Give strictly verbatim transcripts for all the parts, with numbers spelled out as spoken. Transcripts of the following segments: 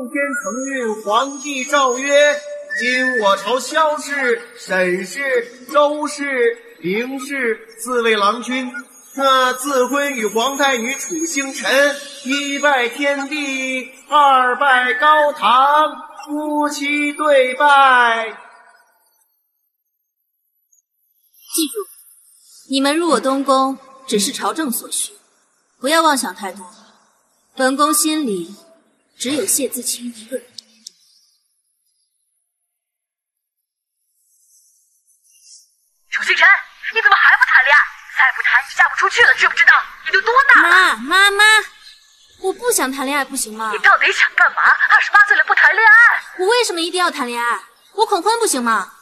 奉天承运，皇帝诏曰：今我朝萧氏、沈氏、周氏、凌氏四位郎君，那自婚与皇太女楚星辰，一拜天地，二拜高堂，夫妻对拜。记住，你们入我东宫只是朝政所需，不要妄想太多。本宫心里只有谢自清一个人。 楚星辰，你怎么还不谈恋爱？再不谈你嫁不出去了，知不知道？你都多大了？妈妈妈，我不想谈恋爱，不行吗？你到底想干嘛？二十八岁了不谈恋爱？我为什么一定要谈恋爱？我恐婚不行吗？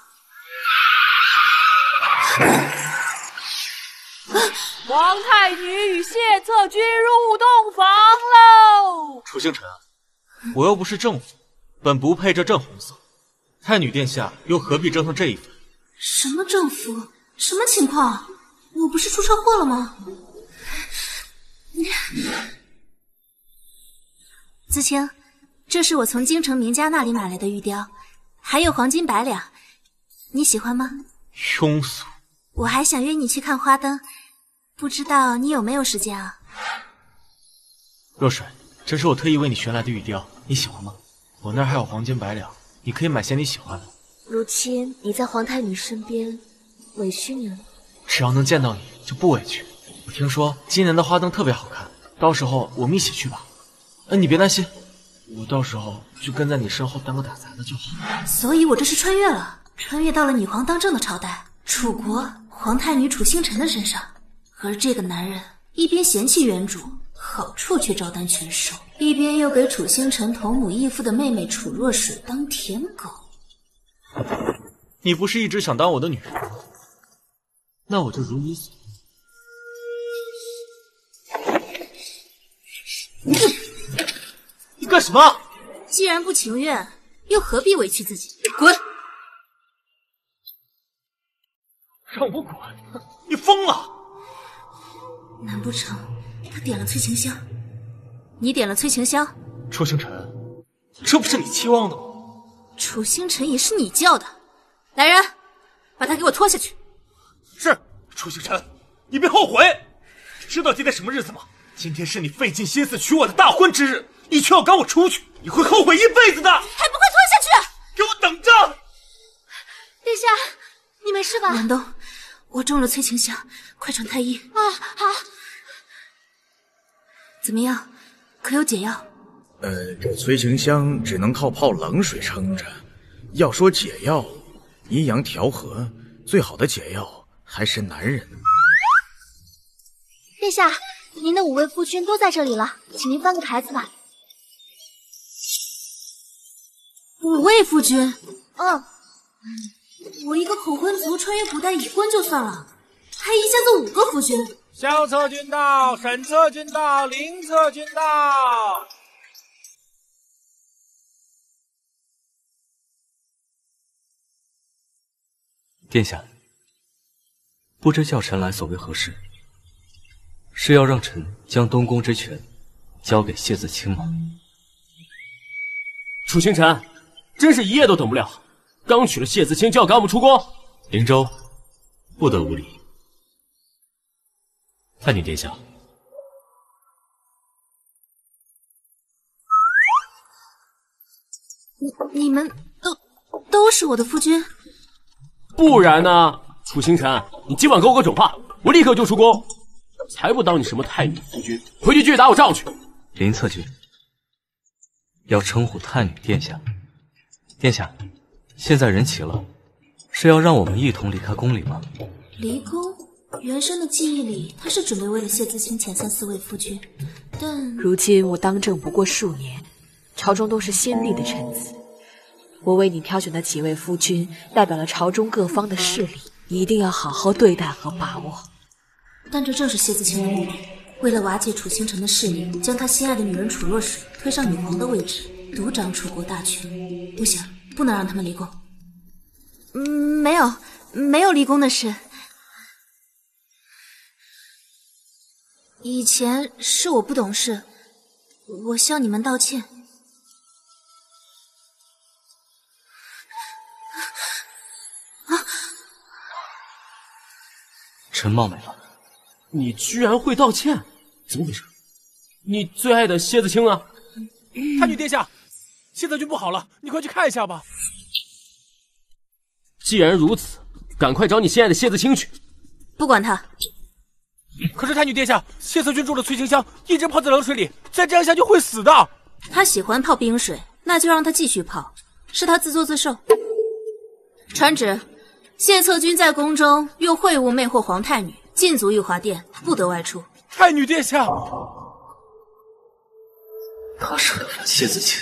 皇太女与谢策军入洞房喽！楚星辰，我又不是正妃，本不配这正红色。太女殿下又何必折腾这一番？ 什么政府？什么情况？我不是出车祸了吗？子清，这是我从京城名家那里买来的玉雕，还有黄金百两，你喜欢吗？庸俗！我还想约你去看花灯，不知道你有没有时间啊？若水，这是我特意为你选来的玉雕，你喜欢吗？我那儿还有黄金百两，你可以买些你喜欢的。 如今你在皇太女身边，委屈你了。只要能见到你，就不委屈。我听说今年的花灯特别好看，到时候我们一起去吧。哎，你别担心，我到时候就跟在你身后当个打杂的就好。所以我这是穿越了，穿越到了女皇当政的朝代，楚国皇太女楚星辰的身上。而这个男人一边嫌弃原主，好处却照单全收，一边又给楚星辰同母异父的妹妹楚若水当舔狗。 你不是一直想当我的女人吗？那我就如你所愿。你干什么？既然不情愿，又何必委屈自己？滚！让我滚？你疯了？难不成他点了催情香？你点了催情香？楚星辰，这不是你期望的吗？ 楚星辰也是你叫的，来人，把他给我拖下去。是，楚星辰，你别后悔。知道今天什么日子吗？今天是你费尽心思娶我的大婚之日，你却要赶我出去，你会后悔一辈子的。还不快拖下去！给我等着！殿下，你没事吧？暖冬，我中了催情香，快传太医。啊，好。怎么样？可有解药？ 呃，这催情香只能靠泡冷水撑着。要说解药，阴阳调和最好的解药还是男人。殿下，您的五位夫君都在这里了，请您翻个牌子吧。五位夫君？嗯，我一个恐婚族穿越古代已婚就算了，还一下子五个夫君。萧策军到，沈策军到，凌策军到。 殿下，不知叫臣来所为何事？是要让臣将东宫之权交给谢自清吗？楚星辰，真是一夜都等不了，刚娶了谢自清就要赶我们出宫。灵州，不得无礼。太女殿下，你你们都都是我的夫君。 不然呢，楚星辰，你今晚给我个准话，我立刻就出宫，才不当你什么太女夫君，回去继续打我仗去。林策军，要称呼太女殿下，殿下，现在人齐了，是要让我们一同离开宫里吗？离宫？原生的记忆里，他是准备为了谢自清前三四位夫君，但如今我当政不过数年，朝中都是先帝的臣子。 我为你挑选的几位夫君，代表了朝中各方的势力，你一定要好好对待和把握。但这正是谢自清的目的，为了瓦解楚星辰的势力，将他心爱的女人楚若水推上女皇的位置，独掌楚国大权。不行，不能让他们离宫。嗯，没有，没有离宫的事。以前是我不懂事，我向你们道歉。陈茂没了。你居然会道歉？怎么回事？你最爱的蝎子精呢？太君殿下，蝎子君不好了，你快去看一下吧。既然如此，赶快找你心爱的蝎子精去。不管他。可是太君殿下，蝎子君中了催情香，一直泡在冷水里，再这样下去会死的。他喜欢泡冰水，那就让他继续泡，是他自作自受。传旨。 谢策军在宫中用秽物魅惑皇太女，禁足御华殿，不得外出。太女殿下，他杀了谢子清。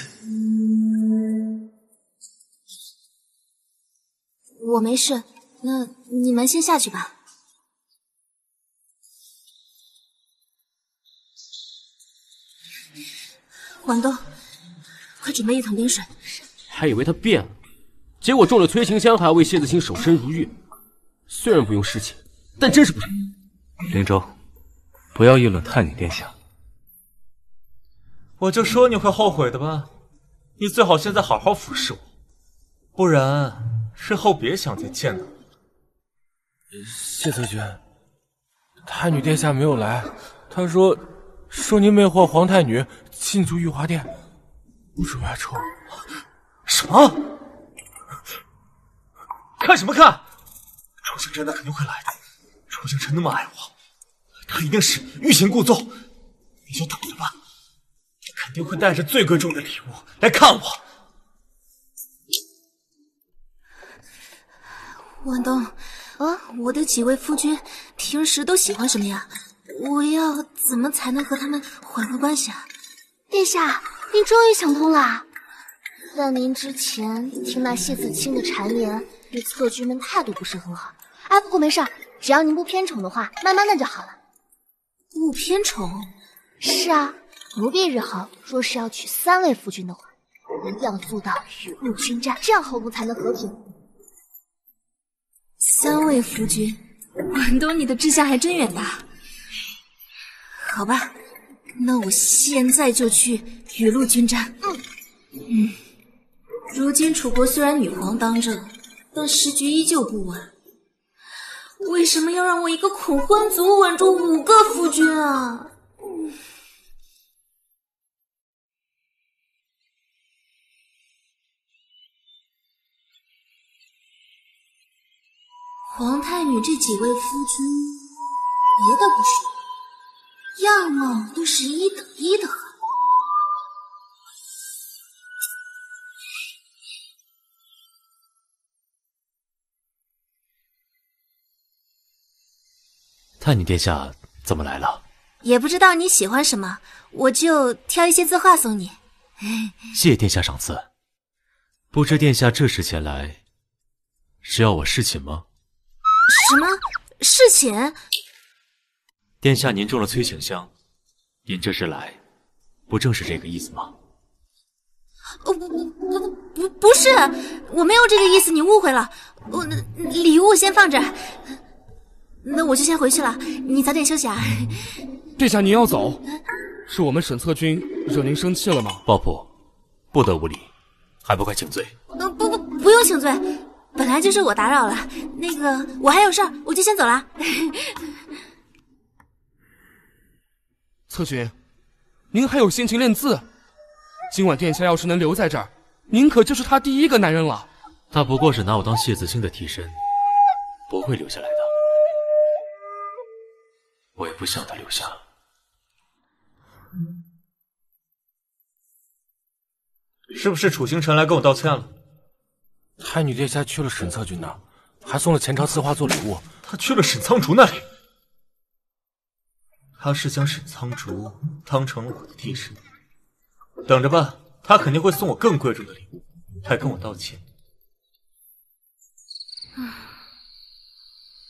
我没事，那你们先下去吧。晚冬，快准备一桶冰水。还以为他变了。 结果中了催情香，还要为蝎子青守身如玉。虽然不用侍寝，但真是不错。灵州，不要议论太女殿下。我就说你会后悔的吧。你最好现在好好服侍我，不然日后别想再见到你。谢策君，太女殿下没有来，她说说您魅惑皇太女，禁足御华殿，不准外出。什么？ 看什么看？楚星辰他肯定会来的。楚星辰那么爱我，他一定是欲擒故纵。你就等着吧，他肯定会带着最贵重的礼物来看我。晚冬，啊，我的几位夫君平时都喜欢什么呀？我要怎么才能和他们缓和关系啊？殿下，您终于想通了。那您之前听那谢子清的谗言。 对侧军们态度不是很好，哎，不过没事，只要您不偏宠的话，慢慢的就好了。不偏宠？是啊，奴婢日后若是要娶三位夫君的话，一定要做到雨露均沾，这样后宫才能和平。三位夫君，晚冬，你的志向还真远大。好吧，那我现在就去雨露均沾。嗯嗯，如今楚国虽然女皇当政。 但时局依旧不稳，为什么要让我一个恐婚族稳住五个夫君啊？皇太女这几位夫君，别的不说，样貌都是一等一的很。 太女殿下怎么来了？也不知道你喜欢什么，我就挑一些字画送你。谢殿下赏赐。不知殿下这时前来，是要我侍寝吗？什么侍寝？殿下您中了催情香，您这时来，不正是这个意思吗？哦不不不不不是，我没有这个意思，你误会了。我礼物先放这儿。 那我就先回去了，你早点休息啊。殿下，您要走？是我们沈策军惹您生气了吗？抱朴，不得无礼，还不快请罪？呃，不不，不用请罪，本来就是我打扰了。那个，我还有事儿，我就先走了。策军，您还有心情练字？今晚殿下要是能留在这儿，您可就是他第一个男人了。他不过是拿我当谢子清的替身，不会留下来的。 我也不想他留下。是不是楚星辰来跟我道歉了？太女殿下去了沈策军那儿，还送了前朝字画做礼物。他去了沈苍竹那里。他是将沈苍竹当成了我的替身。等着吧，他肯定会送我更贵重的礼物，还跟我道歉。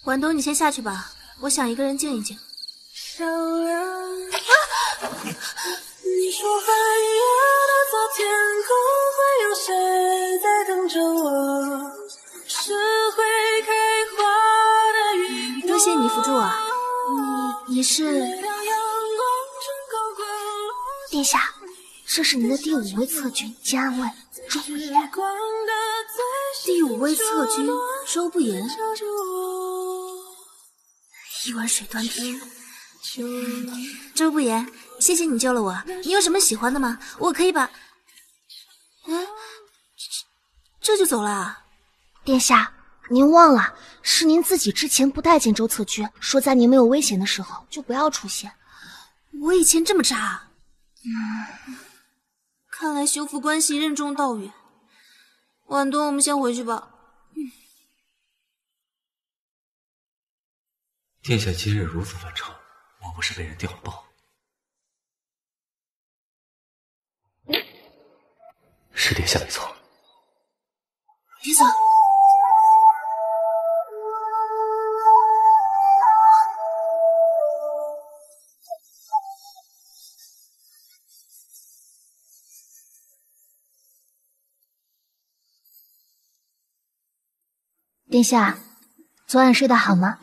晚冬，你先下去吧，我想一个人静一静。 啊！你说翻越的昨天空，会有谁在等着我？是会开花的云朵。多谢你扶住我，你你是？殿下，这是您的第五位侧军兼暗卫周不言。第五位侧军周不言。一碗水端平。周不言，谢谢你救了我。你有什么喜欢的吗？我可以把……哎，这就走了？殿下，您忘了，是您自己之前不待见周策居，说在您没有危险的时候就不要出现。我以前这么渣？嗯，看来修复关系任重道远。婉冬，我们先回去吧。 殿下今日如此反常，莫不是被人调了包？是殿下没错。别走！殿下，昨晚睡得好吗？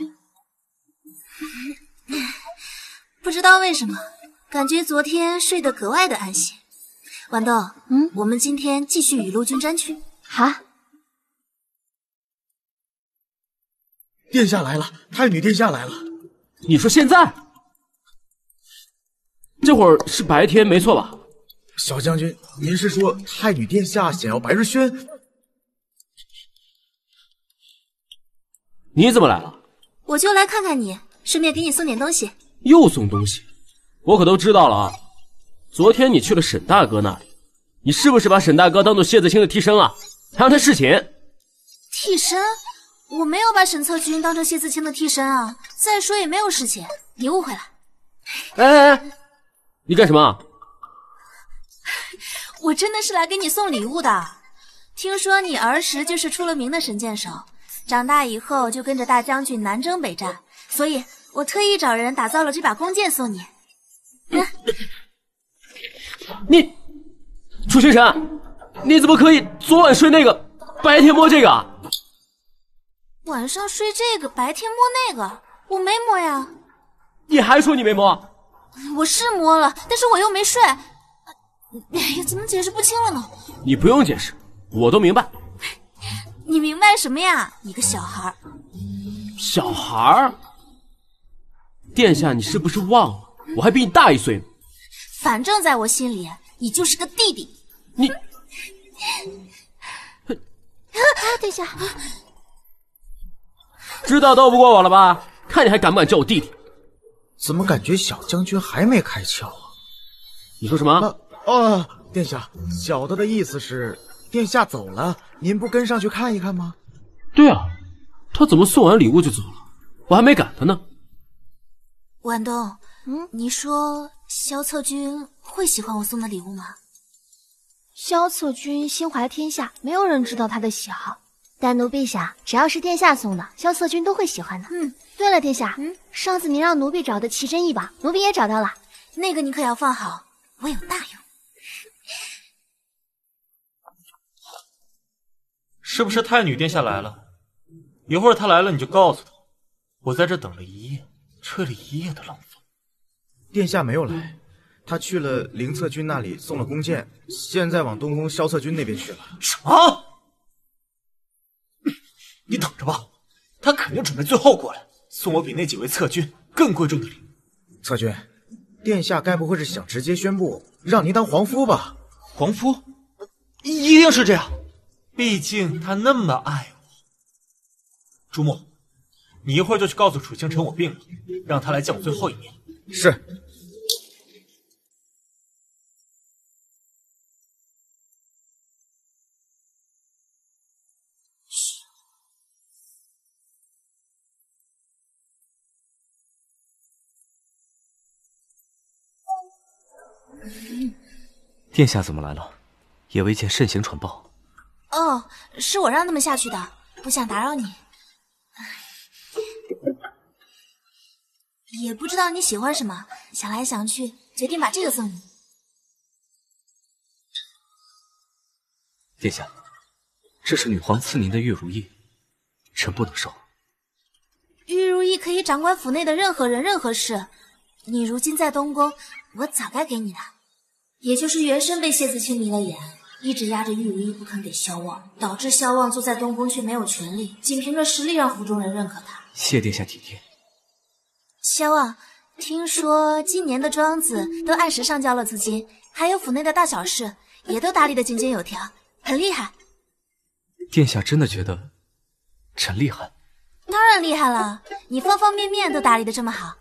不知道为什么，感觉昨天睡得格外的安心。豌豆，嗯，我们今天继续雨露均沾去。好。殿下来了，太女殿下来了。你说现在？这会儿是白天没错吧？小将军，您是说太女殿下想要白日轩？你怎么来了？ 我就来看看你，顺便给你送点东西。又送东西，我可都知道了啊！昨天你去了沈大哥那里，你是不是把沈大哥当做谢子清的替身啊？还让他侍寝？替身？我没有把沈策军当成谢子清的替身啊！再说也没有侍寝，你误会了。哎哎哎，你干什么？我真的是来给你送礼物的。听说你儿时就是出了名的神箭手。 长大以后就跟着大将军南征北战，所以我特意找人打造了这把弓箭送你。嗯、你，楚星辰，你怎么可以昨晚睡那个，白天摸这个？晚上睡这个，白天摸那个，我没摸呀。你还说你没摸？我是摸了，但是我又没睡。哎呀，怎么解释不清了呢？你不用解释，我都明白。 你明白什么呀？你个小孩儿！小孩儿，殿下，你是不是忘了？我还比你大一岁呢。反正在我心里，你就是个弟弟。你，啊，殿下，知道斗不过我了吧？看你还敢不敢叫我弟弟？怎么感觉小将军还没开窍啊？你说什么？啊、哦，殿下，小的的意思是。 殿下走了，您不跟上去看一看吗？对啊，他怎么送完礼物就走了？我还没赶他呢。婉冬，嗯，你说萧策军会喜欢我送的礼物吗？萧策军心怀天下，没有人知道他的喜好。但奴婢想，只要是殿下送的，萧策军都会喜欢的。嗯，对了，殿下，嗯，上次您让奴婢找的奇珍异宝，奴婢也找到了，那个你可要放好，我有大用。 是不是太女殿下来了？一会儿她来了，你就告诉她，我在这等了一夜，吹了一夜的冷风。殿下没有来，她去了凌策军那里送了弓箭，现在往东宫萧策军那边去了。什么？你等着吧，她肯定准备最后过来，送我比那几位策军更贵重的礼物。策军，殿下该不会是想直接宣布让您当皇夫吧？皇夫，一定是这样。 毕竟他那么爱我，朱墨，你一会儿就去告诉楚星辰我病了，让他来见我最后一面。是。殿下怎么来了？也未见慎刑传报。 哦，是我让他们下去的，不想打扰你。也不知道你喜欢什么，想来想去，决定把这个送你。殿下，这是女皇赐您的玉如意，臣不能收。玉如意可以掌管府内的任何人、任何事。你如今在东宫，我早该给你的。也就是原身被谢子清迷了眼。 一直压着玉如意不肯给萧望，导致萧望坐在东宫却没有权利，仅凭着实力让府中人认可他。谢殿下体贴，先王，听说今年的庄子都按时上交了租金，还有府内的大小事也都打理得井井有条，很厉害。殿下真的觉得朕厉害？当然厉害了，你方方面面都打理得这么好。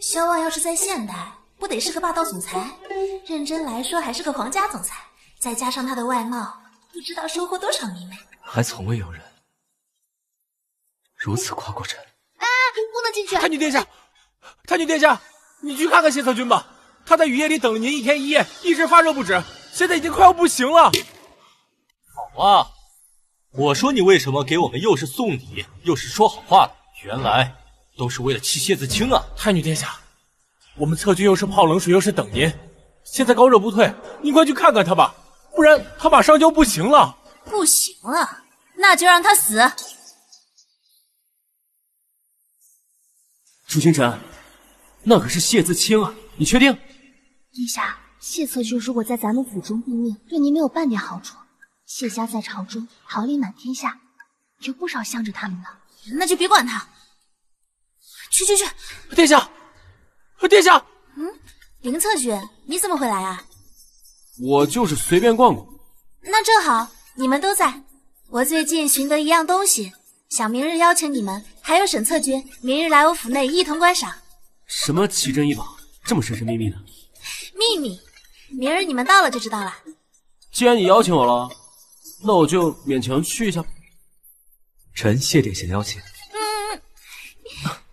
萧望要是在现代，不得是个霸道总裁？认真来说，还是个皇家总裁。再加上他的外貌，不知道收获多少迷妹。还从未有人如此夸过朕。哎，不能进去！太君殿下，太君殿下，你去看看谢策军吧，他在雨夜里等了您一天一夜，一直发热不止，现在已经快要不行了。好啊，我说你为什么给我们又是送礼又是说好话的，原来都是为了气谢子清啊！太女殿下，我们策军又是泡冷水又是等您，现在高热不退，您快去看看他吧，不然他马上就不行了。不行了，那就让他死。楚清晨，那可是谢自清啊，你确定？殿下，谢策军如果在咱们府中毙命，对您没有半点好处。谢家在朝中桃李满天下，有不少向着他们呢。那就别管他，去去去！殿下，殿下，嗯，林策军，你怎么会来啊？我就是随便逛逛。那正好，你们都在。我最近寻得一样东西，想明日邀请你们还有沈策军，明日来我府内一同观赏。什么奇珍异宝，这么神神秘秘的？秘密，明日你们到了就知道了。既然你邀请我了，那我就勉强去一下吧。臣谢殿下邀请。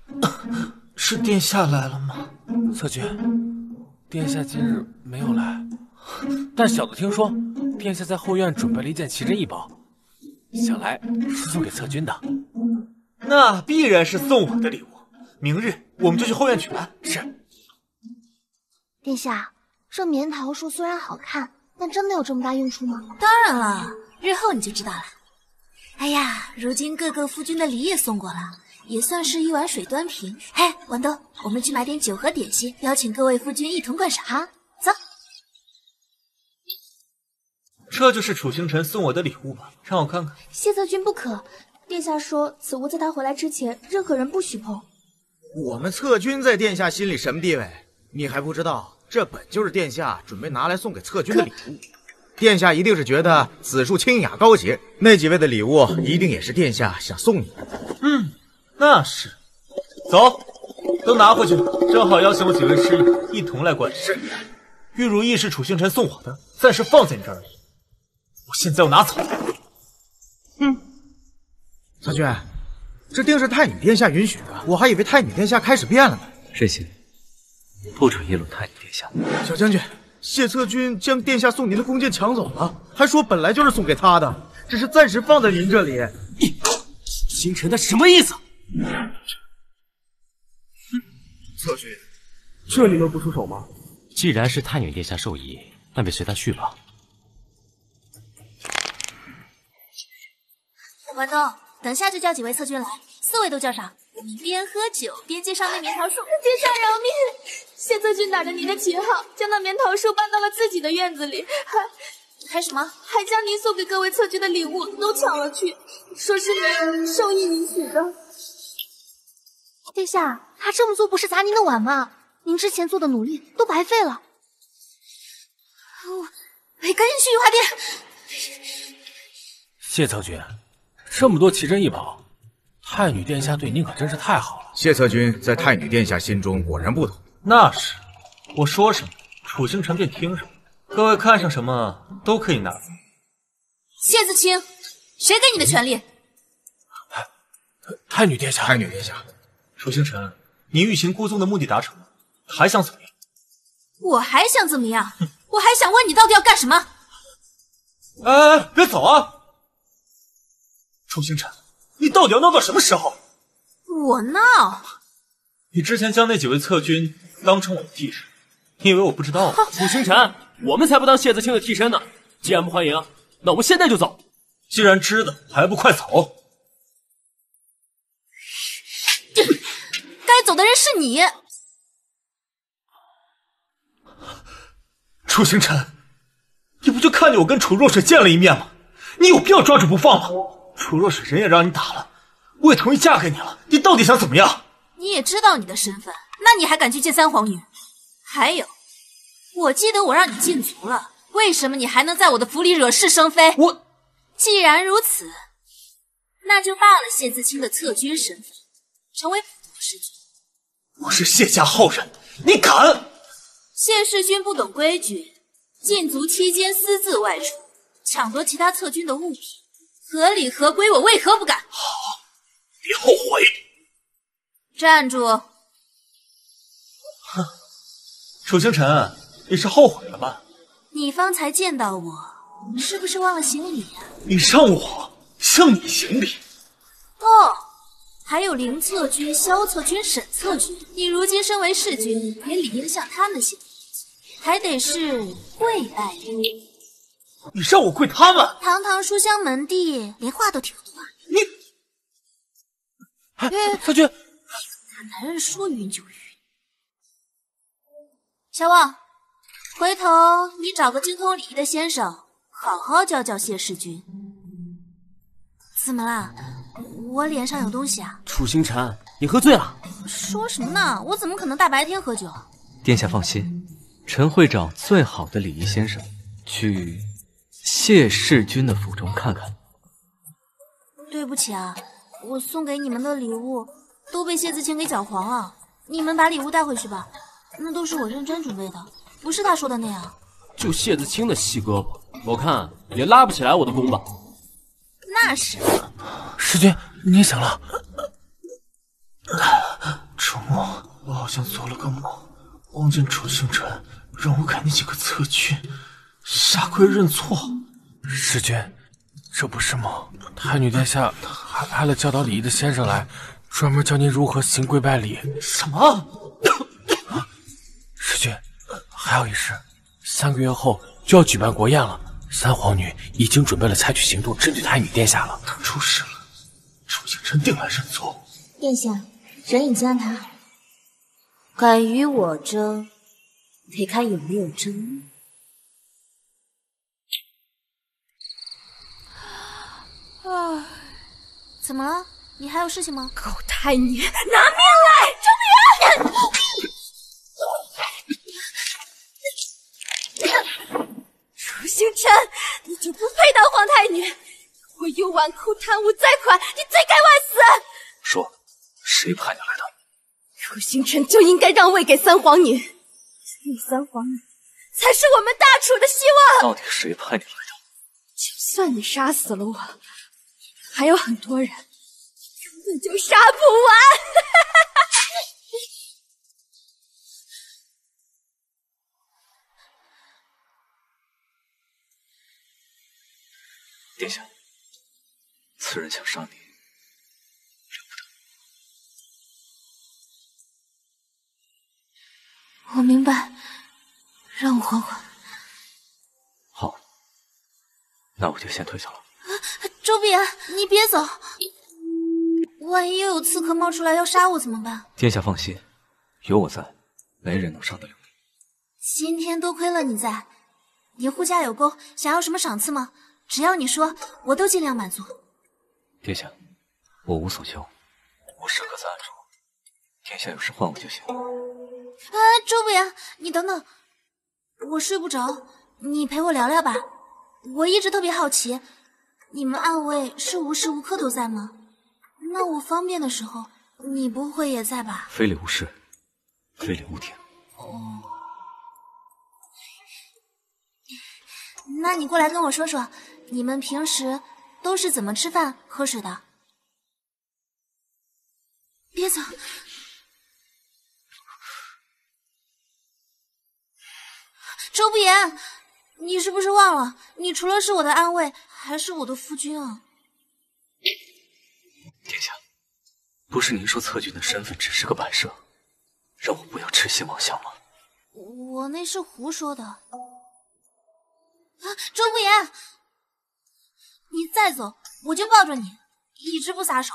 嗯，是殿下来了吗？策军，殿下今日没有来，但小的听说殿下在后院准备了一件奇珍异宝，想来是送给策军的。那必然是送我的礼物，明日我们就去后院取来。是。殿下，这棉桃树虽然好看，但真的有这么大用处吗？当然了，日后你就知道了。哎呀，如今各个夫君的礼也送过了，也算是一碗水端平。哎，王东，我们去买点酒和点心，邀请各位夫君一同观赏啊！走。这就是楚星辰送我的礼物吧？让我看看。谢策军不可，殿下说此物在他回来之前，任何人不许碰。我们策军在殿下心里什么地位？你还不知道？这本就是殿下准备拿来送给策军的礼物。殿下一定是觉得此树清雅高洁，那几位的礼物一定也是殿下想送你的。嗯，那是。走，都拿回去，正好邀请我几位师爷一同来观赏。玉如意是楚星辰送我的，暂时放在你这儿而已。我现在要拿走。嗯，策军，这定是太女殿下允许的，我还以为太女殿下开始变了呢。谁信？不准议论太女殿下。小将军，谢策军将殿下送您的弓箭抢走了，还说本来就是送给他的，只是暂时放在您这里。星辰，他什么意思？策军，这你能不出手吗？既然是太女殿下授意，那便随他去吧。文东，等下就叫几位策军来，四位都叫上。我们边喝酒边介绍那棉桃树。殿下饶命！谢策军打着您的旗号，将那棉桃树搬到了自己的院子里，还还什么？还将您送给各位策军的礼物都抢了去，说是您授意允许的。殿下，他这么做不是砸您的碗吗？您之前做的努力都白费了。我，哎，赶紧去御花殿。谢策军，这么多奇珍异宝。太女殿下对您可真是太好了。谢策军在太女殿下心中果然不同。那是，我说什么，楚星辰便听什么。各位看上什么都可以拿。谢自清，谁给你的权利？嗯、太女殿下，太女殿下，楚星辰，你欲擒故纵的目的达成了，还想怎么样？我还想怎么样？我还想问你到底要干什么？哎，别走啊，楚星辰。你到底要闹到什么时候？我闹？你之前将那几位策军当成我的替身，你以为我不知道啊？楚星辰，我们才不当谢子清的替身呢！既然不欢迎，那我们现在就走。既然知道，还不快走？该走的人是你，楚星辰，你不就看见我跟楚若水见了一面吗？你有必要抓住不放吗？楚若水人也让你打了，我也同意嫁给你了，你到底想怎么样？你也知道你的身份，那你还敢去见三皇女？还有，我记得我让你禁足了，为什么你还能在我的府里惹是生非？我，既然如此，那就罢了谢自清的侧军身份，成为普通士军。我是谢家后人，你敢？谢世军不懂规矩，禁足期间私自外出，抢夺其他侧军的物品，合理合规，我为何不敢？好，别后悔。站住！哼，楚星辰，你是后悔了吧？你方才见到我，是不是忘了行礼呀、啊？你让我向你行礼？哦。 还有凌侧军、萧侧军、沈侧军，你如今身为士军，也理应向他们行礼，还得是跪拜你。你让我跪他们？堂堂书香门第，连话都听不懂啊！你，哎，侧军，男人说晕就晕。小望，回头你找个精通礼仪的先生，好好教教谢世军。怎么啦？ 我脸上有东西啊！楚星辰，你喝醉了？说什么呢？我怎么可能大白天喝酒？殿下放心，臣会找最好的礼仪先生去谢世君的府中看看。对不起啊，我送给你们的礼物都被谢自清给搅黄了。你们把礼物带回去吧，那都是我认真准备的，不是他说的那样。就谢自清的细胳膊，我看也拉不起来我的弓吧。那是。世君。 你醒了，楚墨，我好像做了个梦，梦见楚星辰让我给你几个侧军，下跪认错。世君，这不是梦，太女殿下还派了教导礼仪的先生来，专门教您如何行跪拜礼。什么？啊、世君，还有一事，三个月后就要举办国宴了，三皇女已经准备了采取行动针对太女殿下了。出事了。 楚星辰定来认错，殿下，人已经安排好了。敢与我争，得看有没有争。啊，怎么了？你还有事情吗？狗太你，拿命来！周明，楚星辰，你就不配当皇太女！ 我幽纨绔贪污灾款，你罪该万死！说，谁派你来的？楚星辰就应该让位给三皇女，只有三皇女才是我们大楚的希望。到底谁派你来的？就算你杀死了我，还有很多人根本就杀不完。殿下。 此人想杀你，留不得。我明白，让我缓缓。好，那我就先退下了。啊、周碧安，你别走，万一又有刺客冒出来要杀我怎么办？殿下放心，有我在，没人能杀得了你。今天多亏了你在，你护驾有功，想要什么赏赐吗？只要你说，我都尽量满足。 殿下，我无所求，我时刻在暗中。殿下有事唤我就行。啊，周不言，你等等，我睡不着，你陪我聊聊吧。我一直特别好奇，你们暗卫是无时无刻都在吗？那我方便的时候，你不会也在吧？非礼勿视，非礼勿听。哦，那你过来跟我说说，你们平时。 都是怎么吃饭喝水的？别走！周不言，你是不是忘了？你除了是我的暗卫，还是我的夫君啊！殿下，不是您说侧军的身份只是个摆设，让我不要痴心妄想吗？我那是胡说的。啊，周不言！ 你再走，我就抱着你，一直不撒手。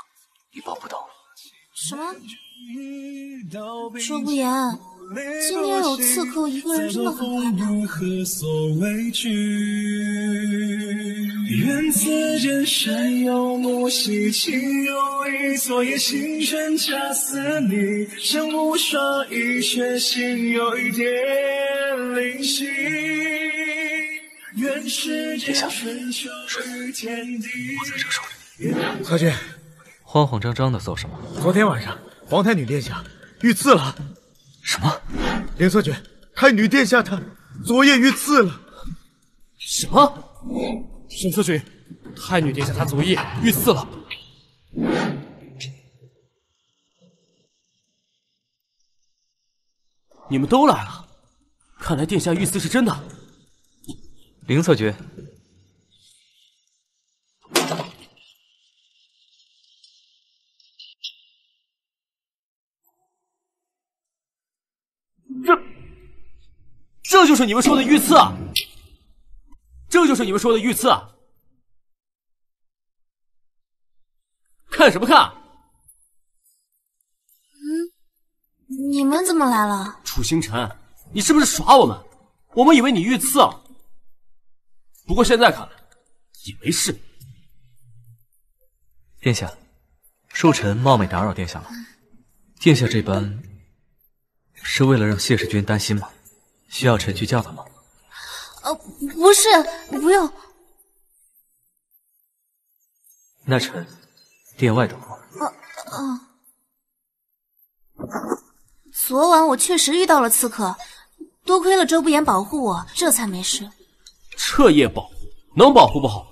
你抱不到。什么？周不言，今天有刺客一个人真的很别想，睡。何君，慌慌张张的搜什么？昨天晚上，皇太女殿下遇刺了。 什么？凌霄君，太女殿下她昨夜遇刺了。什么？凌霄君，太女殿下她昨夜遇刺了。你们都来了，看来殿下遇刺是真的。凌霄君，这。 这就是你们说的遇刺，啊，这就是你们说的遇刺，啊，看什么看？嗯，你们怎么来了？楚星辰，你是不是耍我们？我们以为你遇刺了，不过现在看来也没事。殿下，恕臣冒昧打扰殿下了。殿下这般是为了让谢世君担心吗？ 需要臣去教导吗？呃，不是，不用。那臣殿外等候。啊啊！昨晚我确实遇到了刺客，多亏了周不言保护我，这才没事。彻夜保护，能保护不好？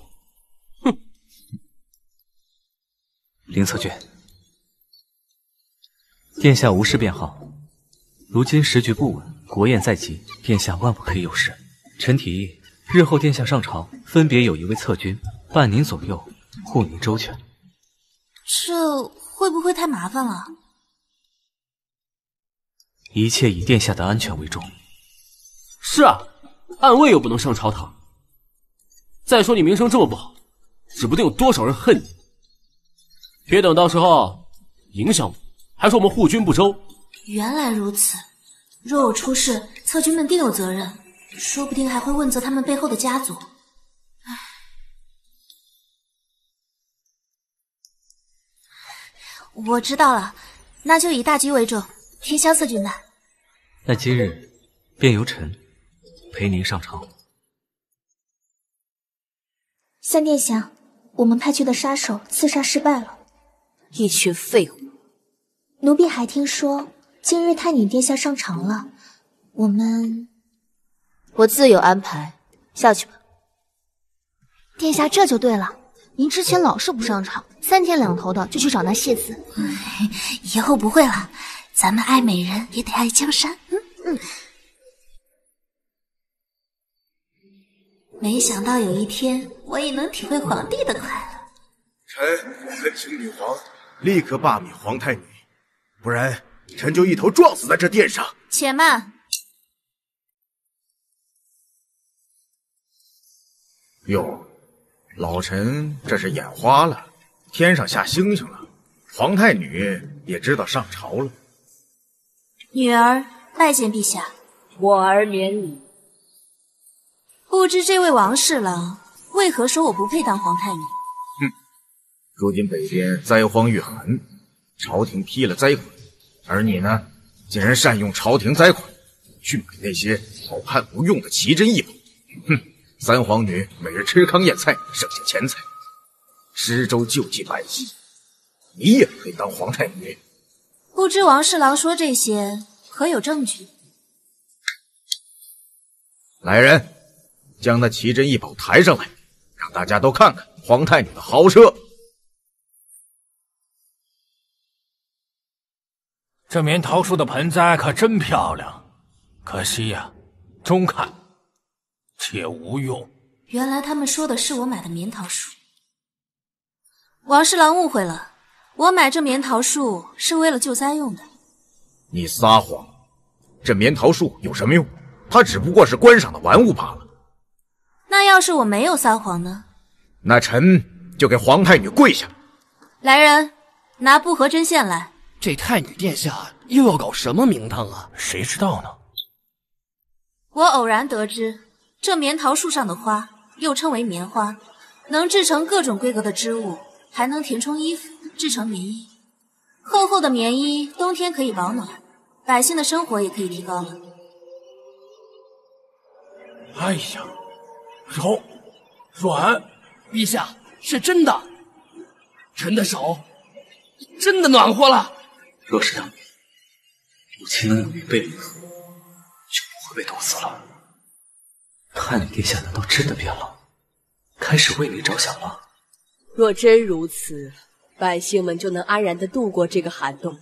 哼！凌策君，殿下无事便好。如今时局不稳。 国宴在即，殿下万不可以有事。臣提议，日后殿下上朝，分别有一位侧军伴您左右，护您周全。这会不会太麻烦了？一切以殿下的安全为重。是啊，暗卫又不能上朝堂。再说你名声这么不好，指不定有多少人恨你。别等到时候影响我，还说我们护军不周。原来如此。 若我出事，侧军们定有责任，说不定还会问责他们背后的家族。唉，我知道了，那就以大局为重，听萧侧君的。那今日便由臣陪您上朝。三殿下，我们派去的杀手刺杀失败了。一群废物！奴婢还听说。 今日太女殿下上朝了，我们我自有安排，下去吧。殿下这就对了，您之前老是不上朝，三天两头的就去找那戏子。以后不会了，咱们爱美人也得爱江山。嗯嗯。没想到有一天我也能体会皇帝的快乐。臣恳请女皇立刻罢免皇太女，不然。 臣就一头撞死在这殿上。且慢，哟，老臣这是眼花了，天上下星星了。皇太女也知道上朝了。女儿拜见陛下。我儿免礼。不知这位王侍郎为何说我不配当皇太女？哼，如今北边灾荒愈狠，朝廷批了灾款。 而你呢，竟然善用朝廷灾款去买那些好汉无用的奇珍异宝，哼！三皇女每日吃糠咽菜，省下钱财，施粥救济百姓，你也配当皇太女？不知王侍郎说这些可有证据？来人，将那奇珍异宝抬上来，让大家都看看皇太女的豪奢。 这棉桃树的盆栽可真漂亮，可惜呀、啊，中看且无用。原来他们说的是我买的棉桃树。王侍郎误会了，我买这棉桃树是为了救灾用的。你撒谎！这棉桃树有什么用？它只不过是观赏的玩物罢了。那要是我没有撒谎呢？那臣就给皇太女跪下。来人，拿不合针线来。 这太女殿下又要搞什么名堂啊？谁知道呢？我偶然得知，这棉桃树上的花，又称为棉花，能制成各种规格的织物，还能填充衣服，制成棉衣。厚厚的棉衣，冬天可以保暖，百姓的生活也可以提高了。哎呀，柔软，陛下是真的。臣的手真的暖和了。若是让母亲能有预备灵符，就不会被毒死了。看你陛下难道真的变了，开始为你着想了？若真如此，百姓们就能安然地度过这个寒冬。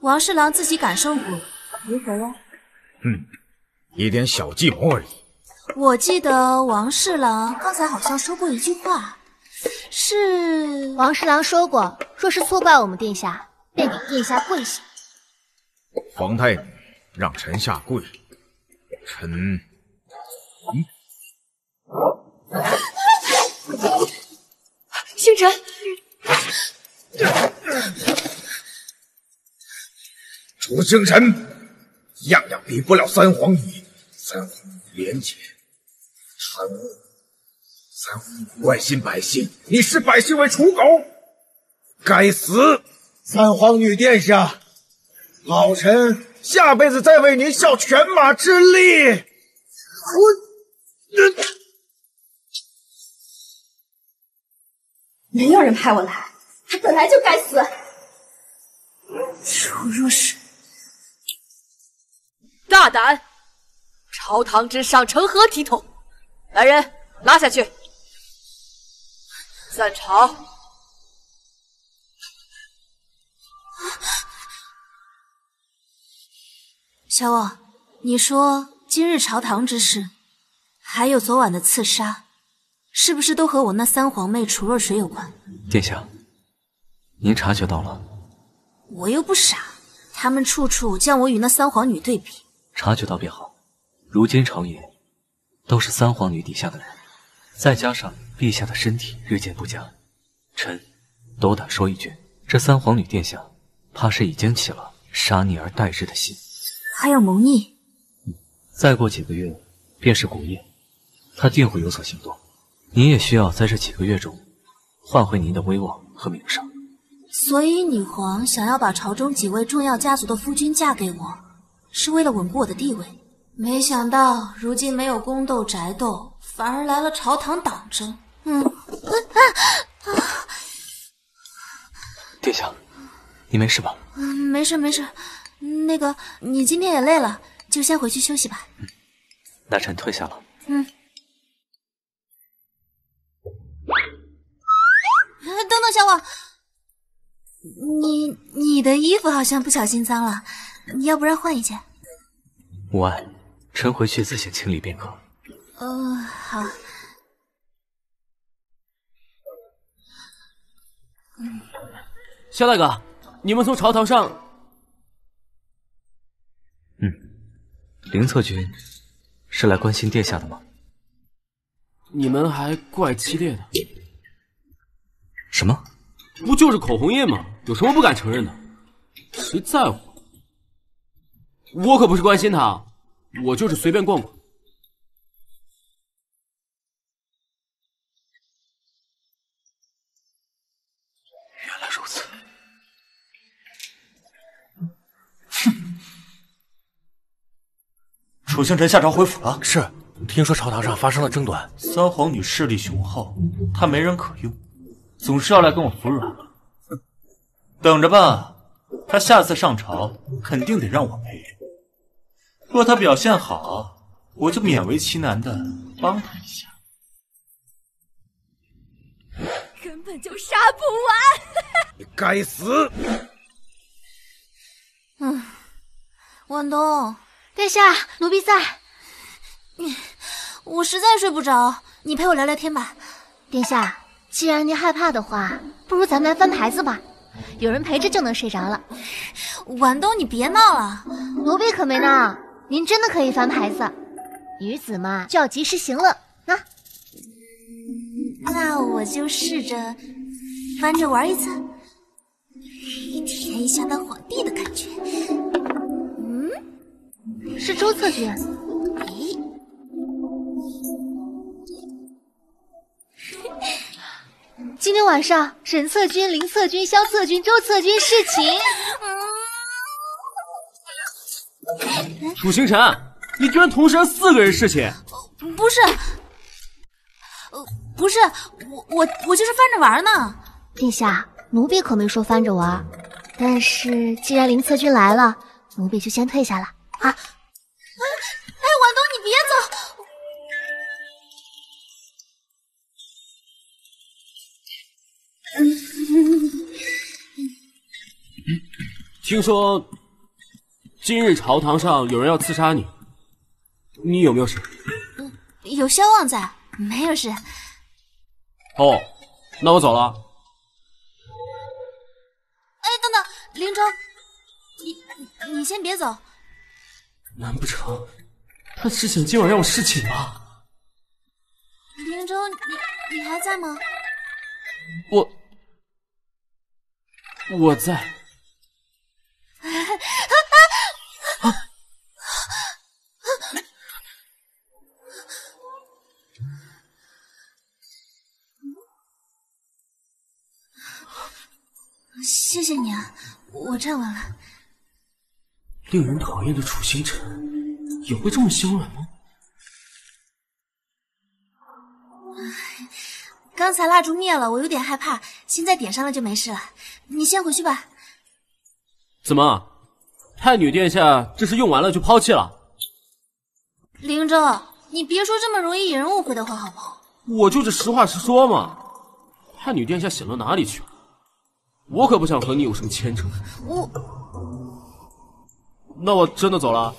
王侍郎自己感受过，如何呀？嗯，一点小计谋而已。我记得王侍郎刚才好像说过一句话，是王侍郎说过，若是错怪我们殿下，便给殿下跪下。皇太女让臣下跪，臣……嗯，星辰。 楚星辰，样样比不了三皇你。三皇你廉洁贪污，三皇你关心百姓，你视百姓为刍狗，该死！三皇女殿下，老臣下辈子再为您效犬马之力。我，呃、没有人派我来，他本来就该死。楚若水。 大胆！朝堂之上，成何体统？来人，拉下去！散朝！小王，你说今日朝堂之事，还有昨晚的刺杀，是不是都和我那三皇妹楚若水有关？殿下，您察觉到了？我又不傻，他们处处将我与那三皇女对比。 察觉到便好。如今朝野都是三皇女底下的人，再加上陛下的身体日渐不佳，臣斗胆说一句，这三皇女殿下怕是已经起了杀你而代之的心。还有谋逆、嗯，再过几个月便是古夜，他定会有所行动。你也需要在这几个月中换回您的威望和名声。所以女皇想要把朝中几位重要家族的夫君嫁给我。 是为了稳固我的地位，没想到如今没有宫斗宅斗，反而来了朝堂党争。嗯，啊啊啊、殿下，你没事吧？嗯，没事没事。那个，你今天也累了，就先回去休息吧。嗯，那臣退下了。嗯。等等，小王，你你的衣服好像不小心脏了。 你要不然换一件，无碍，臣回去自行清理便可。哦，好。嗯，萧大哥，你们从朝堂上……嗯，凌策君是来关心殿下的吗？你们还怪激烈的？什么？不就是口红印吗？有什么不敢承认的？谁在乎？ 我可不是关心他，我就是随便逛逛。原来如此。哼！楚星辰下朝回府了。是，听说朝堂上发生了争端。三皇女势力雄厚，她没人可用，总是要来跟我服软。等着吧，她下次上朝肯定得让我陪着。 若他表现好，我就勉为其难的帮他一下。根本就杀不完！你该死！嗯，万东，殿下，奴婢在。你，我实在睡不着，你陪我聊聊天吧。殿下，既然您害怕的话，不如咱们来翻牌子吧。 有人陪着就能睡着了，婉冬，你别闹了，奴婢可没闹。您真的可以翻牌子，女子嘛就要及时行乐。那、啊、那我就试着翻着玩一次，体验一下当皇帝的感觉。是周策军。咦，今天晚上沈策军、林策军、萧策军、周策军侍寝。楚星辰，你居然同时让四个人侍寝？不是，呃，不是，我我我就是翻着玩呢。殿下，奴婢可没说翻着玩，但是既然林策军来了，奴婢就先退下了啊。 哎，哎，婉冬，你别走！听说今日朝堂上有人要刺杀你，你有没有事？有萧望在，没有事。哦，那我走了。哎，等等，林冲，你你先别走。 难不成他是想今晚让我侍寝吗？林冲，你你还在吗？我我在。啊！谢谢你啊，我站稳了。 令人讨厌的楚星辰也会这么心软吗？刚才蜡烛灭了，我有点害怕，现在点上了就没事了。你先回去吧。怎么，太女殿下这是用完了就抛弃了？灵州，你别说这么容易引人误会的话好不好？我就是实话实说嘛。太女殿下想到哪里去了？我可不想和你有什么牵扯。我。 那我真的走了。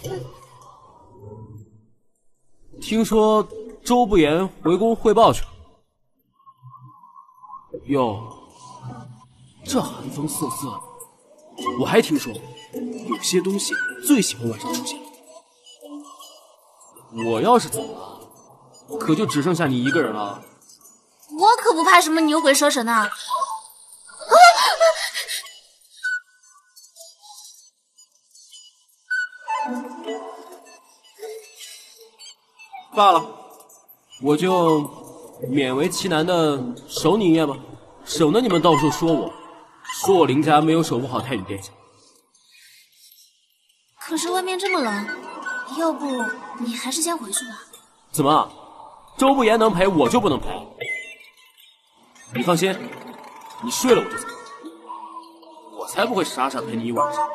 听说周不言回宫汇报去了。哟，这寒风瑟瑟的。我还听说，有些东西最喜欢晚上出现。我要是走了，可就只剩下你一个人了。我可不怕什么牛鬼蛇神啊！ 罢了，我就勉为其难的守你一夜吧，省得你们到时候说我，说我林家没有守护好太女殿下。可是外面这么冷，要不你还是先回去吧。怎么，周不言能陪我就不能陪？你放心，你睡了我就走，我才不会傻傻陪你一晚上。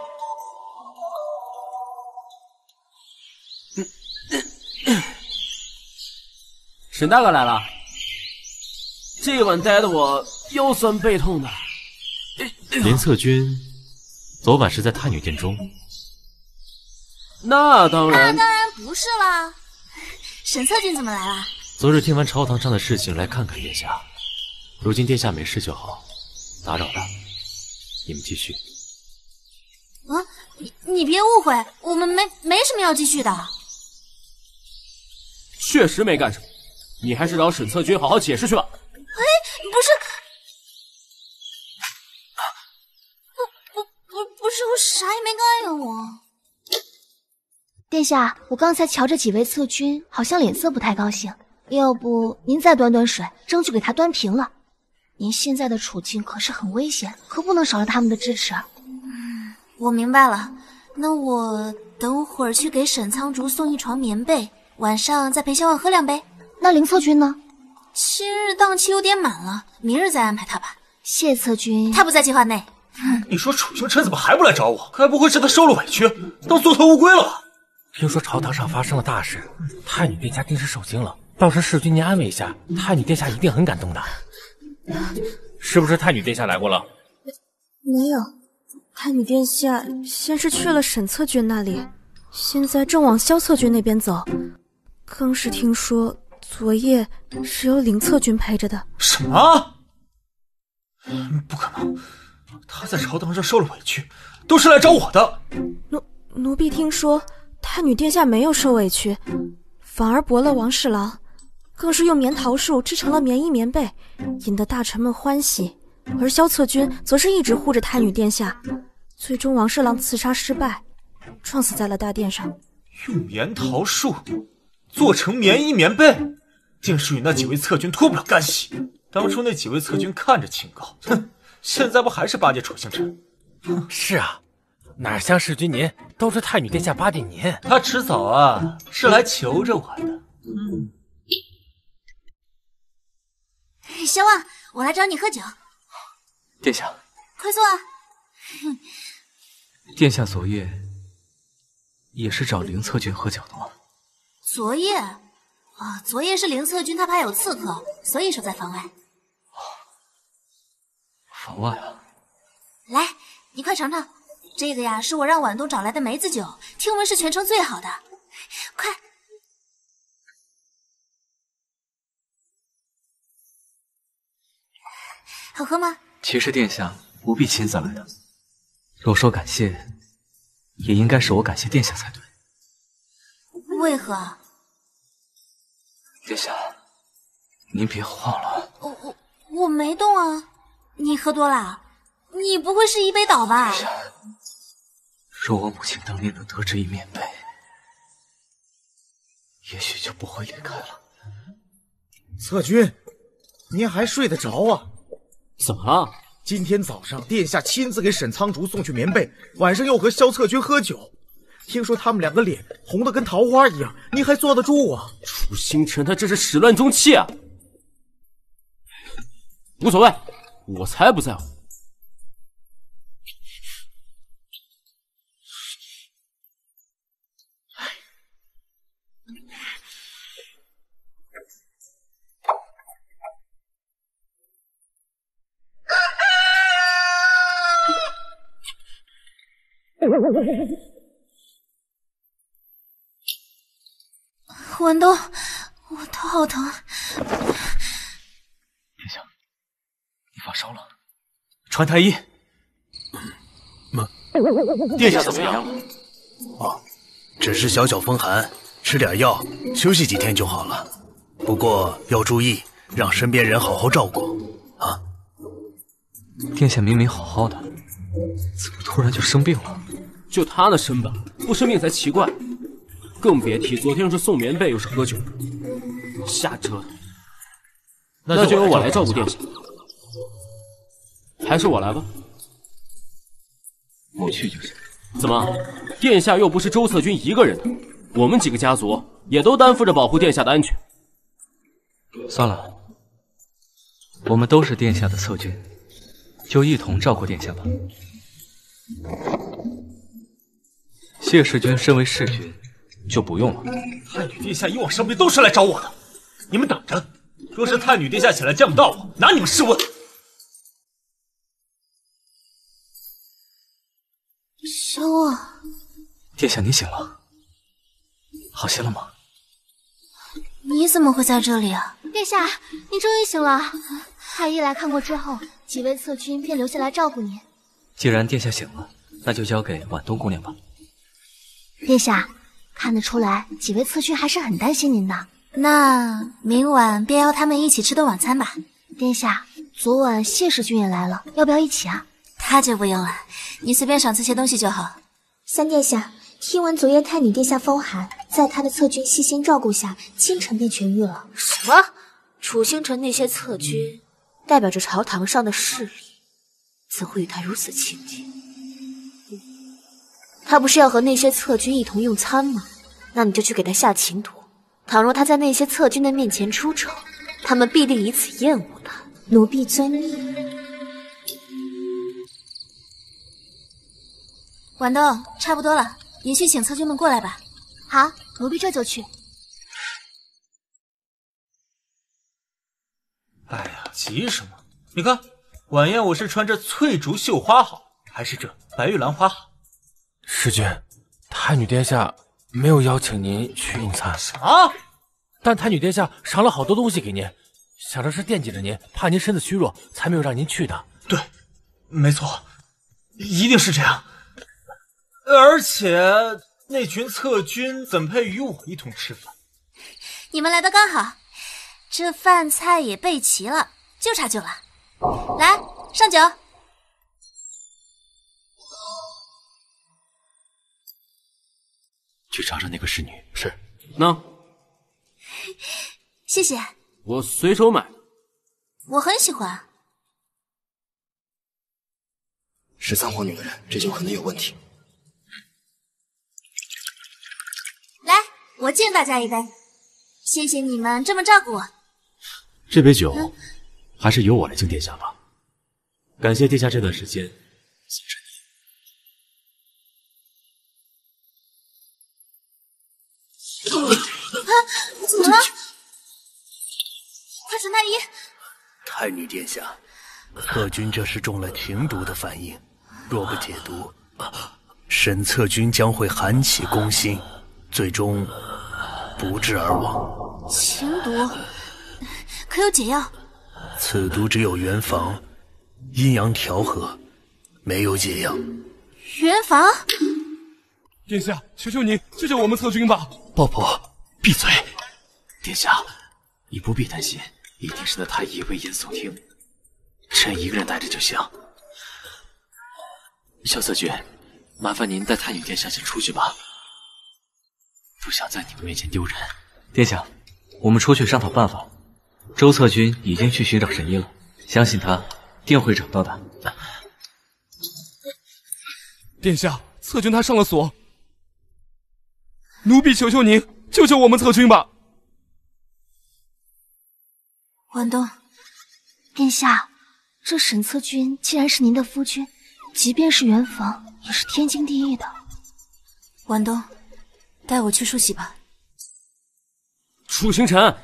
沈大哥来了，这一晚待的我腰酸背痛的。林策军，昨晚是在太女殿中？那当然，那当然不是啦。沈策军怎么来了？昨日听完朝堂上的事情来看看殿下，如今殿下没事就好，打扰了，你们继续。啊，你你别误会，我们没没什么要继续的。确实没干什么。 你还是找沈策军好好解释去吧。哎，不是，不不不，不是，我啥也没干呀，我。殿下，我刚才瞧着几位策军，好像脸色不太高兴。要不您再端端水，争取给他端平了。您现在的处境可是很危险，可不能少了他们的支持。嗯，我明白了。那我等会儿去给沈苍竹送一床棉被，晚上再陪萧望喝两杯。 那林策军呢？今日档期有点满了，明日再安排他吧。谢策军，他不在计划内。嗯、你说楚星辰怎么还不来找我？该不会是他受了委屈，当缩头乌龟了吧？听说朝堂上发生了大事，太女殿下定是受惊了。到时世君您安慰一下，太女殿下一定很感动的。是不是太女殿下来过了？没有，太女殿下先是去了沈策军那里，现在正往萧策军那边走，更是听说。 昨夜是由林策军陪着的。什么？不可能！他在朝堂上受了委屈，都是来找我的。奴奴婢听说，太女殿下没有受委屈，反而驳了王侍郎，更是用棉桃树织成了棉衣棉被，引得大臣们欢喜。而萧策军则是一直护着太女殿下，最终王侍郎刺杀失败，撞死在了大殿上。用棉桃树做成棉衣棉被，定是与那几位侧军脱不了干系。当初那几位侧军看着清高，哼，现在不还是巴结楚星辰？是啊，哪像世君您，都是太女殿下巴结您。他迟早啊是来求着我的。嗯，小婉，我来找你喝酒。殿下，快坐啊！殿下昨夜也是找凌策军喝酒的吗？昨夜啊、哦，昨夜是凌策军他怕有刺客，所以守在房外。哦、房外啊！来，你快尝尝，这个呀是我让婉冬找来的梅子酒，听闻是全城最好的，快！ 好喝吗？其实殿下不必亲自来的，若说感谢，也应该是我感谢殿下才对。为何？殿下，您别慌了。我我我没动啊！你喝多了？你不会是一杯倒吧？殿下，若我母亲当年能得知一面杯，也许就不会离开了。策军，您还睡得着啊？ 怎么了？今天早上殿下亲自给沈苍竹送去棉被，晚上又和萧策军喝酒，听说他们两个脸红得跟桃花一样，您还坐得住啊？楚星辰他这是始乱终弃啊！无所谓，我才不在乎。婉冬，我头好疼。殿下，你发烧了，传太医。嗯，殿下怎么样了？哦，只是小小风寒，吃点药，休息几天就好了。不过要注意，让身边人好好照顾啊。殿下明明好好的，怎么突然就生病了？ 就他那身板，不生病才奇怪，更别提昨天又是送棉被，又是喝酒，瞎折腾。那就由我来照顾殿下，还是我来吧。我去就是。怎么，殿下又不是周策军一个人的，我们几个家族也都担负着保护殿下的安全。算了，我们都是殿下的侧军，就一同照顾殿下吧。 谢世君身为世君，就不用了。太女殿下以往生病都是来找我的，你们等着。若是太女殿下起来见不到我，拿你们试问。小婉，殿下你醒了，好些了吗？你怎么会在这里啊？殿下，您终于醒了。太医来看过之后，几位侧军便留下来照顾您。既然殿下醒了，那就交给婉冬姑娘吧。 殿下，看得出来，几位侧军还是很担心您的。那明晚便邀他们一起吃顿晚餐吧。殿下，昨晚谢世君也来了，要不要一起啊？他就不用了，你随便赏赐些东西就好。三殿下，听闻昨夜太女殿下风寒，在他的侧军悉心照顾下，清晨便痊愈了。什么？楚星辰那些侧军，代表着朝堂上的势力，怎会与他如此亲近？ 他不是要和那些侧军一同用餐吗？那你就去给他下情毒。倘若他在那些侧军的面前出丑，他们必定以此厌恶他。奴婢遵命。婉冬，差不多了，你去请侧军们过来吧。好，奴婢这就去。哎呀，急什么？你看，晚宴我是穿着翠竹绣花好，还是这白玉兰花好？ 世君，太女殿下没有邀请您去用餐啊，但太女殿下赏了好多东西给您，想着是惦记着您，怕您身子虚弱，才没有让您去的。对，没错，一定是这样。而且那群侧军怎配与我一同吃饭？你们来的刚好，这饭菜也备齐了，就差酒了。来，上酒。去查查那个侍女。是。那，谢谢。我随手买的。我很喜欢。是三皇女的人，这酒可能有问题。来，我敬大家一杯。谢谢你们这么照顾我。这杯酒、嗯、还是由我来敬殿下吧。感谢殿下这段时间。 怎么了？快传太医！太女殿下，侧君这是中了情毒的反应，若不解毒，沈侧君将会寒气攻心，最终不治而亡。情毒？可有解药？此毒只有元房，阴阳调和，没有解药。元房？殿下，求求您救救我们侧君吧！抱抱。 闭嘴，殿下，你不必担心，一定是那太医危言耸听，朕一个人待着就行。小侧君，麻烦您带太女殿下先出去吧，不想在你们面前丢人。殿下，我们出去商讨办法。周侧君已经去寻找神医了，相信他定会找到的。殿下，侧君他上了锁，奴婢求求您。 救救我们侧君吧，关东殿下，这沈侧君既然是您的夫君，即便是元房，也是天经地义的。关东，带我去梳洗吧。楚星辰，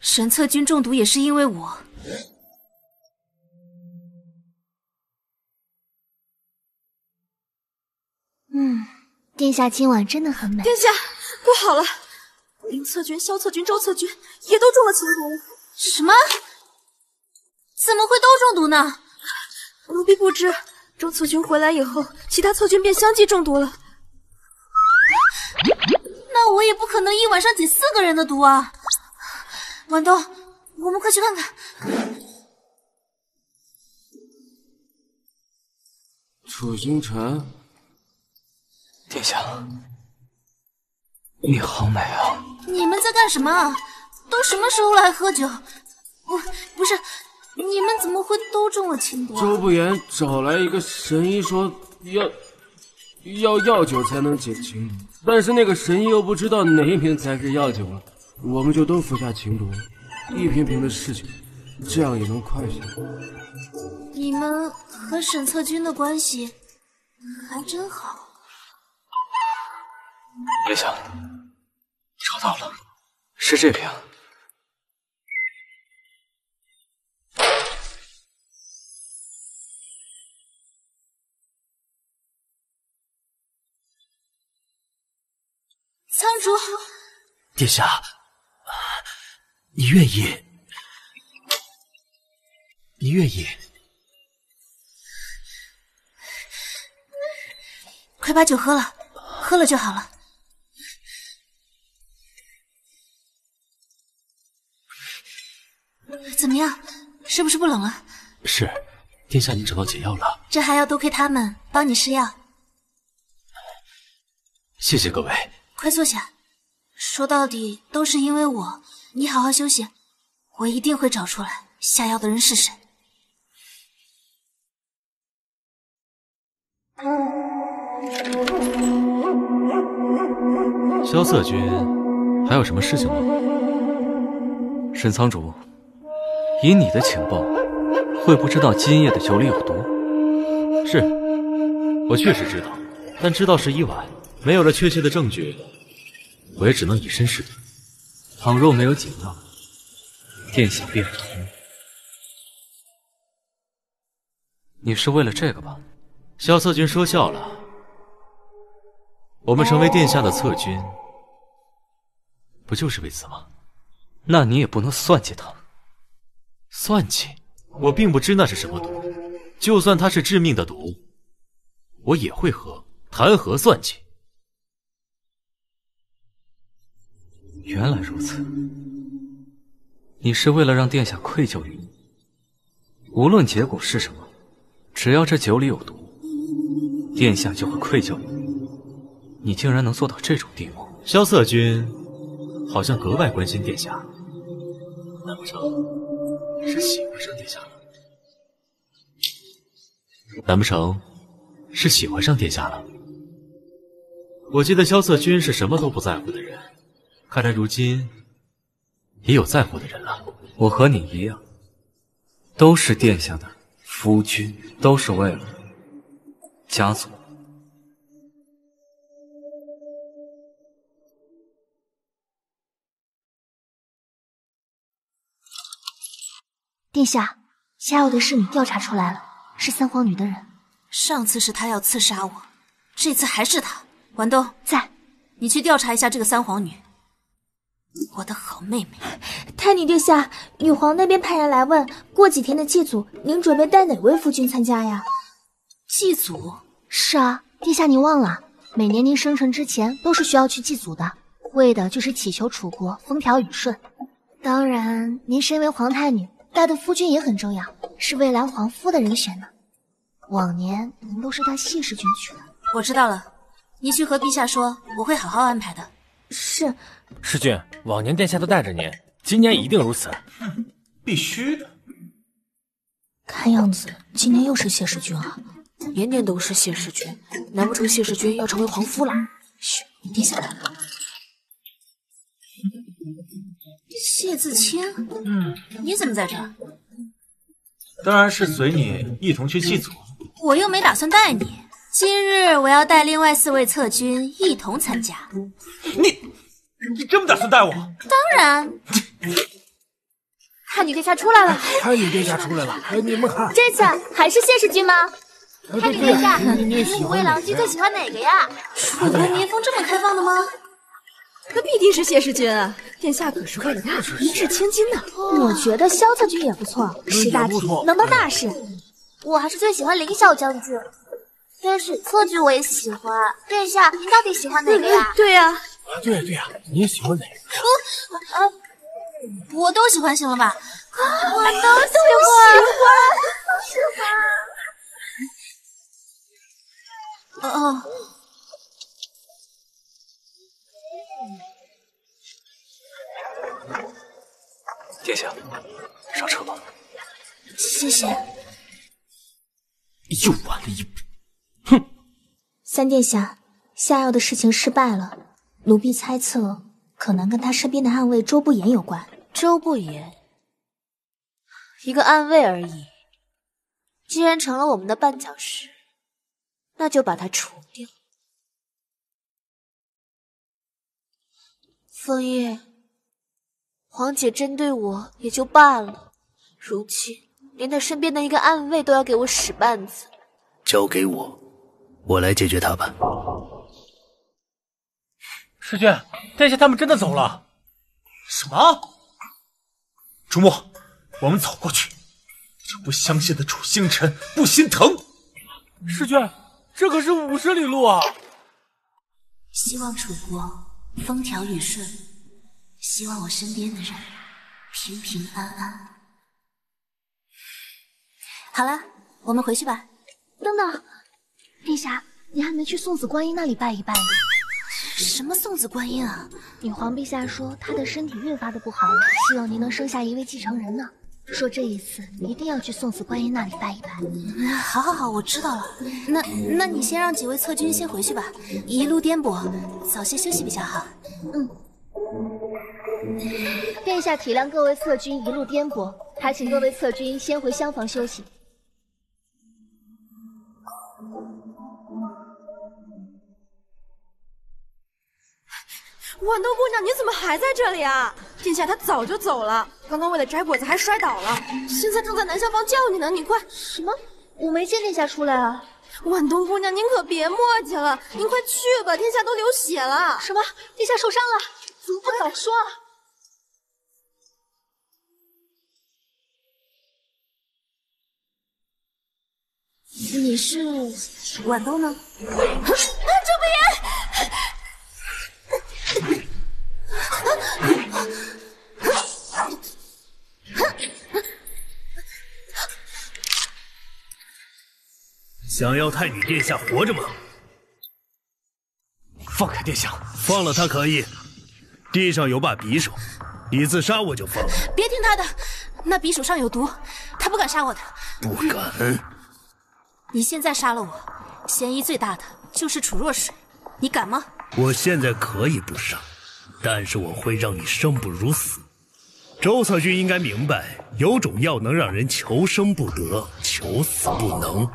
沈侧君中毒也是因为我。嗯，殿下今晚真的很美。殿下。 不好了，林侧君、萧侧君、周侧君也都中了情毒。什么？怎么会都中毒呢？奴婢不知。周侧君回来以后，其他侧君便相继中毒了。那我也不可能一晚上解四个人的毒啊！晚冬，我们快去看看。楚星辰，殿下。 你好美啊！你们在干什么啊？都什么时候来喝酒？不，不是，你们怎么会都中了情毒啊？周不言找来一个神医说要要药酒才能解情毒，但是那个神医又不知道哪一瓶才是药酒了，我们就都服下情毒，一瓶瓶的试酒，这样也能快些。你们和沈侧君的关系还真好。殿下。 找到了，是这瓶。苍竹，殿下，你愿意？你愿意？快把酒喝了，喝了就好了。 怎么样，是不是不冷了？是，殿下，您找到解药了。这还要多亏他们帮你试药。谢谢各位。快坐下。说到底都是因为我，你好好休息，我一定会找出来下药的人是谁。萧瑟君，还有什么事情吗？沈苍竹。 以你的情报，会不知道今夜的酒里有毒？是，我确实知道，但知道时已晚，没有了确切的证据，我也只能以身试毒。倘若没有解药，殿下便会痛。你是为了这个吧？萧侧君说笑了，我们成为殿下的侧君，不就是为此吗？那你也不能算计他。 算计，我并不知那是什么毒，就算它是致命的毒，我也会喝，谈何算计？原来如此，你是为了让殿下愧疚于你。无论结果是什么，只要这酒里有毒，殿下就会愧疚于你。你竟然能做到这种地步！萧瑟君好像格外关心殿下，难不成是喜欢上殿下了？难不成是喜欢上殿下了？我记得萧瑟君是什么都不在乎的人，看来如今也有在乎的人了。我和你一样，都是殿下的夫君，都是为了家族。 殿下，下药的事你调查出来了，是三皇女的人。上次是她要刺杀我，这次还是她。婉冬在，你去调查一下这个三皇女。我的好妹妹，太女殿下，女皇那边派人来问，过几天的祭祖，您准备带哪位夫君参加呀？祭祖？是啊，殿下您忘了，每年您生辰之前都是需要去祭祖的，为的就是祈求楚国风调雨顺。当然，您身为皇太女。 带的夫君也很重要，是未来皇夫的人选呢。往年您都是带谢氏君去的。我知道了，你去和陛下说，我会好好安排的。是。世君，往年殿下都带着您，今年一定如此。嗯、必须的。看样子今年又是谢氏君啊，年年都是谢氏君，难不成谢氏君要成为皇夫了？嘘，殿下来了。 谢自清，嗯，你怎么在这儿？当然是随你一同去祭祖。我又没打算带你。今日我要带另外四位侧君一同参加。你，你真不打算带我？当然。太女殿下出来了！太女殿下出来了！哎，你们看，这次还是谢氏君吗？太女殿下，你们五位郎君最喜欢哪个呀？楚国民风这么开放的吗？ 那必定是谢世君啊！殿下可是为了他一掷千金呢。我觉得萧策君也不错，识大体，能当大事。我还是最喜欢凌霄将军，但是策君我也喜欢。殿下，您到底喜欢哪个呀？对呀，对呀，对呀，你喜欢哪个？啊，我都喜欢，行了吧？我都喜欢，喜欢。哦哦。 殿下，上车吧。谢谢。又晚了一步。哼！三殿下，下药的事情失败了，奴婢猜测可能跟他身边的暗卫周不言有关。周不言，一个暗卫而已，既然成了我们的绊脚石，那就把他除掉。枫叶。 皇姐针对我也就罢了，如今连她身边的一个暗卫都要给我使绊子。交给我，我来解决他吧。世君，殿下他们真的走了？什么？楚墨，我们走过去。这不相信的楚星辰不心疼？世君，这可是五十里路啊！希望楚国风调雨顺。 希望我身边的人平平安安。好了，我们回去吧。等等，殿下，你还没去送子观音那里拜一拜呢。什么送子观音啊？女皇陛下说她的身体越发的不好了，希望您能生下一位继承人呢。说这一次一定要去送子观音那里拜一拜。嗯、好，好，好，我知道了。那，那你先让几位侧君先回去吧，一路颠簸，早些休息比较好。嗯。 殿下体谅各位侧君一路颠簸，还请各位侧君先回厢房休息。婉冬姑娘，你怎么还在这里啊？殿下他早就走了，刚刚为了摘果子还摔倒了，现在正在南厢房叫你呢，你快什么？我没见殿下出来啊！婉冬姑娘，您可别磨叽了，您快去吧，殿下都流血了。什么？殿下受伤了？ 怎么不早说啊！你是婉冬呢？啊，周不言！想要太女殿下活着吗？放开殿下！放了他可以，地上有把匕首，你自杀我就放了。别听他的，那匕首上有毒，他不敢杀我的。不敢、嗯？你现在杀了我，嫌疑最大的就是楚若水，你敢吗？我现在可以不杀，但是我会让你生不如死。 周策君应该明白，有种药能让人求生不得，求死不能。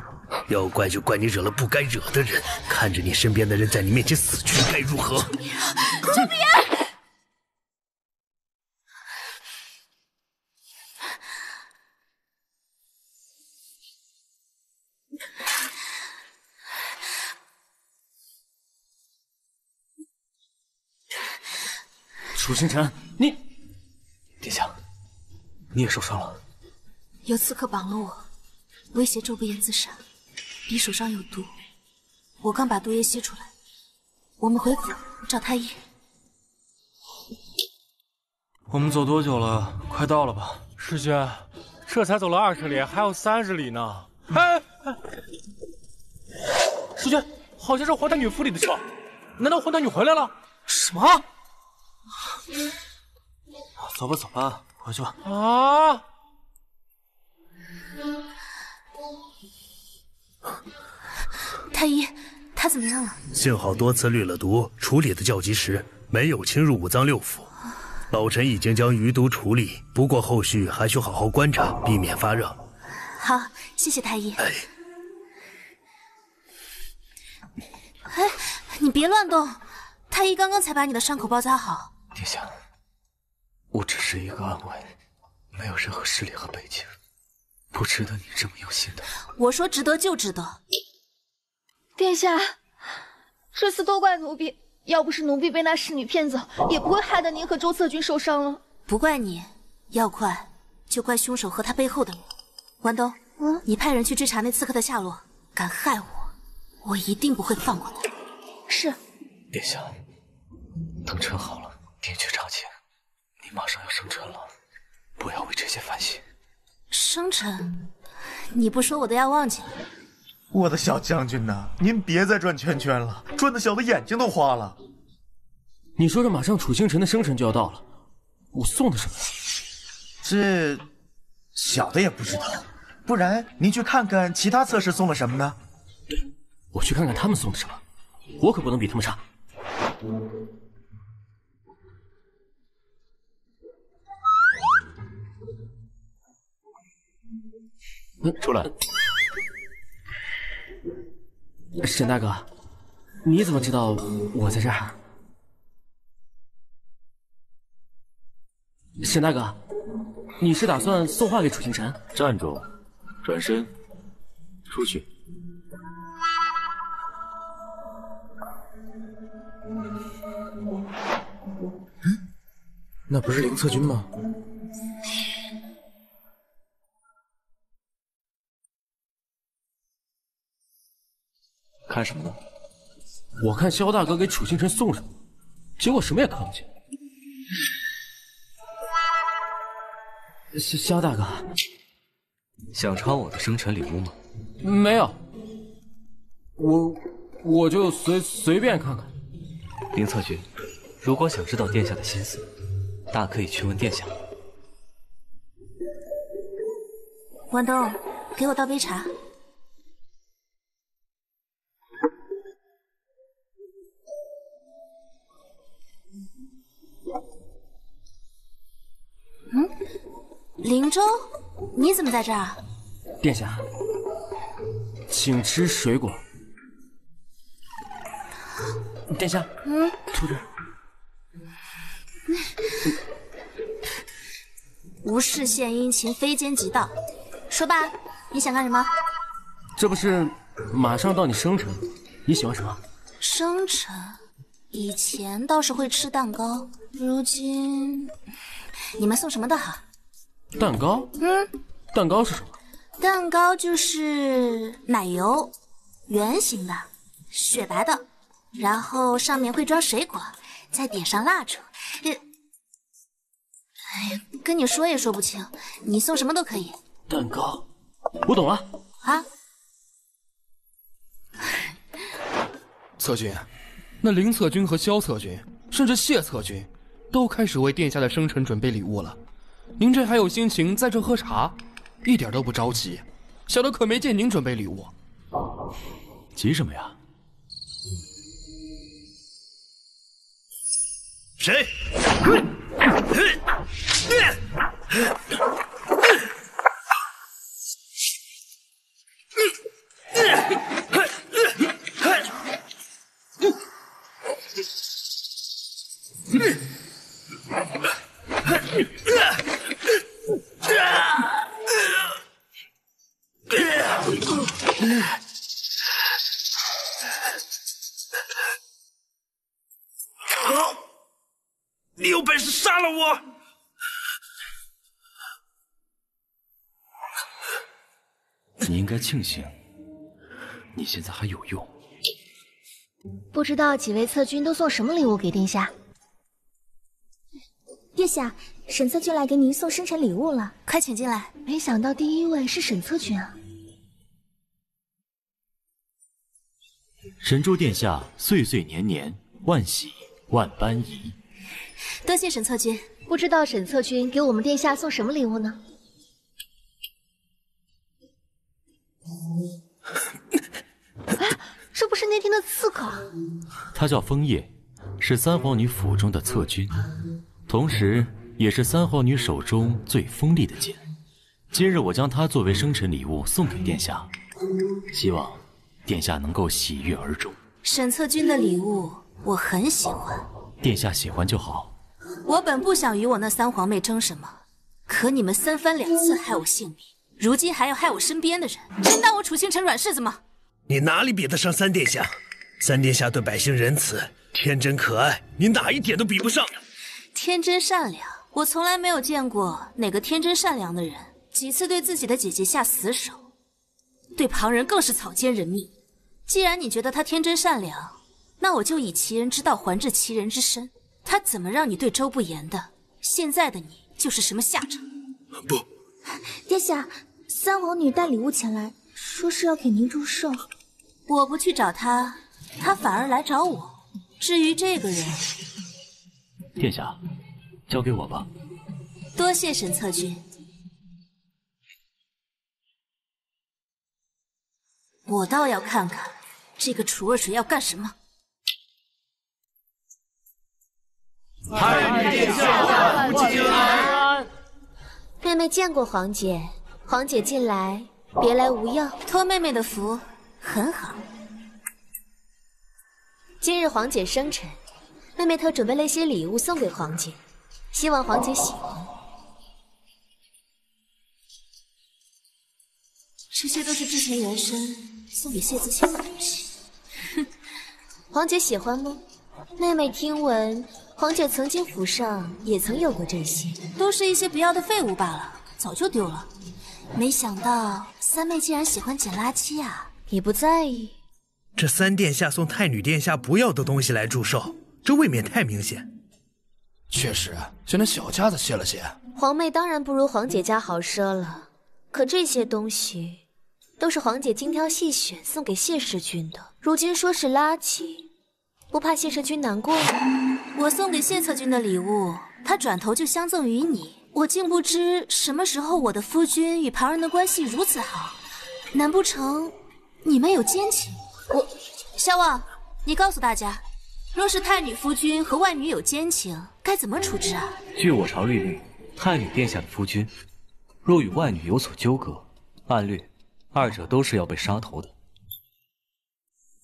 要怪就怪你惹了不该惹的人，看着你身边的人在你面前死去，该如何？周平，楚星辰，你。 殿下，你也受伤了。有刺客绑了我，威胁周不言自杀，匕首上有毒。我刚把毒液吸出来，我们回府找太医。我们走多久了？快到了吧，师兄，这才走了二十里，还有三十里呢。哎，哎师兄，好像是黄大女府里的车，难道黄大女回来了？什么？ 走吧，走吧，回去吧。啊！太医，他怎么样了？幸好多次滤了毒，处理的较及时，没有侵入五脏六腑。老臣已经将余毒处理，不过后续还需好好观察，避免发热。好，谢谢太医。哎，哎，你别乱动，太医刚刚才把你的伤口包扎好。殿下。 我只是一个安慰，没有任何势力和背景，不值得你这么用心的。我说值得就值得。殿下，这次都怪奴婢，要不是奴婢被那侍女骗走，也不会害得您和周策君受伤了。不怪你，要怪就怪凶手和他背后的人。关东，嗯，你派人去追查那刺客的下落。敢害我，我一定不会放过你。是。殿下，等车好了，您去查寝。 你马上要生辰了，不要为这些烦心。生辰？你不说我都要忘记了。我的小将军呐，您别再转圈圈了，转的小的眼睛都花了。你说这马上楚星辰的生辰就要到了，我送他什么呀？这小的也不知道，不然您去看看其他侧室送了什么呢？我去看看他们送的什么，我可不能比他们差。 出来，沈大哥，你怎么知道我在这儿？沈大哥，你是打算送话给楚星辰？站住！转身，出去。嗯，那不是凌策军吗？ 看什么呢？我看萧大哥给楚星辰送什么，结果什么也看不见。萧萧大哥，想抄我的生辰礼物吗？没有，我我就随随便看看。林策君，如果想知道殿下的心思，大可以去问殿下。关东，给我倒杯茶。 嗯，灵州，你怎么在这儿？殿下，请吃水果。殿下，嗯，出去。无事献殷勤，非奸即盗。说吧，你想干什么？这不是马上到你生辰，你喜欢什么？生辰，以前倒是会吃蛋糕，如今。 你们送什么的好？蛋糕？嗯，蛋糕是什么？蛋糕就是奶油，圆形的，雪白的，然后上面会装水果，再点上蜡烛。呃、哎呀，跟你说也说不清，你送什么都可以。蛋糕，我懂了。啊？策君，那林策军和萧策军，甚至谢策军，都开始为殿下的生辰准备礼物了。您这还有心情在这喝茶？一点都不着急。小的可没见您准备礼物。急什么呀？谁？你有本事杀了我！你应该庆幸，你现在还有用。不知道几位策军都送什么礼物给殿下？殿下，沈策军来给您送生辰礼物了，快请进来。没想到第一位是沈策军啊！神州殿下岁岁年年万喜万般宜。 多谢沈策军，不知道沈策军给我们殿下送什么礼物呢？哎，这不是那天的刺客？他叫枫叶，是三皇女府中的策军，同时也是三皇女手中最锋利的剑。今日我将它作为生辰礼物送给殿下，希望殿下能够喜悦而终。沈策军的礼物我很喜欢。 殿下喜欢就好。我本不想与我那三皇妹争什么，可你们三番两次害我性命，如今还要害我身边的人，真当我楚星辰软柿子吗？你哪里比得上三殿下？三殿下对百姓仁慈、天真可爱，你哪一点都比不上。天真善良，我从来没有见过哪个天真善良的人几次对自己的姐姐下死手，对旁人更是草菅人命。既然你觉得他天真善良， 那我就以其人之道还治其人之身。他怎么让你对周不言的，现在的你就是什么下场？不，殿下，三皇女带礼物前来，说是要给您祝寿。我不去找她，她反而来找我。至于这个人，殿下，交给我吧。多谢沈策军。我倒要看看这个楚二水要干什么。 太殿下万福金安。妹妹见过皇姐，皇姐近来别来无恙，托妹妹的福，很好。今日皇姐生辰，妹妹特准备了一些礼物送给皇姐，希望皇姐喜欢。这些都是之前原身送给谢自清的东西，哼，皇姐喜欢吗？妹妹听闻。 皇姐曾经府上也曾有过这些，都是一些不要的废物罢了，早就丢了。没想到三妹竟然喜欢捡垃圾啊！你不在意？这三殿下送太女殿下不要的东西来祝寿，这未免太明显。确实，向那小家子谢了谢。皇妹当然不如皇姐家好奢了，可这些东西都是皇姐精挑细选送给谢世君的，如今说是垃圾。 不怕谢世君难过吗？我送给谢策君的礼物，他转头就相赠于你。我竟不知什么时候我的夫君与旁人的关系如此好，难不成你们有奸情？我，萧望，你告诉大家，若是太女夫君和外女有奸情，该怎么处置啊？据我朝律令，太女殿下的夫君，若与外女有所纠葛，按律，二者都是要被杀头的。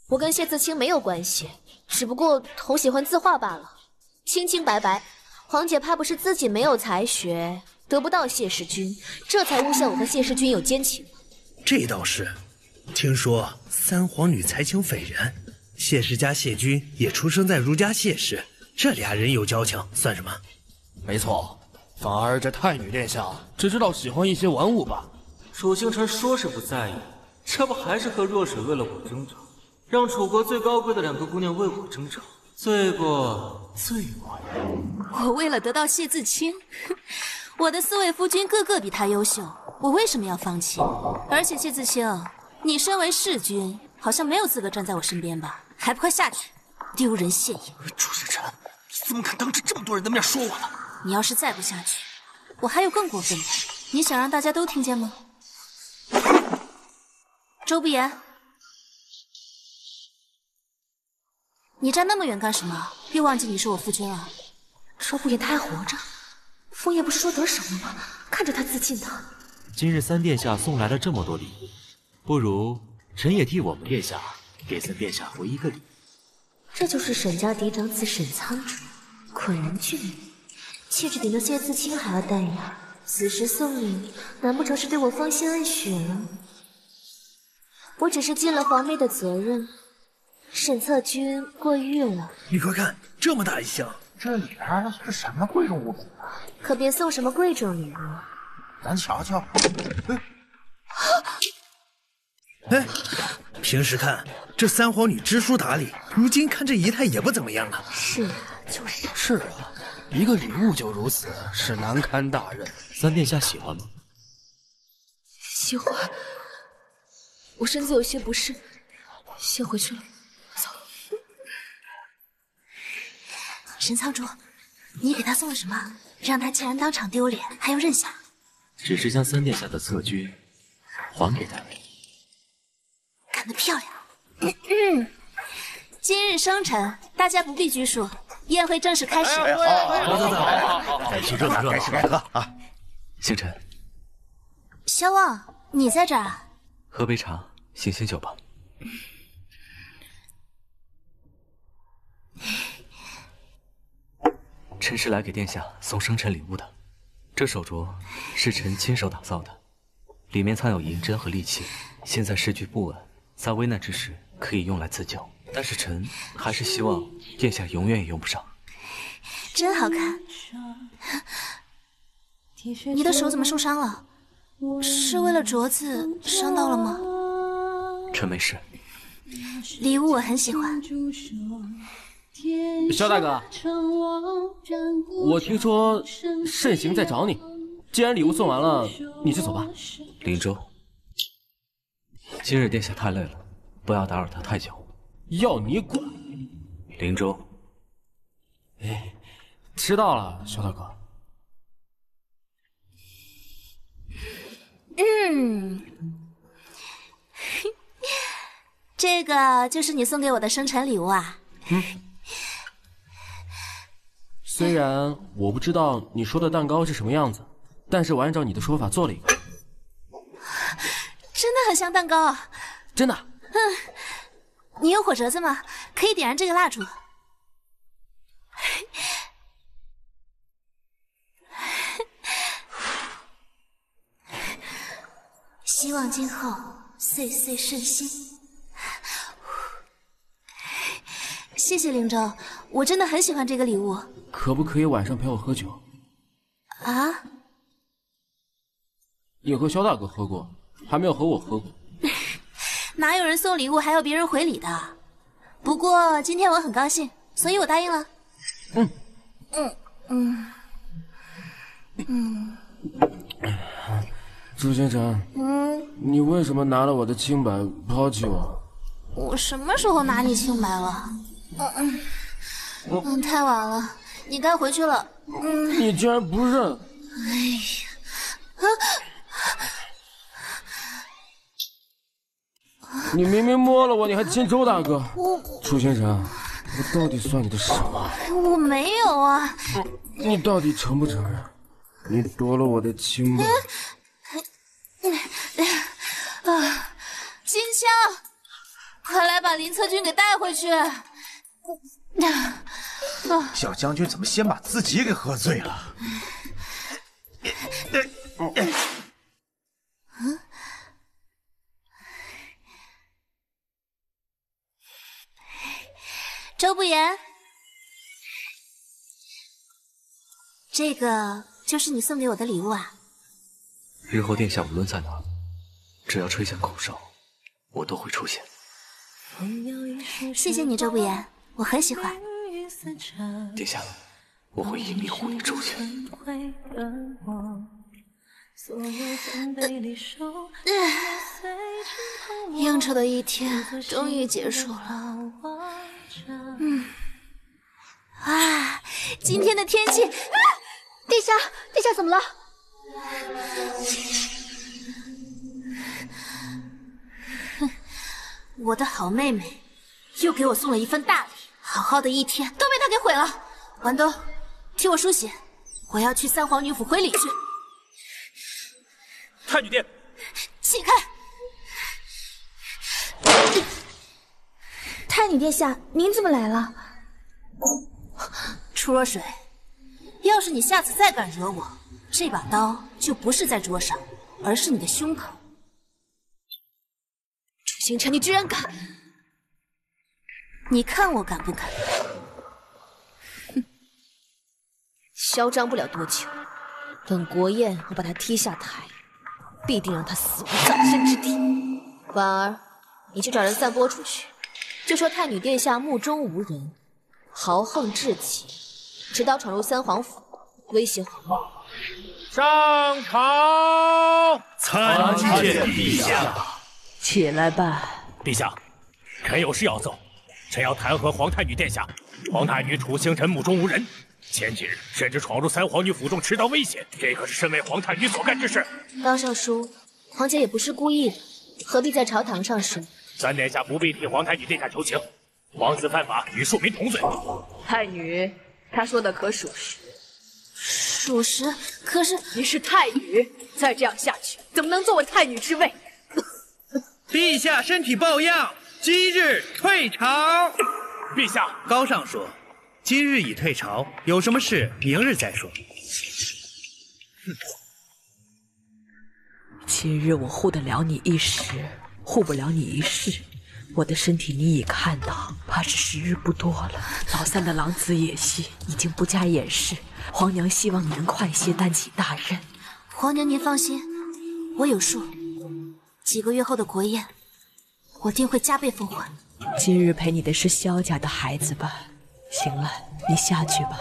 我跟谢自清没有关系。 只不过同喜欢字画罢了，清清白白。皇姐怕不是自己没有才学，得不到谢世君，这才诬陷我和谢世君有奸情。这倒是，听说三皇女才情斐然，谢氏家谢君也出生在儒家谢氏，这俩人有交情算什么？没错，反而这太女殿下只知道喜欢一些玩物吧。楚星辰说是不在意，这不还是和若水为了我争吵？ 让楚国最高贵的两个姑娘为我争吵，罪过罪过呀！我为了得到谢自清，我的四位夫君个个比他优秀，我为什么要放弃？而且谢自清，你身为弑君，好像没有资格站在我身边吧？还不快下去！丢人现眼。楚世臣，你怎么敢当着这么多人的面说我呢？你要是再不下去，我还有更过分的。你想让大家都听见吗？周不言，你站那么远干什么？别忘记你是我夫君啊！周不言他还活着，枫叶不是说得手了吗？看着他自尽的。今日三殿下送来了这么多礼物，不如臣也替我们殿下给三殿下回一个礼。这就是沈家嫡长子沈苍竹，果然俊美，气质比那谢自清还要淡雅。此时送礼，难不成是对我芳心暗许了？ 我只是尽了皇妹的责任，沈策君过誉了。你快看，这么大一箱，这里边是什么贵重物品啊？可别送什么贵重礼物，咱瞧瞧。哎，哎，平时看这三皇女知书达理，如今看这仪态也不怎么样啊。是啊，就是是啊，一个礼物就如此，是难堪大任。三殿下喜欢吗？喜欢。 我身子有些不适，先回去了。走。沈苍竹，你给他送了什么？让他竟然当场丢脸，还要认下？只是将三殿下的策军还给他。干得漂亮！嗯嗯、今日生辰，大家不必拘束，宴会正式开始。哎、好，走走走，该去热闹热闹，该吃该喝啊！星辰，萧望，你在这儿啊？喝杯茶。 醒醒酒吧。臣是来给殿下送生辰礼物的，这手镯是臣亲手打造的，里面藏有银针和利器。现在时局不稳，在危难之时可以用来自救，但是臣还是希望殿下永远也用不上。真好看！你的手怎么受伤了？是为了镯子伤到了吗？ 臣没事，礼物我很喜欢。萧大哥，我听说慎行在找你，既然礼物送完了，你就走吧。林州，今日殿下太累了，不要打扰他太久。要你管！林州，哎，知道了，萧大哥。嗯。 这个就是你送给我的生辰礼物啊！嗯，虽然我不知道你说的蛋糕是什么样子，但是我按照你的说法做了一个，真的很像蛋糕，真的。嗯，你有火折子吗？可以点燃这个蜡烛。希望今后岁岁顺心。 谢谢灵州，我真的很喜欢这个礼物。可不可以晚上陪我喝酒？啊？也和萧大哥喝过，还没有和我喝过。哪有人送礼物还要别人回礼的？不过今天我很高兴，所以我答应了。嗯嗯嗯嗯。朱星辰，嗯，你为什么拿了我的清白抛弃我？我什么时候拿你清白了？ 嗯嗯嗯，太晚了，你该回去了。嗯，你竟然不认！哎呀，啊！你明明摸了我，你还亲周大哥。楚先生，我到底算你的什么？我没有啊。你到底承不承认？你夺了我的清白。啊！金枪，快来把林策军给带回去。 小将军怎么先把自己给喝醉了？嗯，周不言，这个就是你送给我的礼物啊！日后殿下无论在哪，只要吹响口哨，我都会出现。谢谢你，周不言。 我很喜欢，殿下，我会一命护你周全。应酬的一天终于结束了，嗯，今天的天气，啊，殿下，殿下怎么了？哼，我的好妹妹又给我送了一份大礼，好好的一天都被她给毁了。完东，替我输血，我要去三皇女府回礼去。太女殿，起开！ 太女殿下，您怎么来了？初若水，要是你下次再敢惹我，这把刀就不是在桌上，而是你的胸口。楚星辰，你居然敢！你看我敢不敢？哼，嚣张不了多久，本国宴要把他踢下台，必定让他死无葬身之地。婉儿，你去找人散播出去。 就说太女殿下目中无人，豪横至极，持刀闯入三皇府，威胁皇后。上朝，参见陛下。起来吧，陛下，臣有事要奏。臣要弹劾皇太女殿下。皇太女楚星辰目中无人，前几日甚至闯入三皇女府中持刀威胁，这可是身为皇太女所干之事。高尚书，皇姐也不是故意的，何必在朝堂上说？ 三殿下不必替皇太女殿下求情，王子犯法与庶民同罪。太女，她说的可属实？属实。可是你是太女，再这样下去怎么能坐稳太女之位？陛下身体抱恙，即日退朝。陛下，高尚书，今日已退朝，有什么事明日再说。今日我护得了你一时。 护不了你一世，我的身体你已看到，怕是时日不多了。老三的狼子野心已经不加掩饰，皇娘希望你能快些担起大任。皇娘您放心，我有数。几个月后的国宴，我定会加倍奉还。今日陪你的是萧家的孩子吧？行了，你下去吧。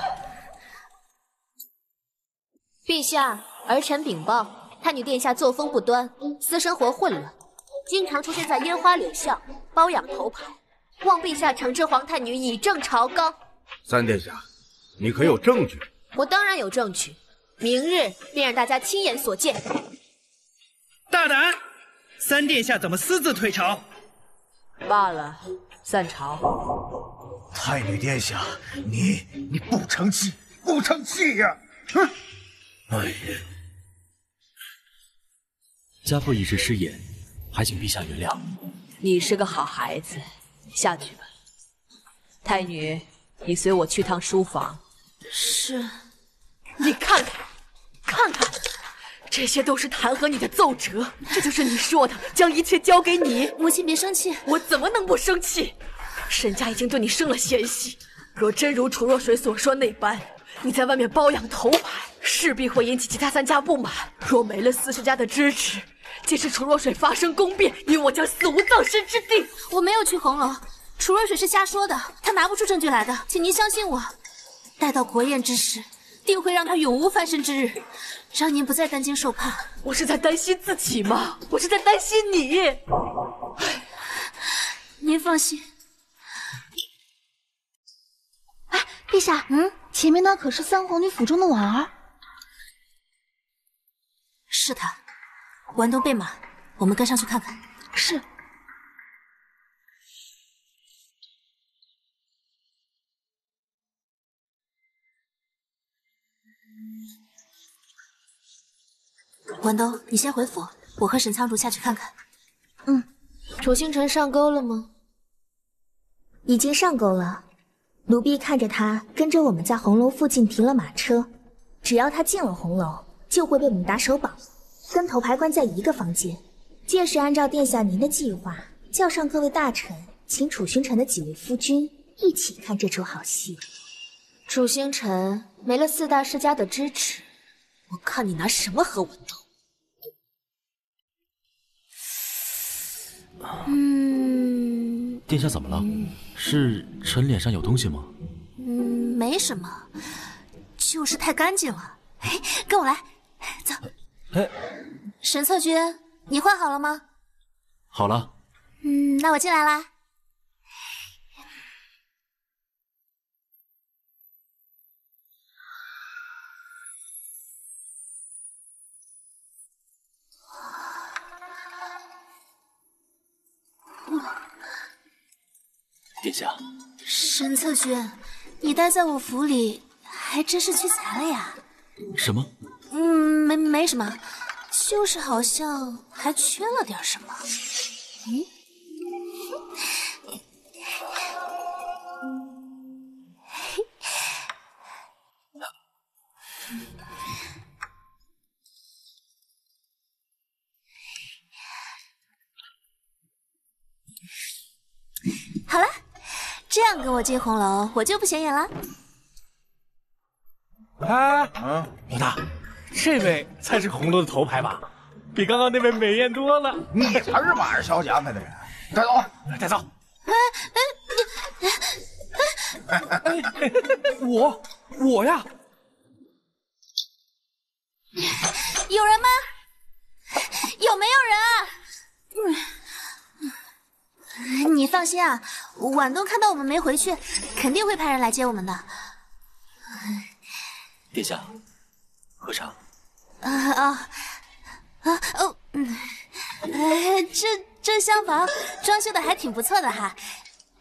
陛下，儿臣禀报，太女殿下作风不端，私生活混乱。 经常出现在烟花柳巷，包养头牌，望陛下惩治皇太女，以正朝纲。三殿下，你可有证据？我当然有证据，明日便让大家亲眼所见。大胆！三殿下怎么私自退朝？罢了，散朝。太女殿下，你你不成器，不成器呀！哼！哎呀，家父一时失言。 还请陛下原谅。你是个好孩子，下去吧。太女，你随我去趟书房。是。你看看，看看，这些都是弹劾你的奏折，这就是你说的，将一切交给你。母亲别生气，我怎么能不生气？沈家已经对你生了嫌隙，若真如楚若水所说那般，你在外面包养头牌，势必会引起其他三家不满。若没了四十家的支持。 即使楚若水发生宫变，你我将死无葬身之地。我没有去红楼，楚若水是瞎说的，她拿不出证据来的，请您相信我。待到国宴之时，定会让她永无翻身之日，让您不再担惊受怕。我是在担心自己吗？我是在担心你。您放心。哎，陛下，嗯，前面那可是三皇女府中的婉儿。是她。 完东备马，我们跟上去看看。是。完东，你先回府，我和沈苍竹下去看看。嗯。楚星辰上钩了吗？已经上钩了。奴婢看着他跟着我们在红楼附近停了马车，只要他进了红楼，就会被我们打手绑。 跟头牌关在一个房间，届时按照殿下您的计划，叫上各位大臣，请楚星辰的几位夫君一起看这出好戏。楚星辰没了四大世家的支持，我看你拿什么和我斗？嗯，殿下怎么了？嗯、是臣脸上有东西吗？嗯，没什么，就是太干净了。哎，跟我来，走。 哎，沈策君，你换好了吗？好了。嗯，那我进来啦。殿下，沈策君，你待在我府里还真是屈才了呀。什么？嗯，没没什么，就是好像还缺了点什么。嗯。 好了，这样跟我进红楼，我就不显眼了。哎，嗯，老大，这位才是红楼的头牌吧？比刚刚那位美艳多了。你才是晚上小姐安排的人，带走，带走。哎哎哎哎哎！我我呀，有人吗？有没有人？嗯。 你放心啊，晚东看到我们没回去，肯定会派人来接我们的。殿下，喝茶。啊啊啊哦，嗯，哎，这这厢房装修的还挺不错的哈。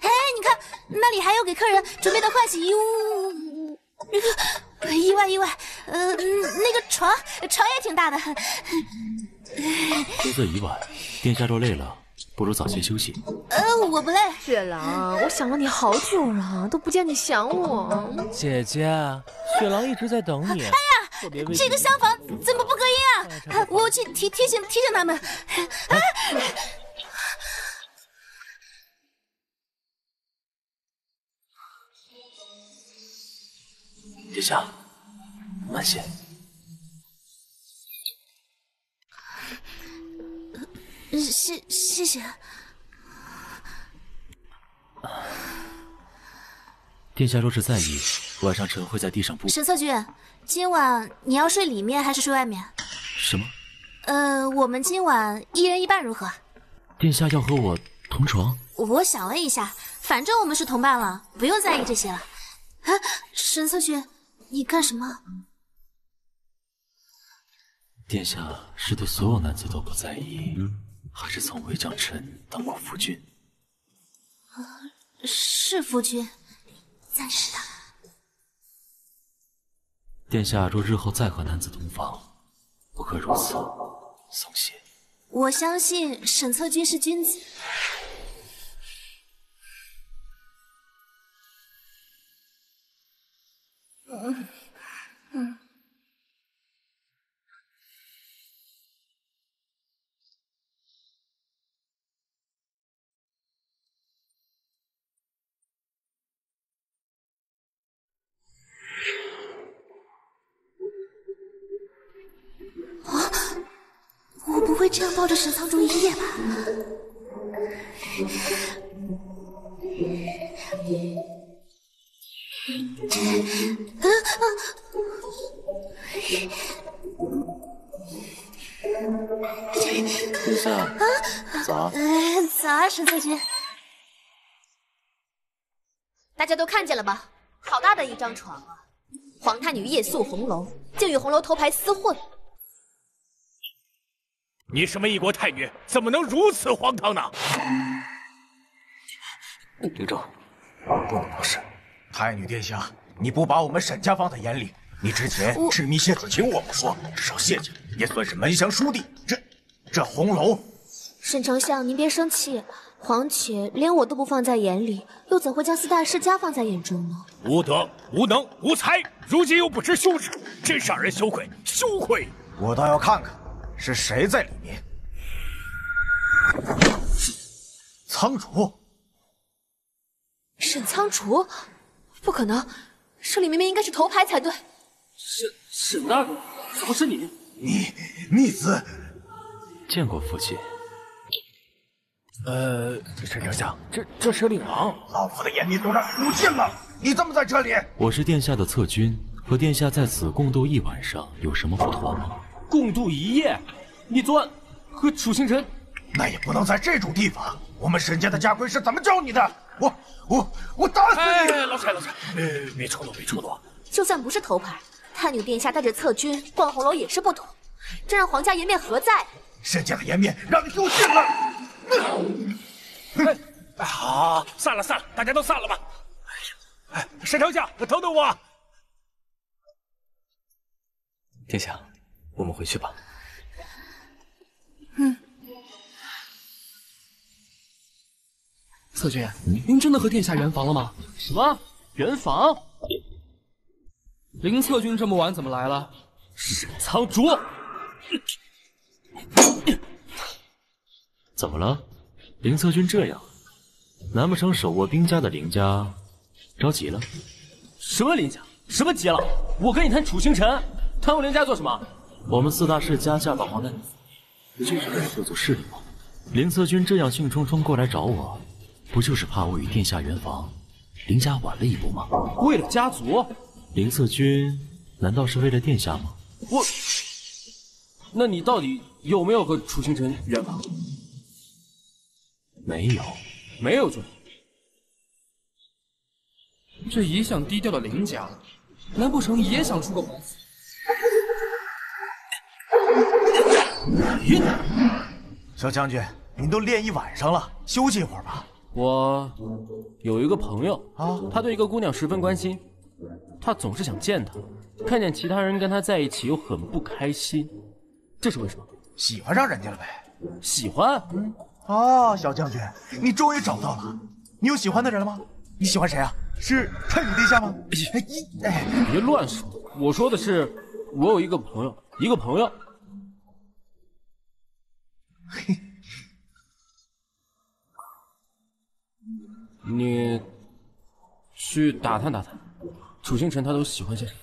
哎，你看那里还有给客人准备的换洗衣物。意外意外，呃，那个床床也挺大的。天色已晚，殿下若累了。 不如早些休息。呃，我不累。雪狼，我想了你好久了，都不见你想我。姐姐，雪狼一直在等你。哎呀，这个厢房怎么不隔音啊？我去提提醒提醒他们。哎，殿下，慢些。 谢谢谢，殿下若是在意，晚上臣会在地上铺。沈策君，今晚你要睡里面还是睡外面？什么？呃，我们今晚一人一半如何？殿下要和我同床？我想了一下，反正我们是同伴了，不用在意这些了。啊，沈策君，你干什么？殿下是对所有男子都不在意。嗯 还是从未将臣当过夫君，呃、是夫君，暂时的。殿下若日后再和男子同房，不可如此，松懈。我相信沈策君是君子。嗯嗯。 不会这样抱着沈苍竹一夜吧？啊啊！殿下啊，早！早啊，沈策君。大家都看见了吧？好大的一张床啊！皇太女夜宿红楼，竟与红楼头牌私混。 你什么一国太女，怎么能如此荒唐呢？灵州，不能闹事。太女殿下，你不把我们沈家放在眼里，你之前痴迷谢楚晴，我不说，至少谢家也算是门祥淑弟。这这红楼，沈丞相，您别生气。况且连我都不放在眼里，又怎会将四大世家放在眼中呢？无德、无能、无才，如今又不知羞耻，真是让人羞愧，羞愧！我倒要看看。 是谁在里面？苍竹，沈苍竹，不可能，这里明明应该是头牌才对。沈沈大哥，怎么是你？你逆子，见过父亲。呃，沈丞相，这这是领王，老夫的眼睛都让你见了，你怎么在这里？我是殿下的侧君，和殿下在此共度一晚上，有什么不妥吗？ 共度一夜，你昨晚和楚星辰，那也不能在这种地方。我们沈家的家规是怎么教你的？我我我打死你！哎，老柴老柴，呃，别冲动，别冲动。就算不是头牌，太女殿下带着侧军逛红楼也是不妥，这让皇家颜面何在？沈家的颜面让你丢尽了！啊！散了，散了，大家都散了吧。哎，沈丞相，等等我。殿下，我们回去吧。嗯。侧君，您真的和殿下圆房了吗？什么圆房？林侧君这么晚怎么来了？沈苍竹。 怎么了？林策军这样，难不成手握兵家的林家着急了？什么林家？什么急了？我跟你谈楚星辰，谈我林家做什么？我们四大世家嫁到黄丹，不就是为了各族势力吗？林策军这样兴冲冲过来找我，不就是怕我与殿下圆房，林家晚了一步吗？为了家族？林策军难道是为了殿下吗？我。 那你到底有没有和楚星辰圆房？没有，没有就好。这一向低调的林家，难不成也想出个皇子？你，小将军，您都练一晚上了，休息一会儿吧。我有一个朋友啊，他对一个姑娘十分关心，他总是想见她，看见其他人跟她在一起又很不开心。 这是为什么？喜欢上人家了呗？喜欢？嗯。哦，小将军，你终于找到了。你有喜欢的人了吗？你喜欢谁啊？是太女殿下吗？哎，你哎，别乱说。我说的是，我有一个朋友，一个朋友。嘿，你去打探打探，楚星辰他都喜欢些谁？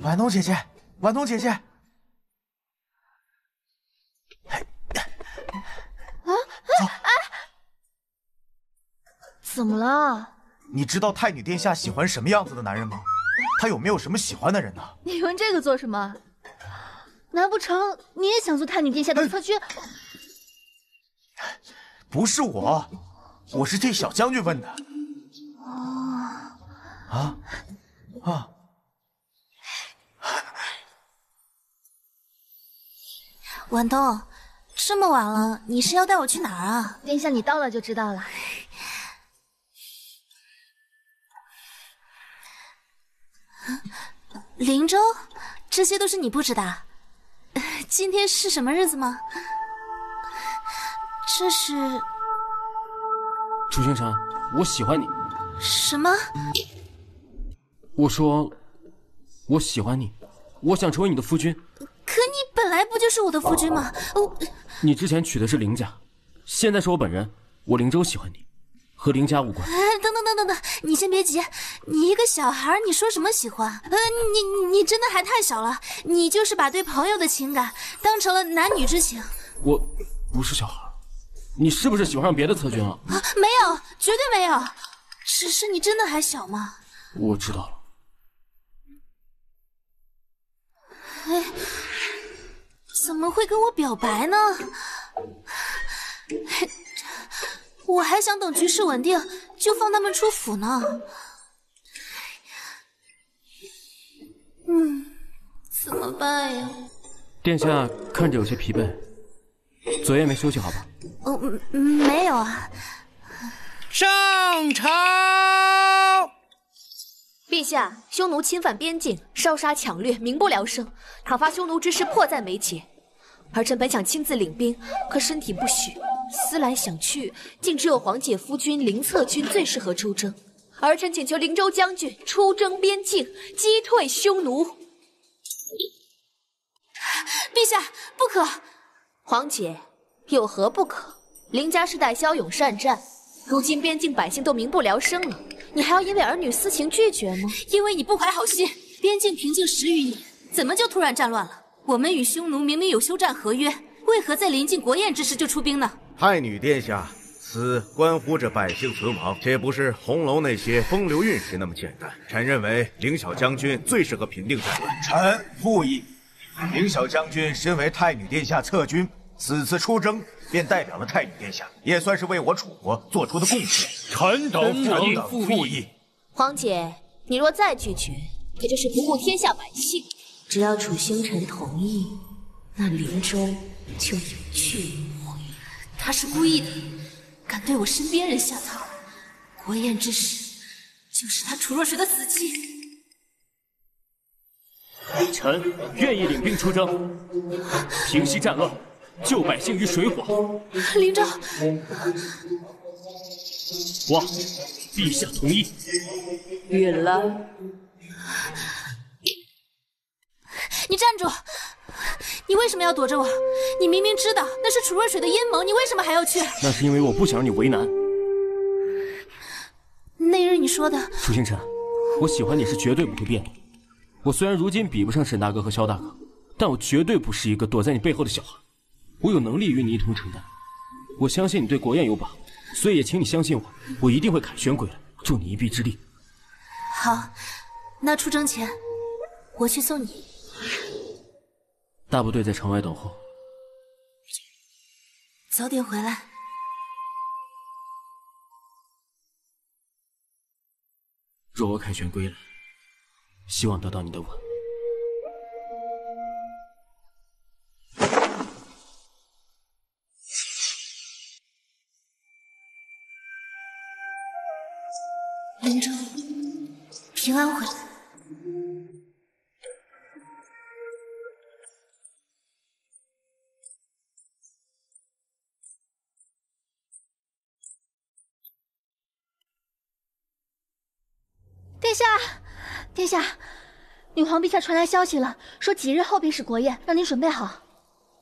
婉彤姐姐，婉彤姐姐，哎，啊啊！怎么了？你知道太女殿下喜欢什么样子的男人吗？她有没有什么喜欢的人呢？你问这个做什么？难不成你也想做太女殿下的侧君？不是我，我是替小将军问的。啊啊啊！ 婉冬，这么晚了，你是要带我去哪儿啊？殿下，你到了就知道了。灵州，这些都是你布置的。今天是什么日子吗？这是楚星辰，我喜欢你。什么？我说，我喜欢你，我想成为你的夫君。 可你本来不就是我的夫君吗？哦，你之前娶的是林家，现在是我本人，我林州喜欢你，和林家无关。哎，等等等等等，你先别急，你一个小孩，你说什么喜欢？呃，你你真的还太小了，你就是把对朋友的情感当成了男女之情。我不是小孩，你是不是喜欢上别的侧君了？啊，没有，绝对没有，只是你真的还小吗？我知道了。哎。 怎么会跟我表白呢？我还想等局势稳定就放他们出府呢。嗯，怎么办呀？殿下看着有些疲惫，昨夜没休息好吧？哦，没有啊。上朝！陛下，匈奴侵犯边境，烧杀抢掠，民不聊生，讨伐匈奴之事迫在眉睫。 儿臣本想亲自领兵，可身体不许。思来想去，竟只有皇姐夫君林策军最适合出征。儿臣请求灵州将军出征边境，击退匈奴。陛下不可！皇姐有何不可？林家世代骁勇善战，如今边境百姓都民不聊生了，你还要因为儿女私情拒绝吗？因为你不怀好心。边境平静十余年，怎么就突然战乱了？ 我们与匈奴明明有休战合约，为何在临近国宴之时就出兵呢？太女殿下，此关乎着百姓存亡，且不是红楼那些风流韵事那么简单。臣认为凌小将军最适合平定战乱。臣附议。凌小将军身为太女殿下侧军，此次出征便代表了太女殿下，也算是为我楚国做出的贡献。臣等附议。皇姐，你若再拒绝，可就是不顾天下百姓。 只要楚星辰同意，那林州就有去无回。他是故意的，敢对我身边人下套。国宴之事，就是他楚若水的死期。臣愿意领兵出征，平息战乱，救百姓于水火。灵昭，哇，陛下同意。允了。你，你站住！ 你为什么要躲着我？你明明知道那是楚若水的阴谋，你为什么还要去？那是因为我不想让你为难。那日你说的，楚星辰，我喜欢你是绝对不会变的。我虽然如今比不上沈大哥和萧大哥，但我绝对不是一个躲在你背后的小孩。我有能力与你一同承担。我相信你对国宴有把，所以也请你相信我，我一定会凯旋归来，助你一臂之力。好，那出征前，我去送你。 大部队在城外等候，早点回来。若我凯旋归来，希望得到你的吻。林州，平安回来。 殿下，女皇陛下传来消息了，说几日后便是国宴，让您准备好，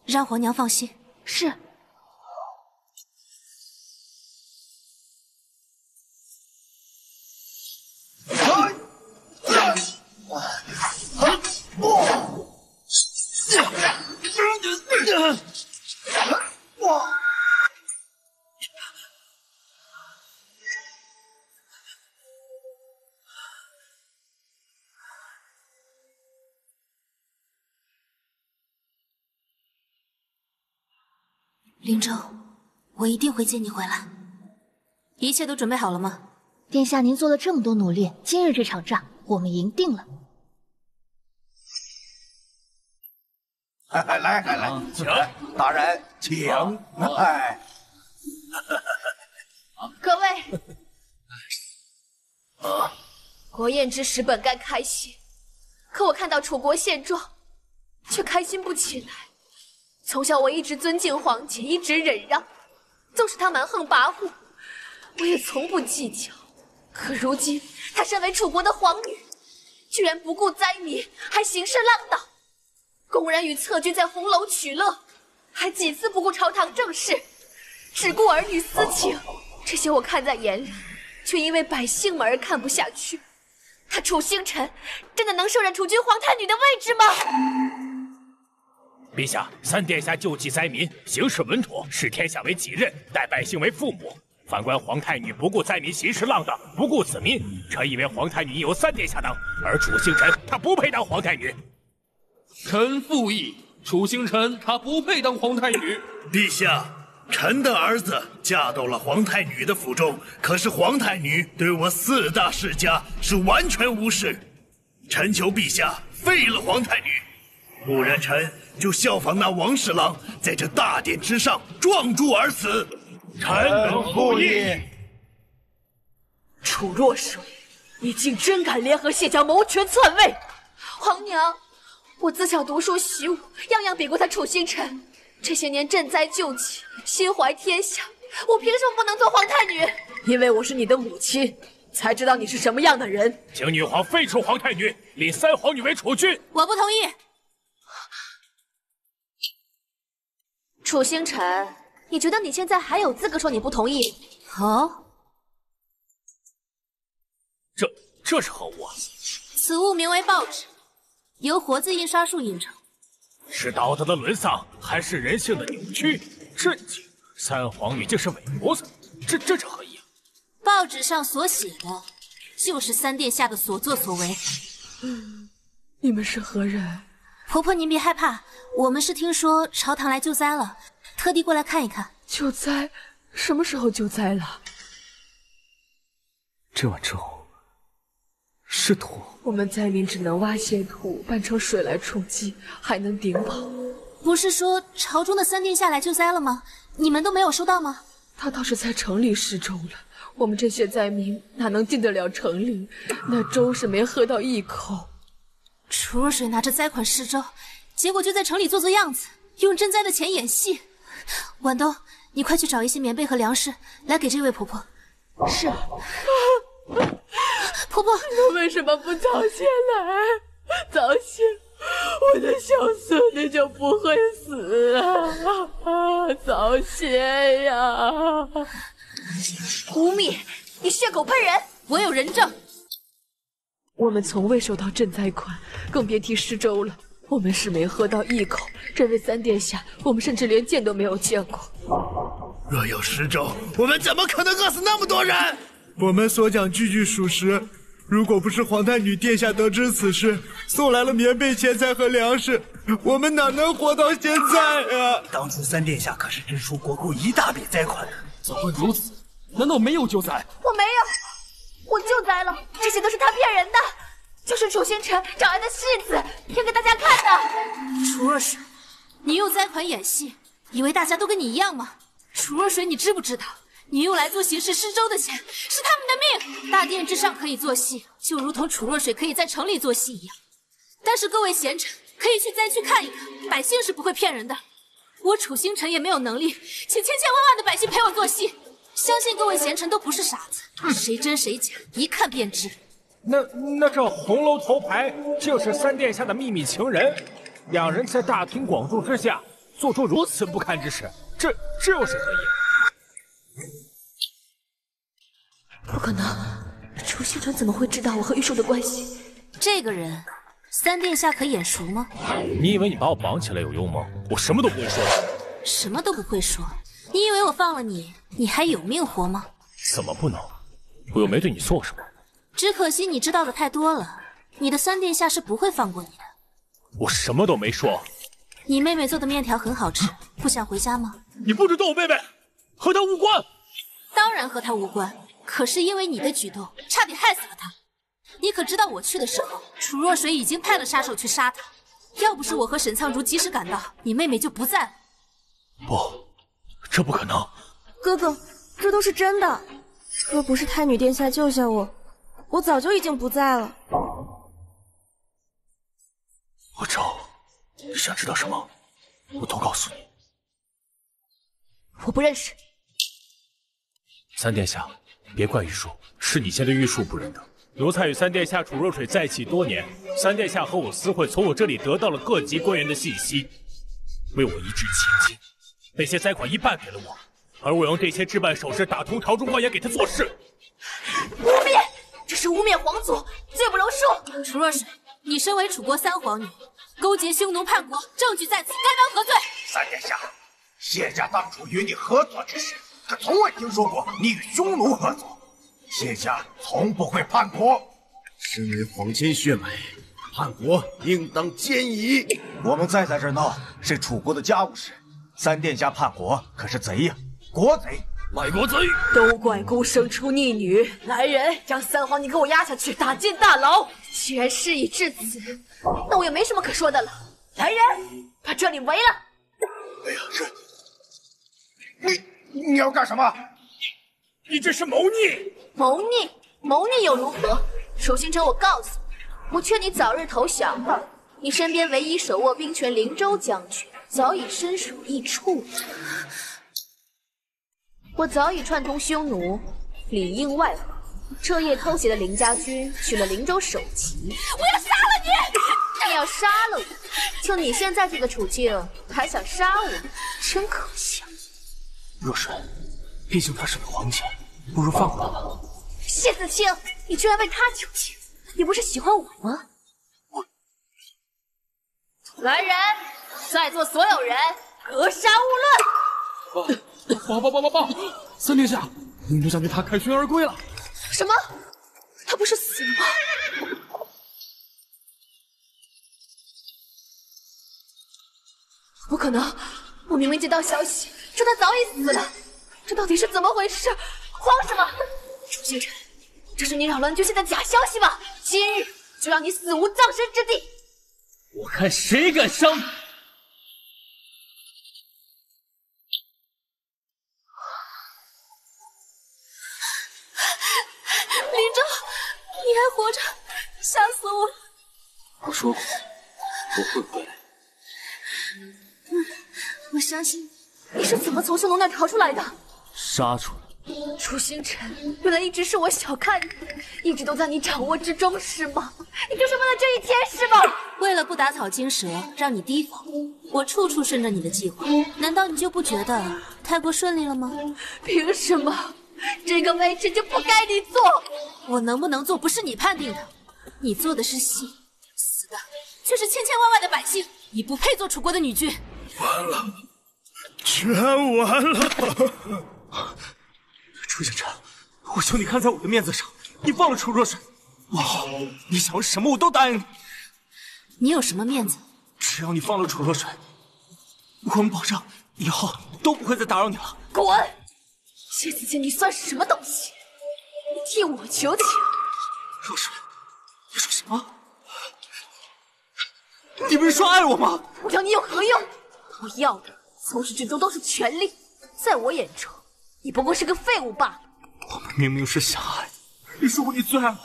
让皇娘放心。是。林州，我一定会接你回来。一切都准备好了吗？殿下，您做了这么多努力，今日这场仗我们赢定了。来来来来，请大人，请。哎，各位，国宴之时本该开心，可我看到楚国现状，却开心不起来。 从小我一直尊敬皇姐，一直忍让，纵使她蛮横跋扈，我也从不计较。可如今她身为楚国的皇女，居然不顾灾民，还行事浪荡，公然与侧军在红楼取乐，还几次不顾朝堂政事，只顾儿女私情。这些我看在眼里，却因为百姓们而看不下去。她楚星辰真的能胜任楚军皇太女的位置吗？ 陛下，三殿下救济灾民，行事稳妥，视天下为己任，待百姓为父母。反观皇太女不顾灾民，行事浪荡，不顾子民，臣以为皇太女应由三殿下当，而楚星辰她不配当皇太女。臣附议，楚星辰她不配当皇太女。陛下，臣的儿子嫁到了皇太女的府中，可是皇太女对我四大世家是完全无视。臣求陛下废了皇太女，不然臣。 就效仿那王侍郎，在这大殿之上撞柱而死。臣等附议。楚若水，你竟真敢联合谢家谋权篡位！皇娘，我自小读书习武，样样比过他楚星辰。这些年赈灾救济，心怀天下，我凭什么不能做皇太女？因为我是你的母亲，才知道你是什么样的人。请女皇废除皇太女，立三皇女为储君。我不同意。 楚星辰，你觉得你现在还有资格说你不同意？哦，这这是何物啊？此物名为报纸，由活字印刷术印成。是道德的沦丧，还是人性的扭曲？震惊！三皇女竟是伪菩萨，这这是何意啊？报纸上所写的，就是三殿下的所作所为。嗯，你们是何人？ 婆婆，您别害怕，我们是听说朝堂来救灾了，特地过来看一看。救灾？什么时候救灾了？这碗之后是土，我们灾民只能挖些土拌成水来充饥，还能顶饱。不是说朝中的三殿下来救灾了吗？你们都没有收到吗？他倒是在城里失踪了，我们这些灾民哪能进得了城里？那粥是没喝到一口。楚若水拿着灾款施粥，结果就在城里做做样子，用赈灾的钱演戏。婉冬，你快去找一些棉被和粮食来给这位婆婆。是。啊啊、婆婆，你为什么不早些来？早些。 我的小孙女就不会死啊！啊早些呀！污蔑！你血口喷人！我有人证。我们从未收到赈灾款，更别提施粥了。我们是没喝到一口。这位三殿下，我们甚至连见都没有见过。若有施粥，我们怎么可能饿死那么多人？我们所讲句句属实。 如果不是皇太女殿下得知此事，送来了棉被、钱财和粮食，我们哪能活到现在啊！当初三殿下可是支出国库一大笔灾款的，怎会如此？难道没有救灾？我没有，我救灾了，这些都是他骗人的，就是楚星辰找来的戏子，骗给大家看的。楚若水，你用灾款演戏，以为大家都跟你一样吗？楚若水，你知不知道？ 你用来做行事施粥的钱是他们的命。大殿之上可以做戏，就如同楚若水可以在城里做戏一样。但是各位贤臣可以去灾区看一看，百姓是不会骗人的。我楚星辰也没有能力，请千千万万的百姓陪我做戏。相信各位贤臣都不是傻子，谁真谁假一看便知。那那这红楼头牌就是三殿下的秘密情人，两人在大庭广众之下做出如此不堪之事，这这又是何意？ 不可能，楚星辰怎么会知道我和玉树的关系？这个人，三殿下可眼熟吗？你以为你把我绑起来有用吗？我什么都不会说的。什么都不会说？你以为我放了你，你还有命活吗？怎么不能？我又没对你做什么。只可惜你知道的太多了，你的三殿下是不会放过你的。我什么都没说。你妹妹做的面条很好吃，不想回家吗？你不准动我妹妹，和她无关。当然和她无关。 可是因为你的举动，差点害死了他。你可知道我去的时候，楚若水已经派了杀手去杀他。要不是我和沈苍如及时赶到，你妹妹就不在了。不，这不可能！哥哥，这都是真的。若不是太女殿下救下我，我早就已经不在了。我找，你想知道什么，我都告诉你。我不认识。三殿下。 别怪玉树，是你先对玉树不仁德。奴才与三殿下楚若水在一起多年，三殿下和我私会，从我这里得到了各级官员的信息，为我一掷千金。那些灾款一半给了我，而我用这些置办首饰打通朝中官员给他做事。污蔑！这是污蔑皇族，罪不容恕。楚若水，你身为楚国三皇女，勾结匈奴叛国，证据在此，该当何罪？三殿下，谢家当初与你合作之事。 可从未听说过你与匈奴合作，谢家从不会叛国。身为皇亲血脉，叛国应当奸疑。我们再在这闹，是楚国的家务事。三殿下叛国可是贼呀、啊，国贼，卖国贼！都怪孤生出逆女，来人，将三皇你给我押下去，打进大牢。既然事已至此，那我也没什么可说的了。来人，把这里围了。哎呀，是你。 你要干什么？你这是谋逆！谋逆，谋逆又如何？楚星辰，我告诉你，我劝你早日投降吧。你身边唯一手握兵权灵州将军早已身首异处，我早已串通匈奴，里应外合，彻夜偷袭了林家军，取了灵州首级。我要杀了你！你要杀了我？就你现在这个处境，还想杀我？真可笑！ 若水，毕竟她是个皇姐，不如放过她吧。谢子清，你居然为她求情，你不是喜欢我吗？我来人，在座所有人格杀勿论！报报报报报！三殿下，宁州将军他凯旋而归了。什么？他不是死了吗？不可能！我明明接到消息。 说他早已死了，这到底是怎么回事？慌什么？楚星辰，这是你扰乱军心的假消息吧？今日就让你死无葬身之地！我看谁敢伤活着，吓死我了！我说过我会回来。嗯，我相信你。你是怎么从圣龙那逃出来的？杀出来。楚星辰，原来一直是我小看你，一直都在你掌握之中，是吗？你就是为了这一天，是吗？为了不打草惊蛇，让你提防，我处处顺着你的计划，难道你就不觉得太过顺利了吗？凭什么？ 这个位置就不该你做，我能不能做不是你判定的，你做的是戏，死的却是千千万万的百姓，你不配做楚国的女君。完了，全完了！楚星辰，我求你看在我的面子上，你放了楚若水，往后你想要什么我都答应你。你有什么面子？只要你放了楚若水，我们保证以后都不会再打扰你了。滚！ 谢子敬，你算什么东西？你替我求情！若水，你说什么？你不是说爱我吗？我要你有何用？我要的从始至终都是权力，在我眼中，你不过是个废物罢了。我们明明是相爱的，你说过你最爱我。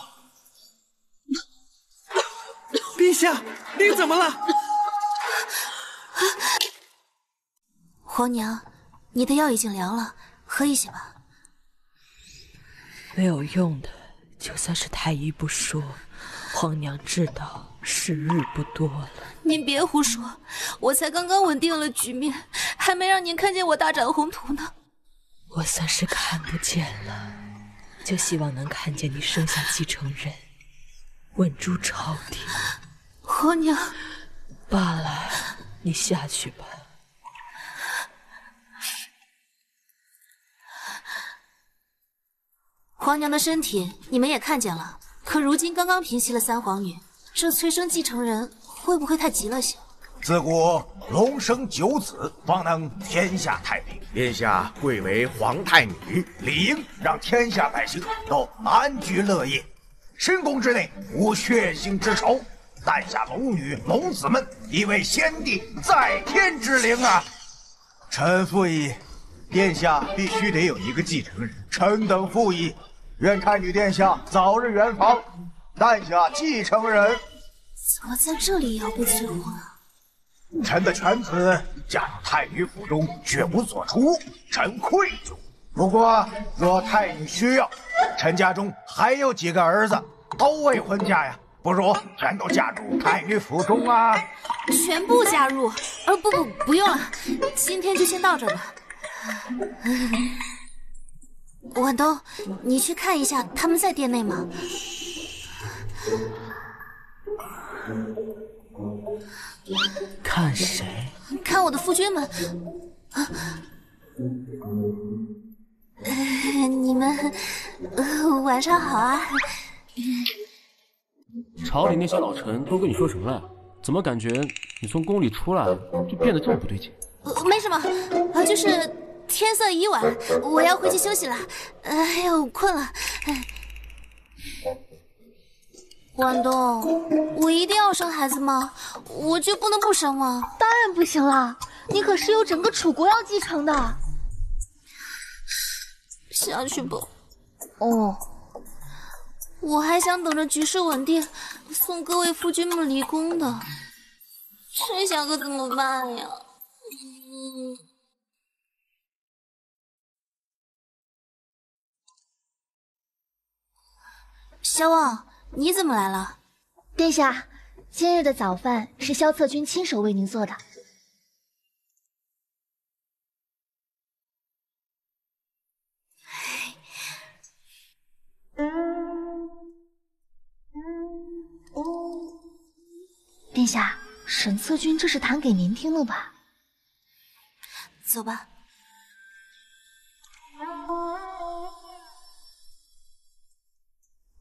陛下，你怎么了？皇娘，你的药已经凉了。 喝一些吧，没有用的。就算是太医不说，皇娘知道时日不多了。您别胡说，我才刚刚稳定了局面，还没让您看见我大展宏图呢。我算是看不见了，就希望能看见你生下继承人，稳住朝廷。皇娘，罢了，你下去吧。 皇娘的身体你们也看见了，可如今刚刚平息了三皇女，这催生继承人会不会太急了些？自古龙生九子，方能天下太平。殿下贵为皇太女，理应让天下百姓都安居乐业。深宫之内无血腥之仇，诞下龙女龙子们，已为先帝在天之灵啊！臣附议，殿下必须得有一个继承人。臣等附议。 愿太女殿下早日圆房，诞下继承人。怎么在这里也要被催婚啊？臣的犬子嫁入太女府中，却无所出，臣愧疚。不过若太女需要，臣家中还有几个儿子都未婚嫁呀，不如全都嫁入太女府中啊！全部加入？呃，不不，不用了，今天就先到这吧。婉东，你去看一下他们在殿内吗？看谁？看我的夫君们。啊，呃、你们、呃、晚上好啊。朝里那些老臣都跟你说什么了？怎么感觉你从宫里出来就变得这么不对劲？呃、没什么，呃、就是。 天色已晚，我要回去休息了。哎呦，困了。婉东，我一定要生孩子吗？我就不能不生吗？当然不行啦，你可是有整个楚国要继承的。下去吧。哦，我还想等着局势稳定，送各位夫君们离宫的。这下可怎么办呀？嗯。 萧望，你怎么来了？殿下，今日的早饭是萧策军亲手为您做的。殿下，沈策军这是弹给您听的吧？走吧。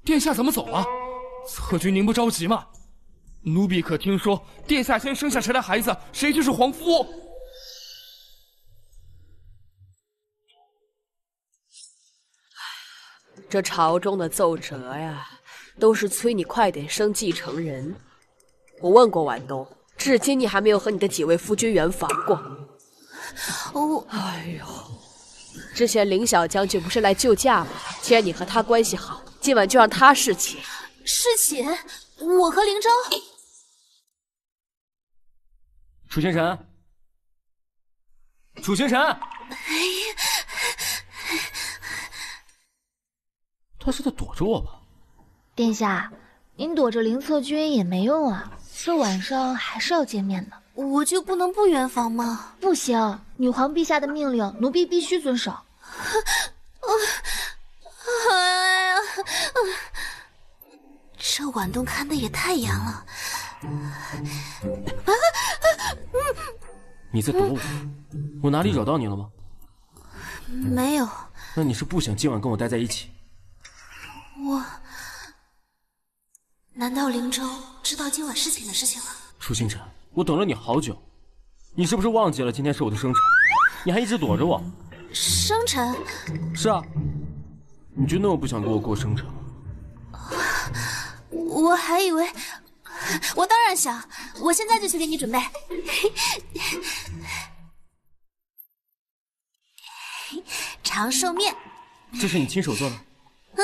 殿下怎么走了？策军，您不着急吗？奴婢可听说，殿下先生下谁的孩子，谁就是皇夫。这朝中的奏折呀，都是催你快点生继承人。我问过婉东，至今你还没有和你的几位夫君圆房过。哦，哎呦，之前凌小将军不是来救驾吗？既然你和他关系好。 今晚就让他侍寝。世锦，我和灵州。楚星辰，楚星辰，他是在躲着我吧？殿下，您躲着林策军也没用啊，这晚上还是要见面的。 我就不能不圆房吗？不行，女皇陛下的命令，奴婢必须遵守。哎呀，这晚冬看的也太严了。你在躲我？我哪里惹到你了吗？没有。那你是不想今晚跟我待在一起？我……难道灵州知道今晚事情的事情了？楚星辰。 我等了你好久，你是不是忘记了今天是我的生辰？你还一直躲着我。生辰？是啊，你就那么不想跟我过生辰吗？我还以为，我当然想，我现在就去给你准备。长寿面，这是你亲手做的？嗯。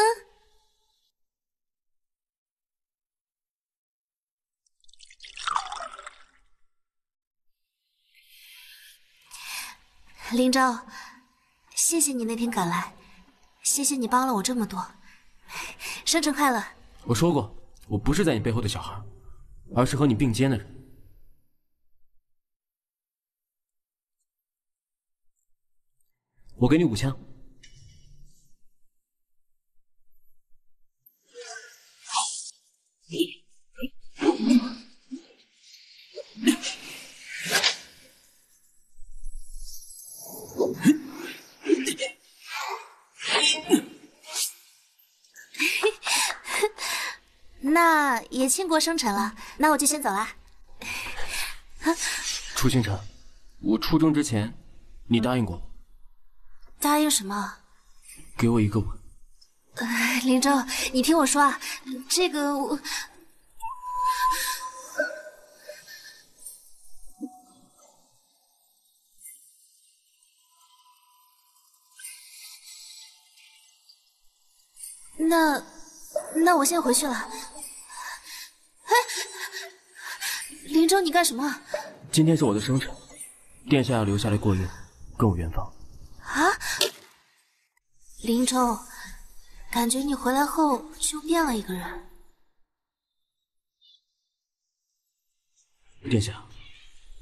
林昭，谢谢你那天赶来，谢谢你帮了我这么多，生辰快乐！我说过，我不是在你背后的小孩，而是和你并肩的人。我给你五千。那也庆过生辰了，那我就先走了。楚星辰，我出征之前，你答应过我。答应什么？给我一个吻。呃，林州，你听我说啊，这个我……那那我先回去了。 林州，你干什么？今天是我的生辰，殿下要留下来过夜，跟我圆房。啊！林州，感觉你回来后就变了一个人。殿下，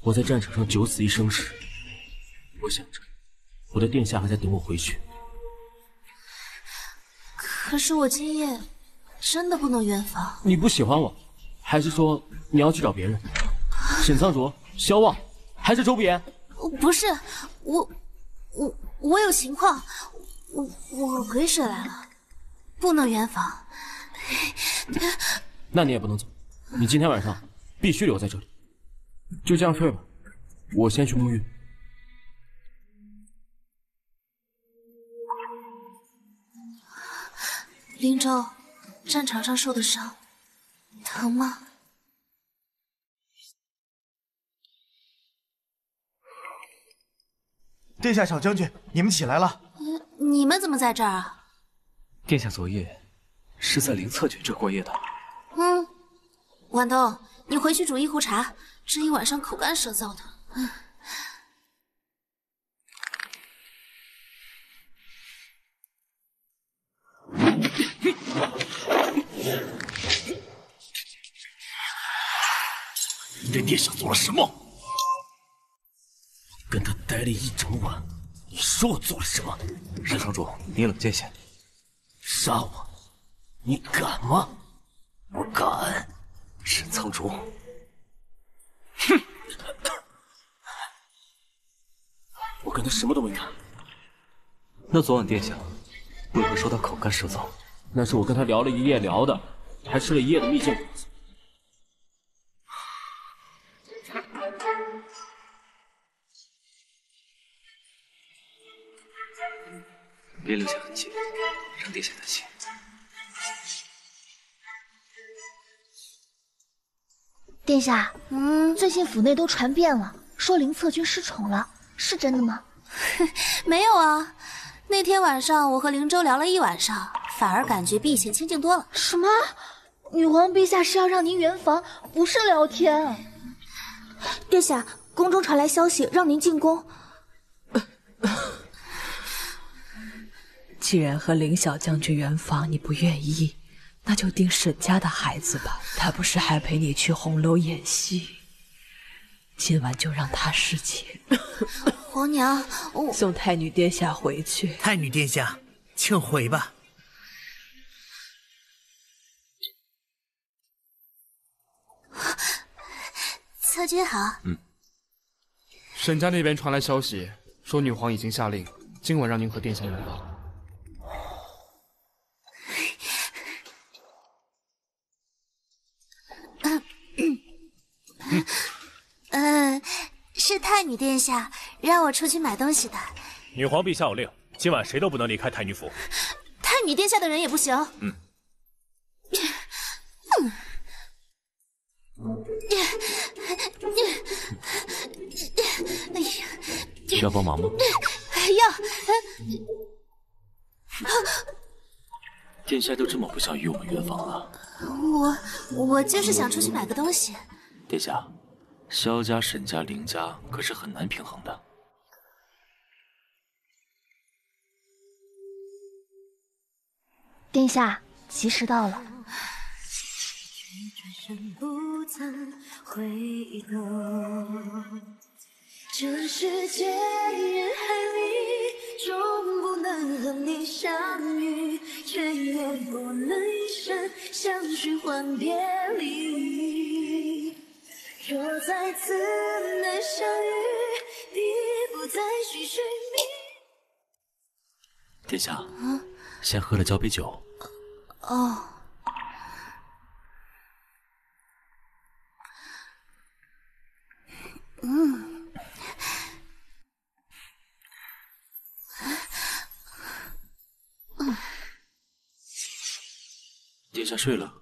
我在战场上九死一生时，我想着我的殿下还在等我回去。可是我今夜真的不能圆房。你不喜欢我，还是说你要去找别人？ 沈苍卓、萧望，还是周不言？不是，我我我有情况，我我鬼使来了，不能圆房。那你也不能走，你今天晚上必须留在这里。就这样睡吧，我先去沐浴。林州，战场上受的伤，疼吗？ 殿下，小将军，你们起来了。你们怎么在这儿啊？殿下昨夜是在林策军这过夜的。嗯，婉冬，你回去煮一壶茶，这一晚上口干舌燥的。嗯。你对殿下做了什么？ 跟他待了一整晚，你说我做了什么？沈城主，你冷静些。杀我，你敢吗？我敢。沈苍竹，哼！我跟他什么都没干。那昨晚殿下为何说他口干舌燥？那是我跟他聊了一夜聊的，还吃了一夜的蜜饯果子。 别留下痕迹，让殿下担心。殿下，嗯，最近府内都传遍了，说林策军失宠了，是真的吗？没有啊，那天晚上我和灵州聊了一晚上，反而感觉比以前清静多了。什么？女皇陛下是要让您圆房，不是聊天。殿下，宫中传来消息，让您进宫。既然和凌小将军圆房你不愿意，那就定沈家的孩子吧。他不是还陪你去红楼演戏？今晚就让他侍寝。皇娘，我送太女殿下回去。太女殿下，请回吧。 侧君好。嗯。沈家那边传来消息，说女皇已经下令，今晚让您和殿下圆房。嗯嗯嗯，是太女殿下让我出去买东西的。女皇陛下有令，今晚谁都不能离开太女府。太女殿下的人也不行。嗯。 需要帮忙吗？要。殿下都这么不想与我们圆房了，我我就是想出去买个东西。殿下，萧家、沈家、凌家可是很难平衡的。殿下，及时到了。 身不曾回头，这世界人海里，终不能和你相遇，却也不能一生相许换别离。若再次能相遇，你不再寻寻觅。殿下，啊、先喝了交杯酒。哦。 嗯，嗯，殿下睡了。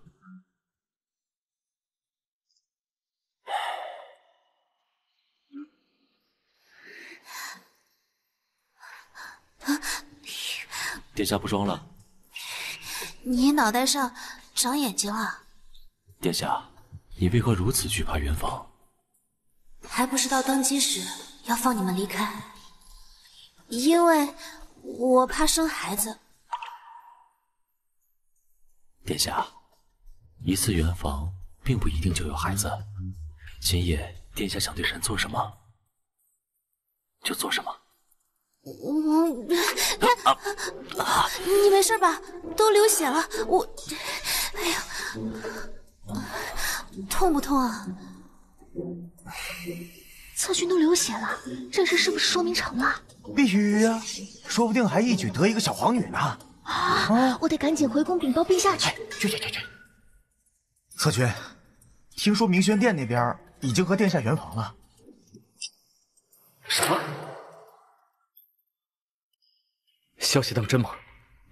殿下不装了。你脑袋上长眼睛了？殿下，你为何如此惧怕圆房？ 还不知道登基时要放你们离开，因为我怕生孩子。殿下，一次圆房并不一定就有孩子。今夜殿下想对神做什么，就做什么。嗯，啊啊、你没事吧？都流血了，我……哎呀，痛不痛啊？ 侧裙都流血了，这事是不是说明成了？必须呀、啊，说不定还一举得一个小皇女呢。啊！啊我得赶紧回宫禀报陛下去。去去去去！侧裙，听说明轩殿那边已经和殿下圆房了。什么？消息当真吗？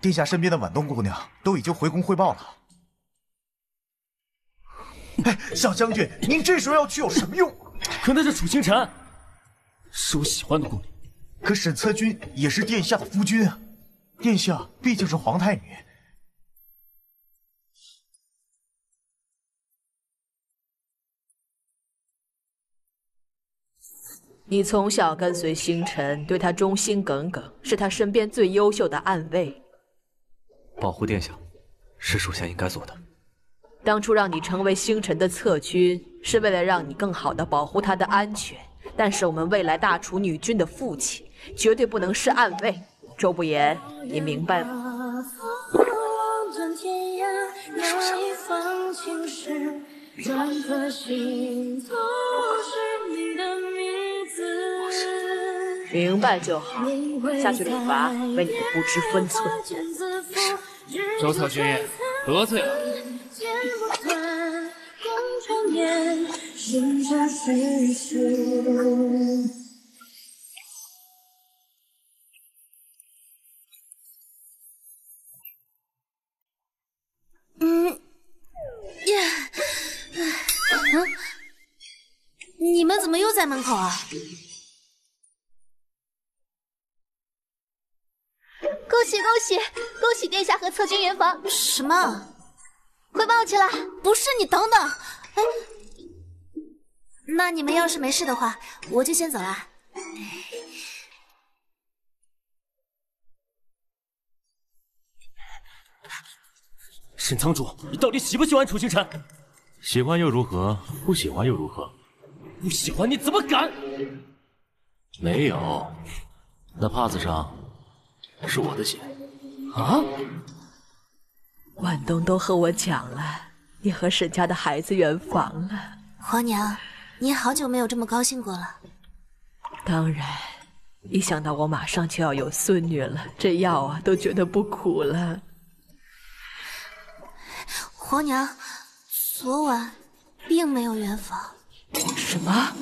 殿下身边的婉冬姑娘都已经回宫汇报了。 哎，小将军，您这时候要去有什么用？可那是楚清晨，是我喜欢的姑娘。可沈侧君也是殿下的夫君啊，殿下毕竟是皇太女。你从小跟随星辰，对他忠心耿耿，是他身边最优秀的暗卫。保护殿下，是属下应该做的。 当初让你成为星辰的侧君，是为了让你更好的保护他的安全。但是我们未来大楚女君的父亲，绝对不能是暗卫。周不言，你明白吗？明白就好，下去惩罚为你的不知分寸。周侧君得罪了。 嗯呀，嗯，你们怎么又在门口啊？恭喜恭喜恭喜！殿下和侧君圆房。什么？回报去了。不是你等等，哎，那你们要是没事的话，我就先走了。沈仓主，你到底喜不喜欢楚星辰？喜欢又如何？不喜欢又如何？不喜欢你怎么敢？没有，那帕子上是我的血。啊！ 万东都和我讲了，你和沈家的孩子圆房了。皇娘，您好久没有这么高兴过了。当然，一想到我马上就要有孙女了，这药啊都觉得不苦了。皇娘，昨晚并没有圆房。什么？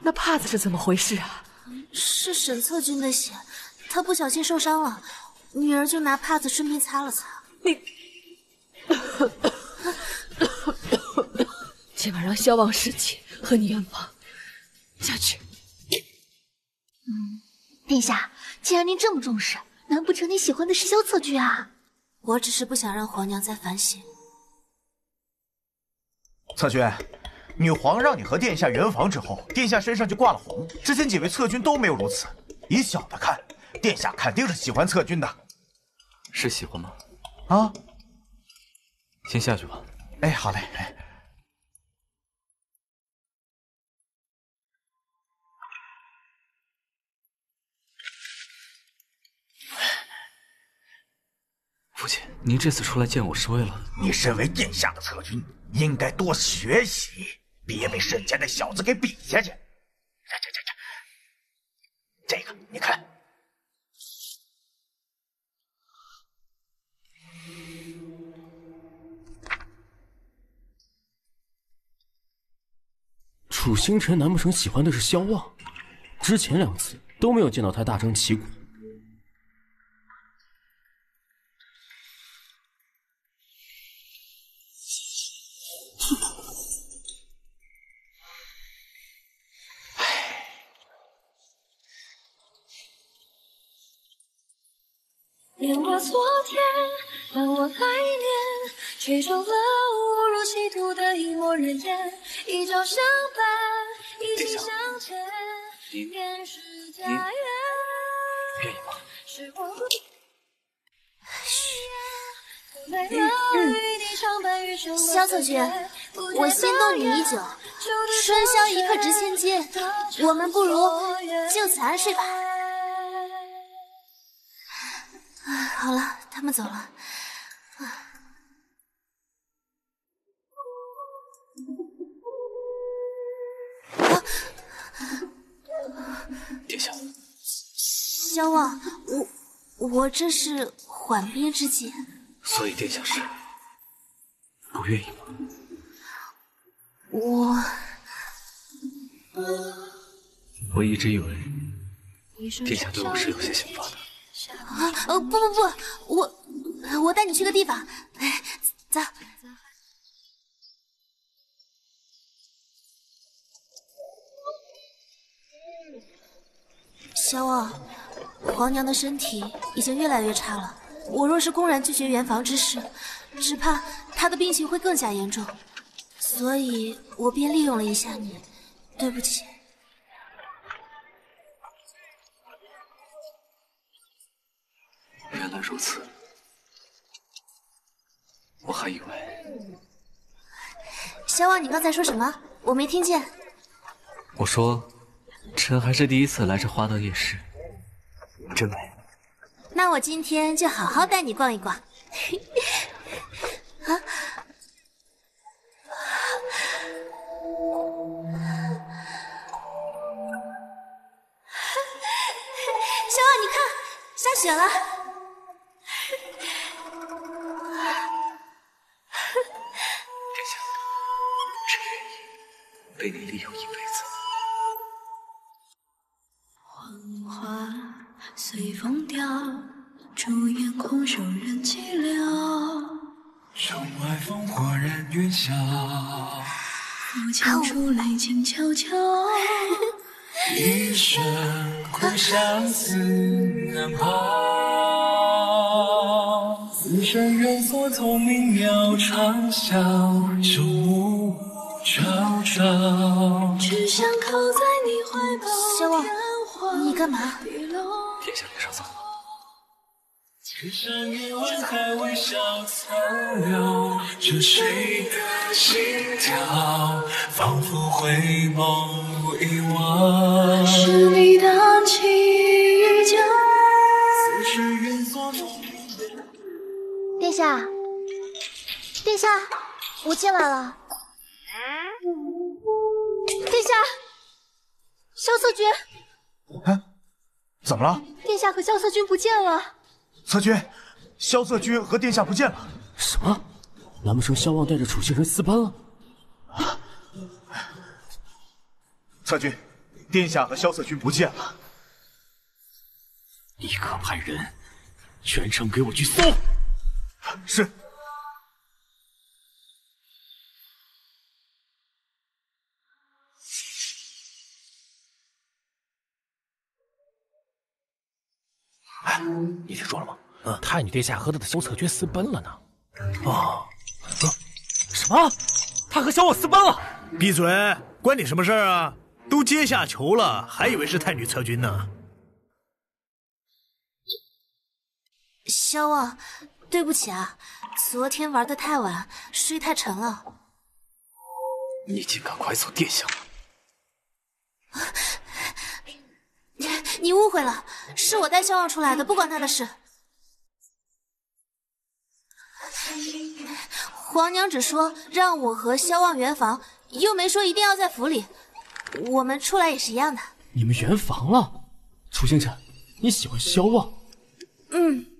那帕子是怎么回事啊？是沈策君的血，他不小心受伤了，女儿就拿帕子顺便擦了擦。 你，今晚让萧望侍寝和你圆房，下去。嗯，殿下，既然您这么重视，难不成你喜欢的是萧策居啊？我只是不想让皇娘再反省。策君，女皇让你和殿下圆房之后，殿下身上就挂了红。之前几位策君都没有如此。以小的看，殿下肯定是喜欢策君的。是喜欢吗？ 啊，先下去吧。哎，好嘞。哎，父亲，您这次出来见我是为了……你身为殿下的侧军，应该多学习，别被沈家那小子给比下去。这这这这，这个你看。 楚星辰难不成喜欢的是萧望？之前两次都没有见到他大张旗鼓。年华昨天，让我怀念，追逐了无入歧途的一抹人烟，一朝相伴。 殿下，您您愿意吗？嘘，萧策君，我心动你已久，春宵一刻值千金，我们不如就此安睡吧。啊，好了，他们走了。啊。 殿下，萧望，我我这是缓兵之计，所以殿下是不愿意吗？我我一直以为殿下对我是有些想法的。啊，呃，不不不，我我带你去个地方，哎，走。 萧望，皇娘的身体已经越来越差了。我若是公然拒绝圆房之事，只怕她的病情会更加严重，所以我便利用了一下你。对不起。原来如此，我还以为……萧望，你刚才说什么？我没听见。我说。 臣还是第一次来这花灯夜市，真美。那我今天就好好带你逛一逛。啊！小婉，你看，下雪了。殿下，臣愿意被你利用一辈子。 花随风凋，烛焰空手人寂寥。窗外烽火燃云霄，抚琴竹泪静悄悄。一生苦相思难抛，此生缘所我从鸣鸟长啸，旧木朝朝。只想靠在你怀抱。小婉，你干嘛？殿下，你上厕所。是你荡起衣角。殿下，殿下，我进来了。殿下，萧策军。哎，怎么了？殿下和萧策军不见了。 策军，萧策军和殿下不见了。什么？难不成萧望带着楚星人私奔了？啊！策军，殿下和萧策军不见了。立刻派人全城给我去搜。是。哎，你听说了吗？ 嗯，太女殿下和她的萧策军私奔了呢。哦，啊，什么？她和小我私奔了？闭嘴，关你什么事儿啊？都阶下囚了，还以为是太女策军呢。萧望，对不起啊，昨天玩的太晚，睡太沉了。你竟敢拐走殿下！啊，你你误会了，是我带萧望出来的，不关他的事。 皇娘只说让我和萧望圆房，又没说一定要在府里。我们出来也是一样的。你们圆房了？楚星辰，你喜欢萧望？嗯。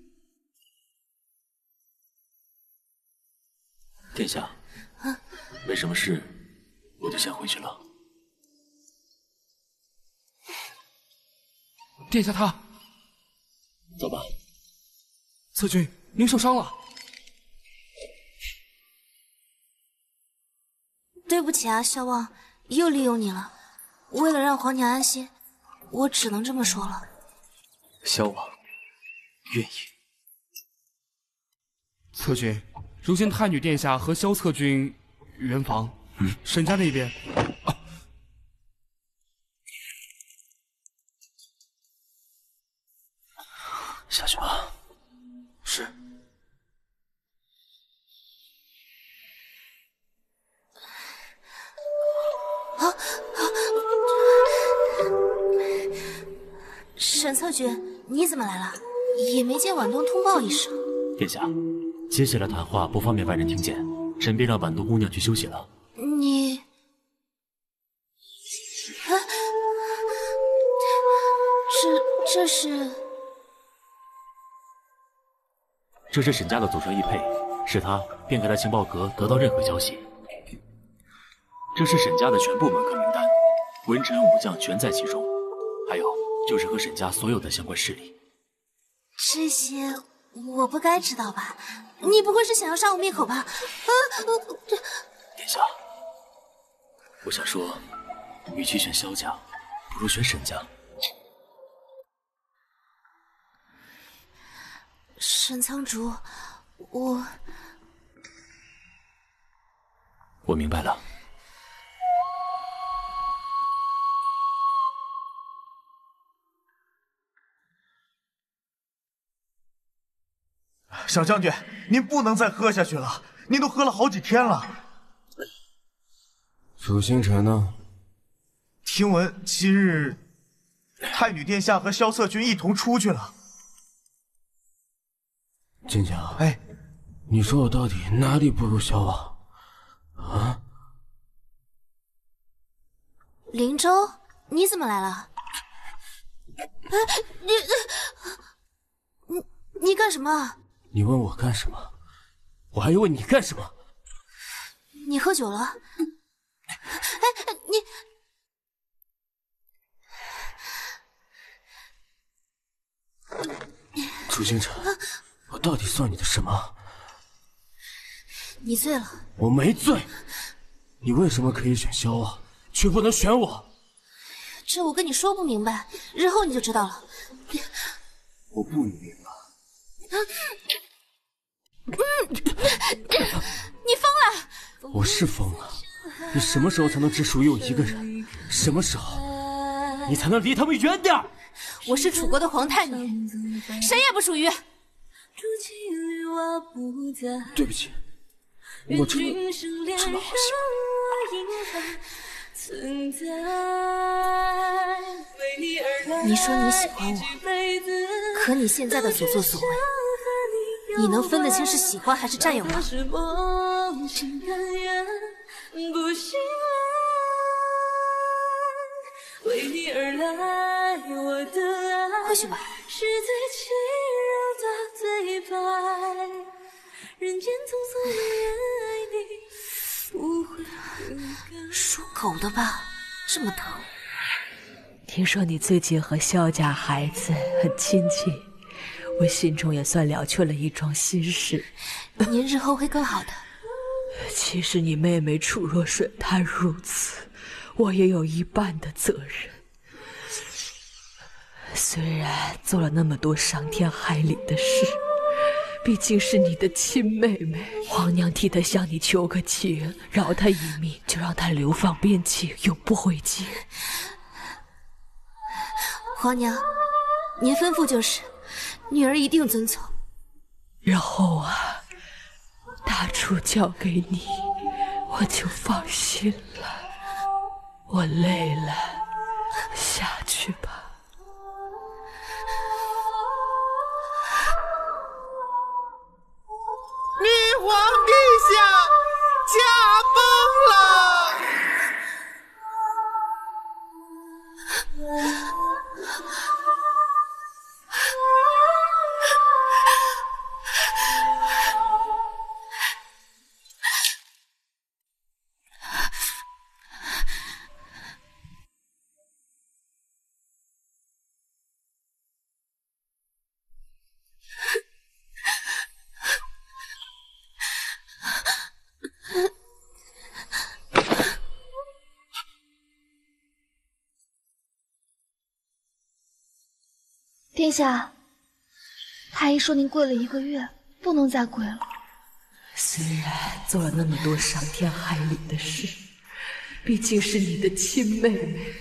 殿下，啊，没什么事，我就先回去了。殿下他，走吧。策军，您受伤了。 对不起啊，萧望，又利用你了。为了让皇娘安心，我只能这么说了。萧望，愿意。策军，如今太女殿下和萧策军圆房，嗯、沈家那边、啊，下去吧。是。 沈策军，你怎么来了？也没见婉冬通报一声。殿下，接下来谈话不方便外人听见，臣便让婉冬姑娘去休息了。你，啊，这这是？这是沈家的祖传玉佩，是他便给他情报阁得到任何消息。这是沈家的全部门客名单，文臣武将全在其中，还有。 就是和沈家所有的相关势力，这些我不该知道吧？你不会是想要杀我灭口吧？啊！这殿下，我想说，与其选萧家，不如选沈家。沈苍竹，我我明白了。 小将军，您不能再喝下去了，您都喝了好几天了。楚星辰呢？听闻今日太女殿下和萧策军一同出去了。金家，哎，你说我到底哪里不如萧望？啊？灵州，你怎么来了？哎，你你你干什么？ 你问我干什么？我还要问你干什么？你喝酒了？哎，你楚星辰，我到底算你的什么？你醉了？我没醉。你为什么可以选萧望，却不能选我？这我跟你说不明白，日后你就知道了。我不明白。啊 嗯，你疯了！我是疯了。你什么时候才能只属于我一个人？什么时候你才能离他们远点？我是楚国的皇太女，谁也不属于。对不起，我真的真的好喜欢。你说你喜欢我，可你现在的所作所为。 你能分得清是喜欢还是占有吗？快去吧。属狗的吧，这么疼。听说你最近和萧家孩子很亲近。 我心中也算了却了一桩心事，您日后会更好的。其实你妹妹楚若水她如此，我也有一半的责任。虽然做了那么多伤天害理的事，毕竟是你的亲妹妹，皇娘替她向你求个情，饶她一命，就让她流放边境，永不回京。皇娘，您吩咐就是。 女儿一定遵从。然后啊，大楚交给你，我就放心了。我累了，下去吧。女皇陛下驾崩了。 殿下，太医说您跪了一个月，不能再跪了。虽然做了那么多伤天害理的事，毕竟是你的亲妹妹，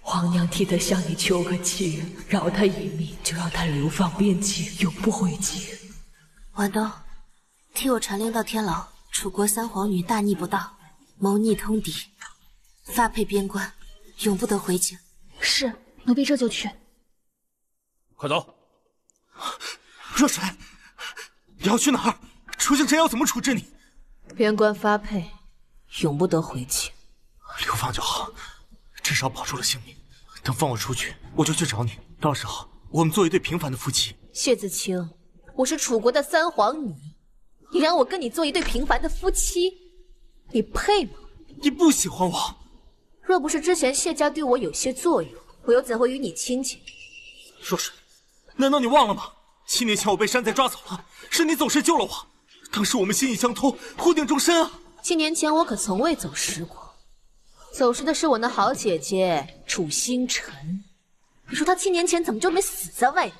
皇娘替她向你求个情，饶她一命，就让她流放边境，永不回京。晚冬，替我传令到天牢，楚国三皇女大逆不道，谋逆通敌，发配边关，永不得回京。是，奴婢这就去。 快走！若水，你要去哪儿？楚景辰要怎么处置你？边关发配，永不得回京。流放就好，至少保住了性命。等放我出去，我就去找你。到时候我们做一对平凡的夫妻。谢子清，我是楚国的三皇女，你让我跟你做一对平凡的夫妻，你配吗？你不喜欢我，若不是之前谢家对我有些作用，我又怎会与你亲近？若水。 难道你忘了吗？七年前我被山贼抓走了，是你走失救了我。当时我们心意相通，互定终身啊！七年前我可从未走失过，走失的是我那好姐姐楚星辰。你说她七年前怎么就没死在外面？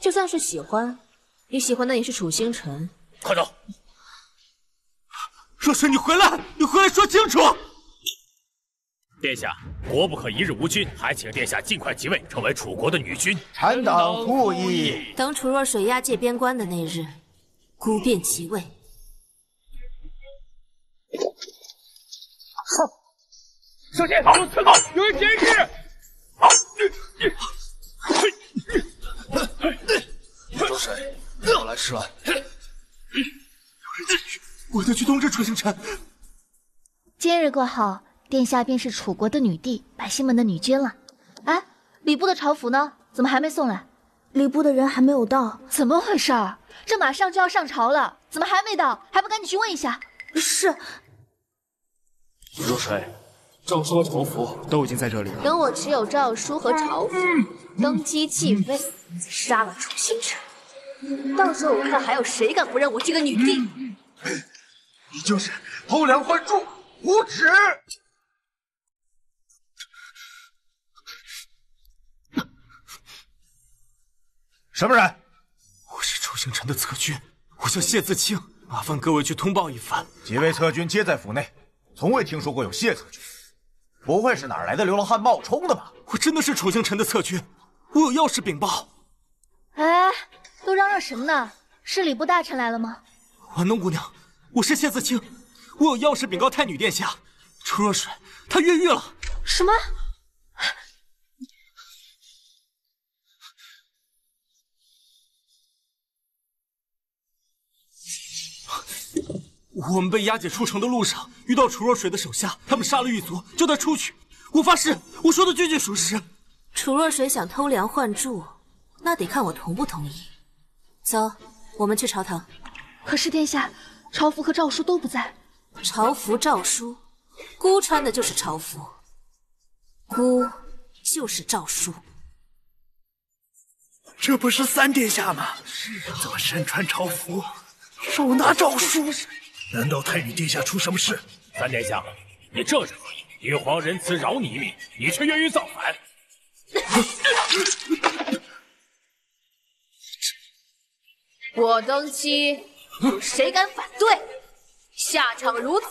就算是喜欢，你喜欢的也是楚星辰。快走！若水，你回来，你回来说清楚！殿下。 国不可一日无君，还请殿下尽快即位，成为楚国的女君。臣等附议。等楚若水押解边关的那日，孤便即位。小心，有刺客，有人劫持！若水，我来吃完。有人劫持，我得去通知楚星辰。今日过后。 殿下便是楚国的女帝，百姓们的女君了。哎，礼部的朝服呢？怎么还没送来？礼部的人还没有到，怎么回事？这马上就要上朝了，怎么还没到？还不赶紧去问一下？是。若水，诏书和朝服都已经在这里了。等我持有诏书和朝服，登基继位，杀了楚星辰，到时候我看还有谁敢不认我这个女帝！你就是偷梁换柱，无耻！ 什么人？我是楚星辰的侧军，我叫谢自清，麻烦各位去通报一番。几位侧军皆在府内，从未听说过有谢侧军。不会是哪儿来的流浪汉冒充的吧？我真的是楚星辰的侧军，我有要事禀报。哎，都嚷嚷什么呢？是礼部大臣来了吗？婉东姑娘，我是谢自清，我有要事禀告太女殿下。楚若水她越狱了。什么？ 我们被押解出城的路上遇到楚若水的手下，他们杀了狱卒，叫他出去。我发誓，我说的句句属实。楚若水想偷梁换柱，那得看我同不同意。走，我们去朝堂。可是殿下，朝服和诏书都不在。朝服、诏书，孤穿的就是朝服，孤就是诏书。这不是三殿下吗？是啊，怎么身穿朝服，手拿诏书？ 难道太女殿下出什么事？三殿下，你这时候女皇仁慈饶你一命，你却越狱造反。我登基，谁敢反对？下场如此。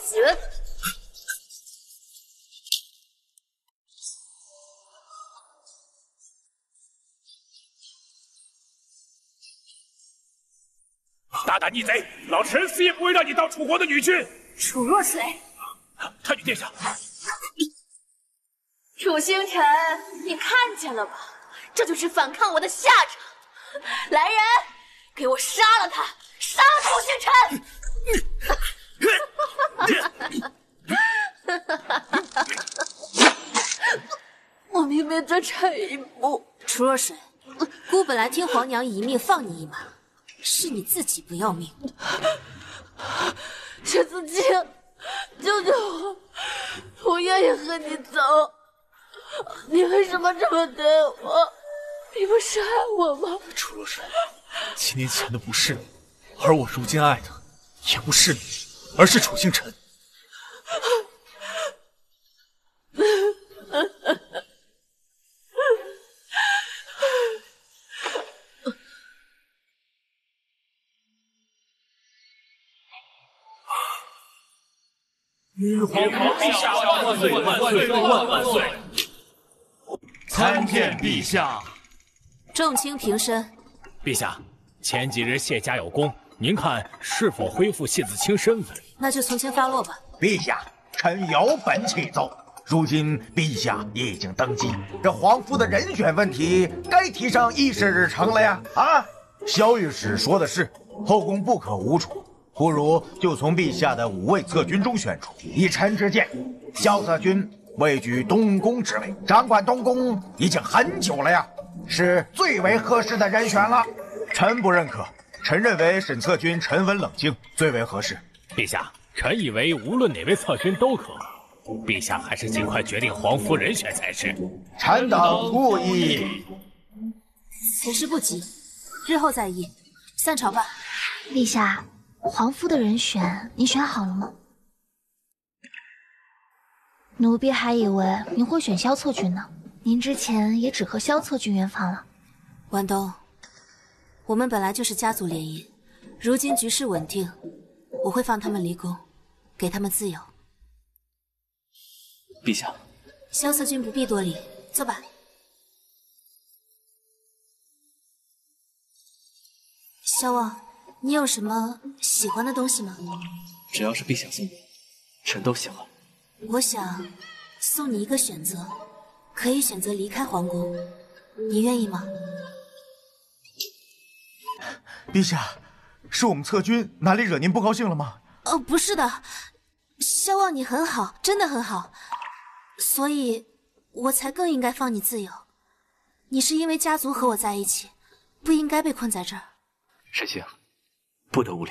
大胆逆贼，老臣死也不会让你当楚国的女婿！楚若水，太女殿下，楚星辰，你看见了吧？这就是反抗我的下场！来人，给我杀了他，杀了楚星辰！我明明只差一步。楚若水，姑本来听皇娘一命，放你一马。 是你自己不要命，谢自清，救救我！我愿意和你走。你为什么这么对我？你不是爱我吗？楚若水，七年前的不是你，而我如今爱的也不是你，而是楚星辰。女皇陛下万岁万岁万万岁！参见陛下。众卿平身。陛下，前几日谢家有功，您看是否恢复谢子清身份？那就从轻发落吧。陛下，臣有本启奏。如今陛下已经登基，这皇夫的人选问题该提上议事日程了呀！啊，萧御史说的是，后宫不可无楚。 不如就从陛下的五位侧军中选出。以臣之见，萧侧军位居东宫之位，掌管东宫已经很久了呀，是最为合适的人选了。臣不认可，臣认为沈侧军沉稳冷静最为合适。陛下，臣以为无论哪位侧军都可，陛下还是尽快决定皇夫人选才是。臣等故意。此事不急，日后再议。散朝吧，陛下。 皇夫的人选，你选好了吗？奴婢还以为您会选萧策军呢。您之前也只和萧策军圆房了。婉东，我们本来就是家族联姻，如今局势稳定，我会放他们离宫，给他们自由。陛下，萧策军不必多礼，坐吧。萧望。 你有什么喜欢的东西吗？只要是陛下送的，臣都喜欢。我想送你一个选择，可以选择离开皇宫，你愿意吗？陛下，是我们侧军哪里惹您不高兴了吗？哦，不是的，萧望你很好，真的很好，所以我才更应该放你自由。你是因为家族和我在一起，不应该被困在这儿。沈星。 不得无礼。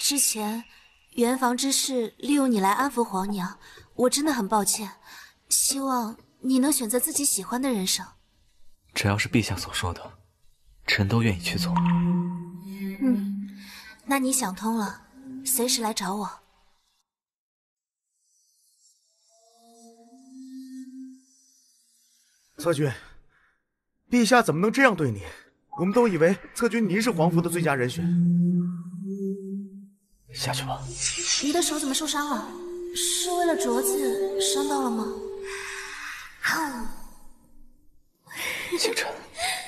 之前圆房之事利用你来安抚皇娘，我真的很抱歉。希望你能选择自己喜欢的人生。只要是陛下所说的，臣都愿意去做。嗯，那你想通了，随时来找我。侧君，陛下怎么能这样对你？ 我们都以为侧君您是皇夫的最佳人选，下去吧。你的手怎么受伤了？是为了镯子伤到了吗？星辰，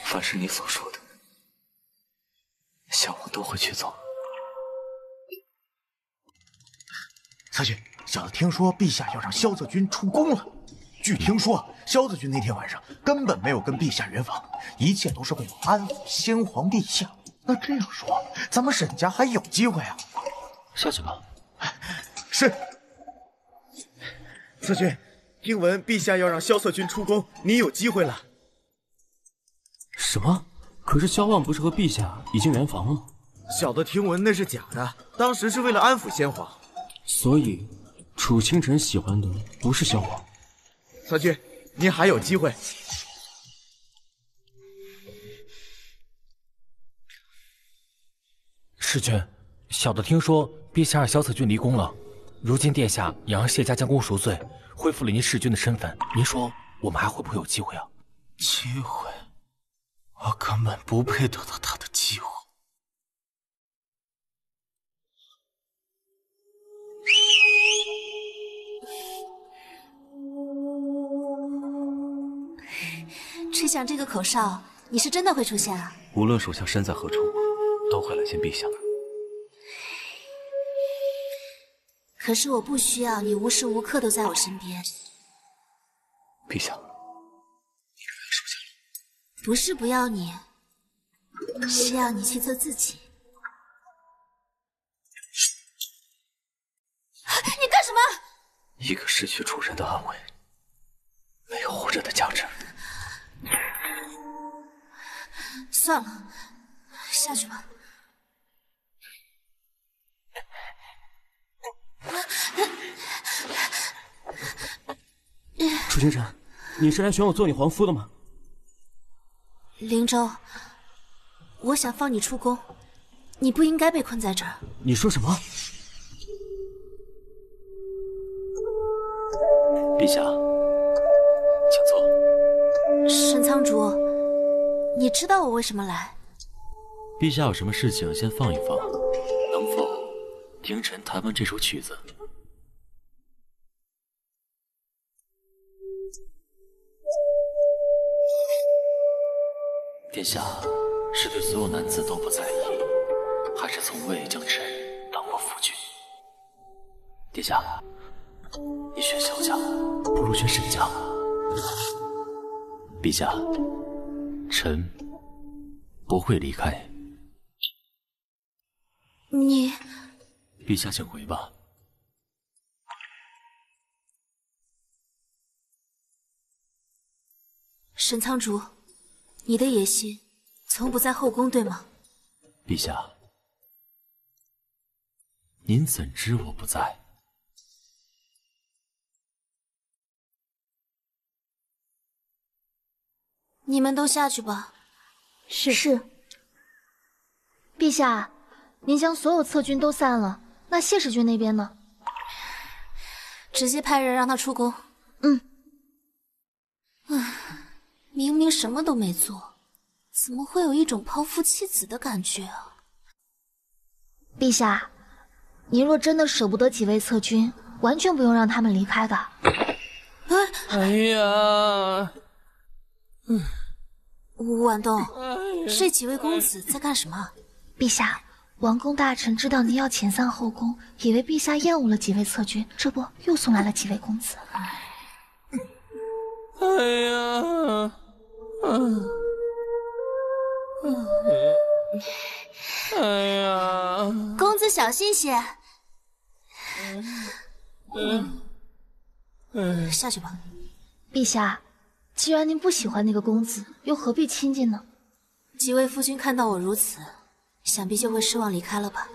凡是你所说的，小王都会去做。将军，小的听说陛下要让萧泽君出宫了。据听说，萧泽君那天晚上根本没有跟陛下圆房，一切都是为了安抚先皇陛下。那这样说，咱们沈家还有机会啊！下去吧。是。泽君，听闻陛下要让萧泽君出宫，你有机会了。 什么？可是萧望不是和陛下已经圆房了吗？小的听闻那是假的，当时是为了安抚先皇。所以，楚清晨喜欢的不是萧望。小君，您还有机会。世君，小的听说陛下让萧策君离宫了，如今殿下也让谢家将功赎罪，恢复了您世君的身份。您说我们还会不会有机会啊？机会。 我根本不配得到他的机会。吹响这个口哨，你是真的会出现啊！无论属下身在何处，都会来见陛下。可是我不需要你无时无刻都在我身边。陛下。 不是不要你，是要你去做自己。你干什么？一个失去主人的安慰，没有活着的价值。算了，下去吧。楚清晨，你是来选我做你皇夫的吗？ 灵州，我想放你出宫，你不应该被困在这儿。你说什么？陛下，请坐。沈苍竹，你知道我为什么来？陛下有什么事情先放一放，能否听臣弹完这首曲子？ 殿下是对所有男子都不在意，还是从未将臣当过夫君？殿下，你选萧家，不如选沈家。陛下，臣不会离开。你，陛下请回吧。 沈苍竹，你的野心从不在后宫，对吗？陛下，您怎知我不在？你们都下去吧。是是。陛下，您将所有侧军都散了，那谢使君那边呢？直接派人让他出宫。嗯。唉。 明明什么都没做，怎么会有一种抛夫弃子的感觉啊？陛下，您若真的舍不得几位侧军，完全不用让他们离开的。哎，哎呀，嗯，婉东，这几位公子在干什么？陛下，王公大臣知道您要遣散后宫，以为陛下厌恶了几位侧军，这不又送来了几位公子。哎呀！ 嗯，哎呀，公子小心些。嗯，嗯，下去吧。陛下，既然您不喜欢那个公子，又何必亲近呢？几位夫君看到我如此，想必就会失望离开了吧。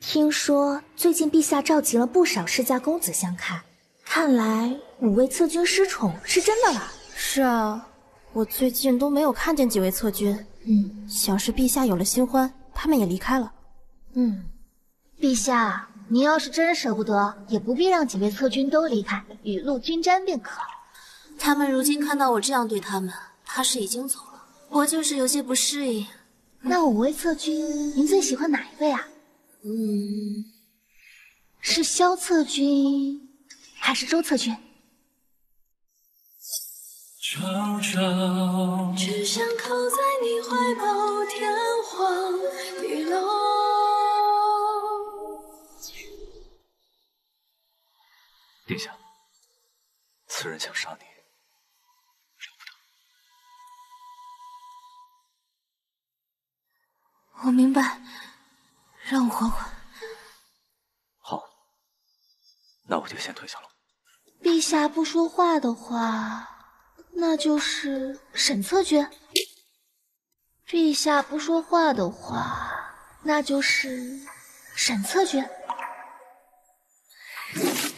听说最近陛下召集了不少世家公子相看。 看来五位侧军失宠是真的了。是啊，我最近都没有看见几位侧军。嗯，想是陛下有了新欢，他们也离开了。嗯，陛下，您要是真舍不得，也不必让几位侧军都离开，雨露均沾便可。他们如今看到我这样对他们，怕是已经走了。我就是有些不适应。那五位侧君，您最喜欢哪一位啊？嗯，是萧侧君还是周侧君？朝朝只想靠在你怀抱，天荒地老。殿下，此人想杀你。 我明白，让我缓缓。好，那我就先退下了。陛下不说话的话，那就是沈策君；陛下不说话的话，那就是沈策君。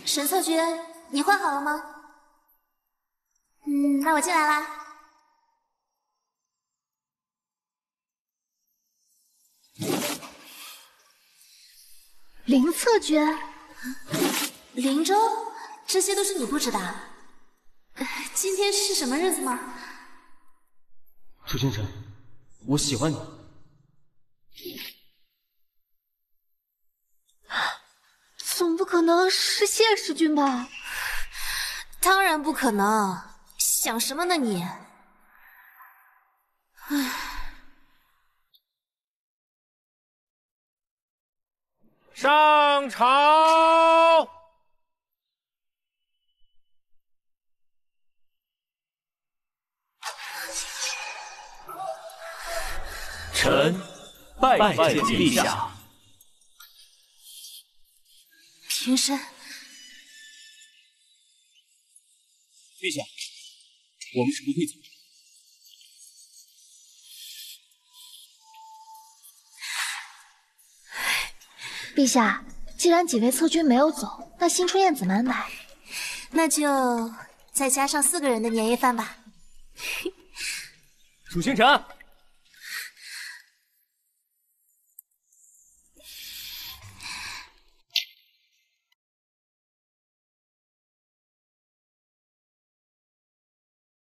沈策君，你换好了吗？嗯，那我进来啦。 林策君，林州，这些都是你布置的。今天是什么日子吗？楚清晨，我喜欢你。总不可能是谢世君吧？当然不可能，想什么呢你？唉。 上朝！臣拜见陛下。平身。陛下，我们是不会走的。陛下，既然几位侧君没有走，那新春宴怎么安排？那就再加上四个人的年夜饭吧。楚星辰。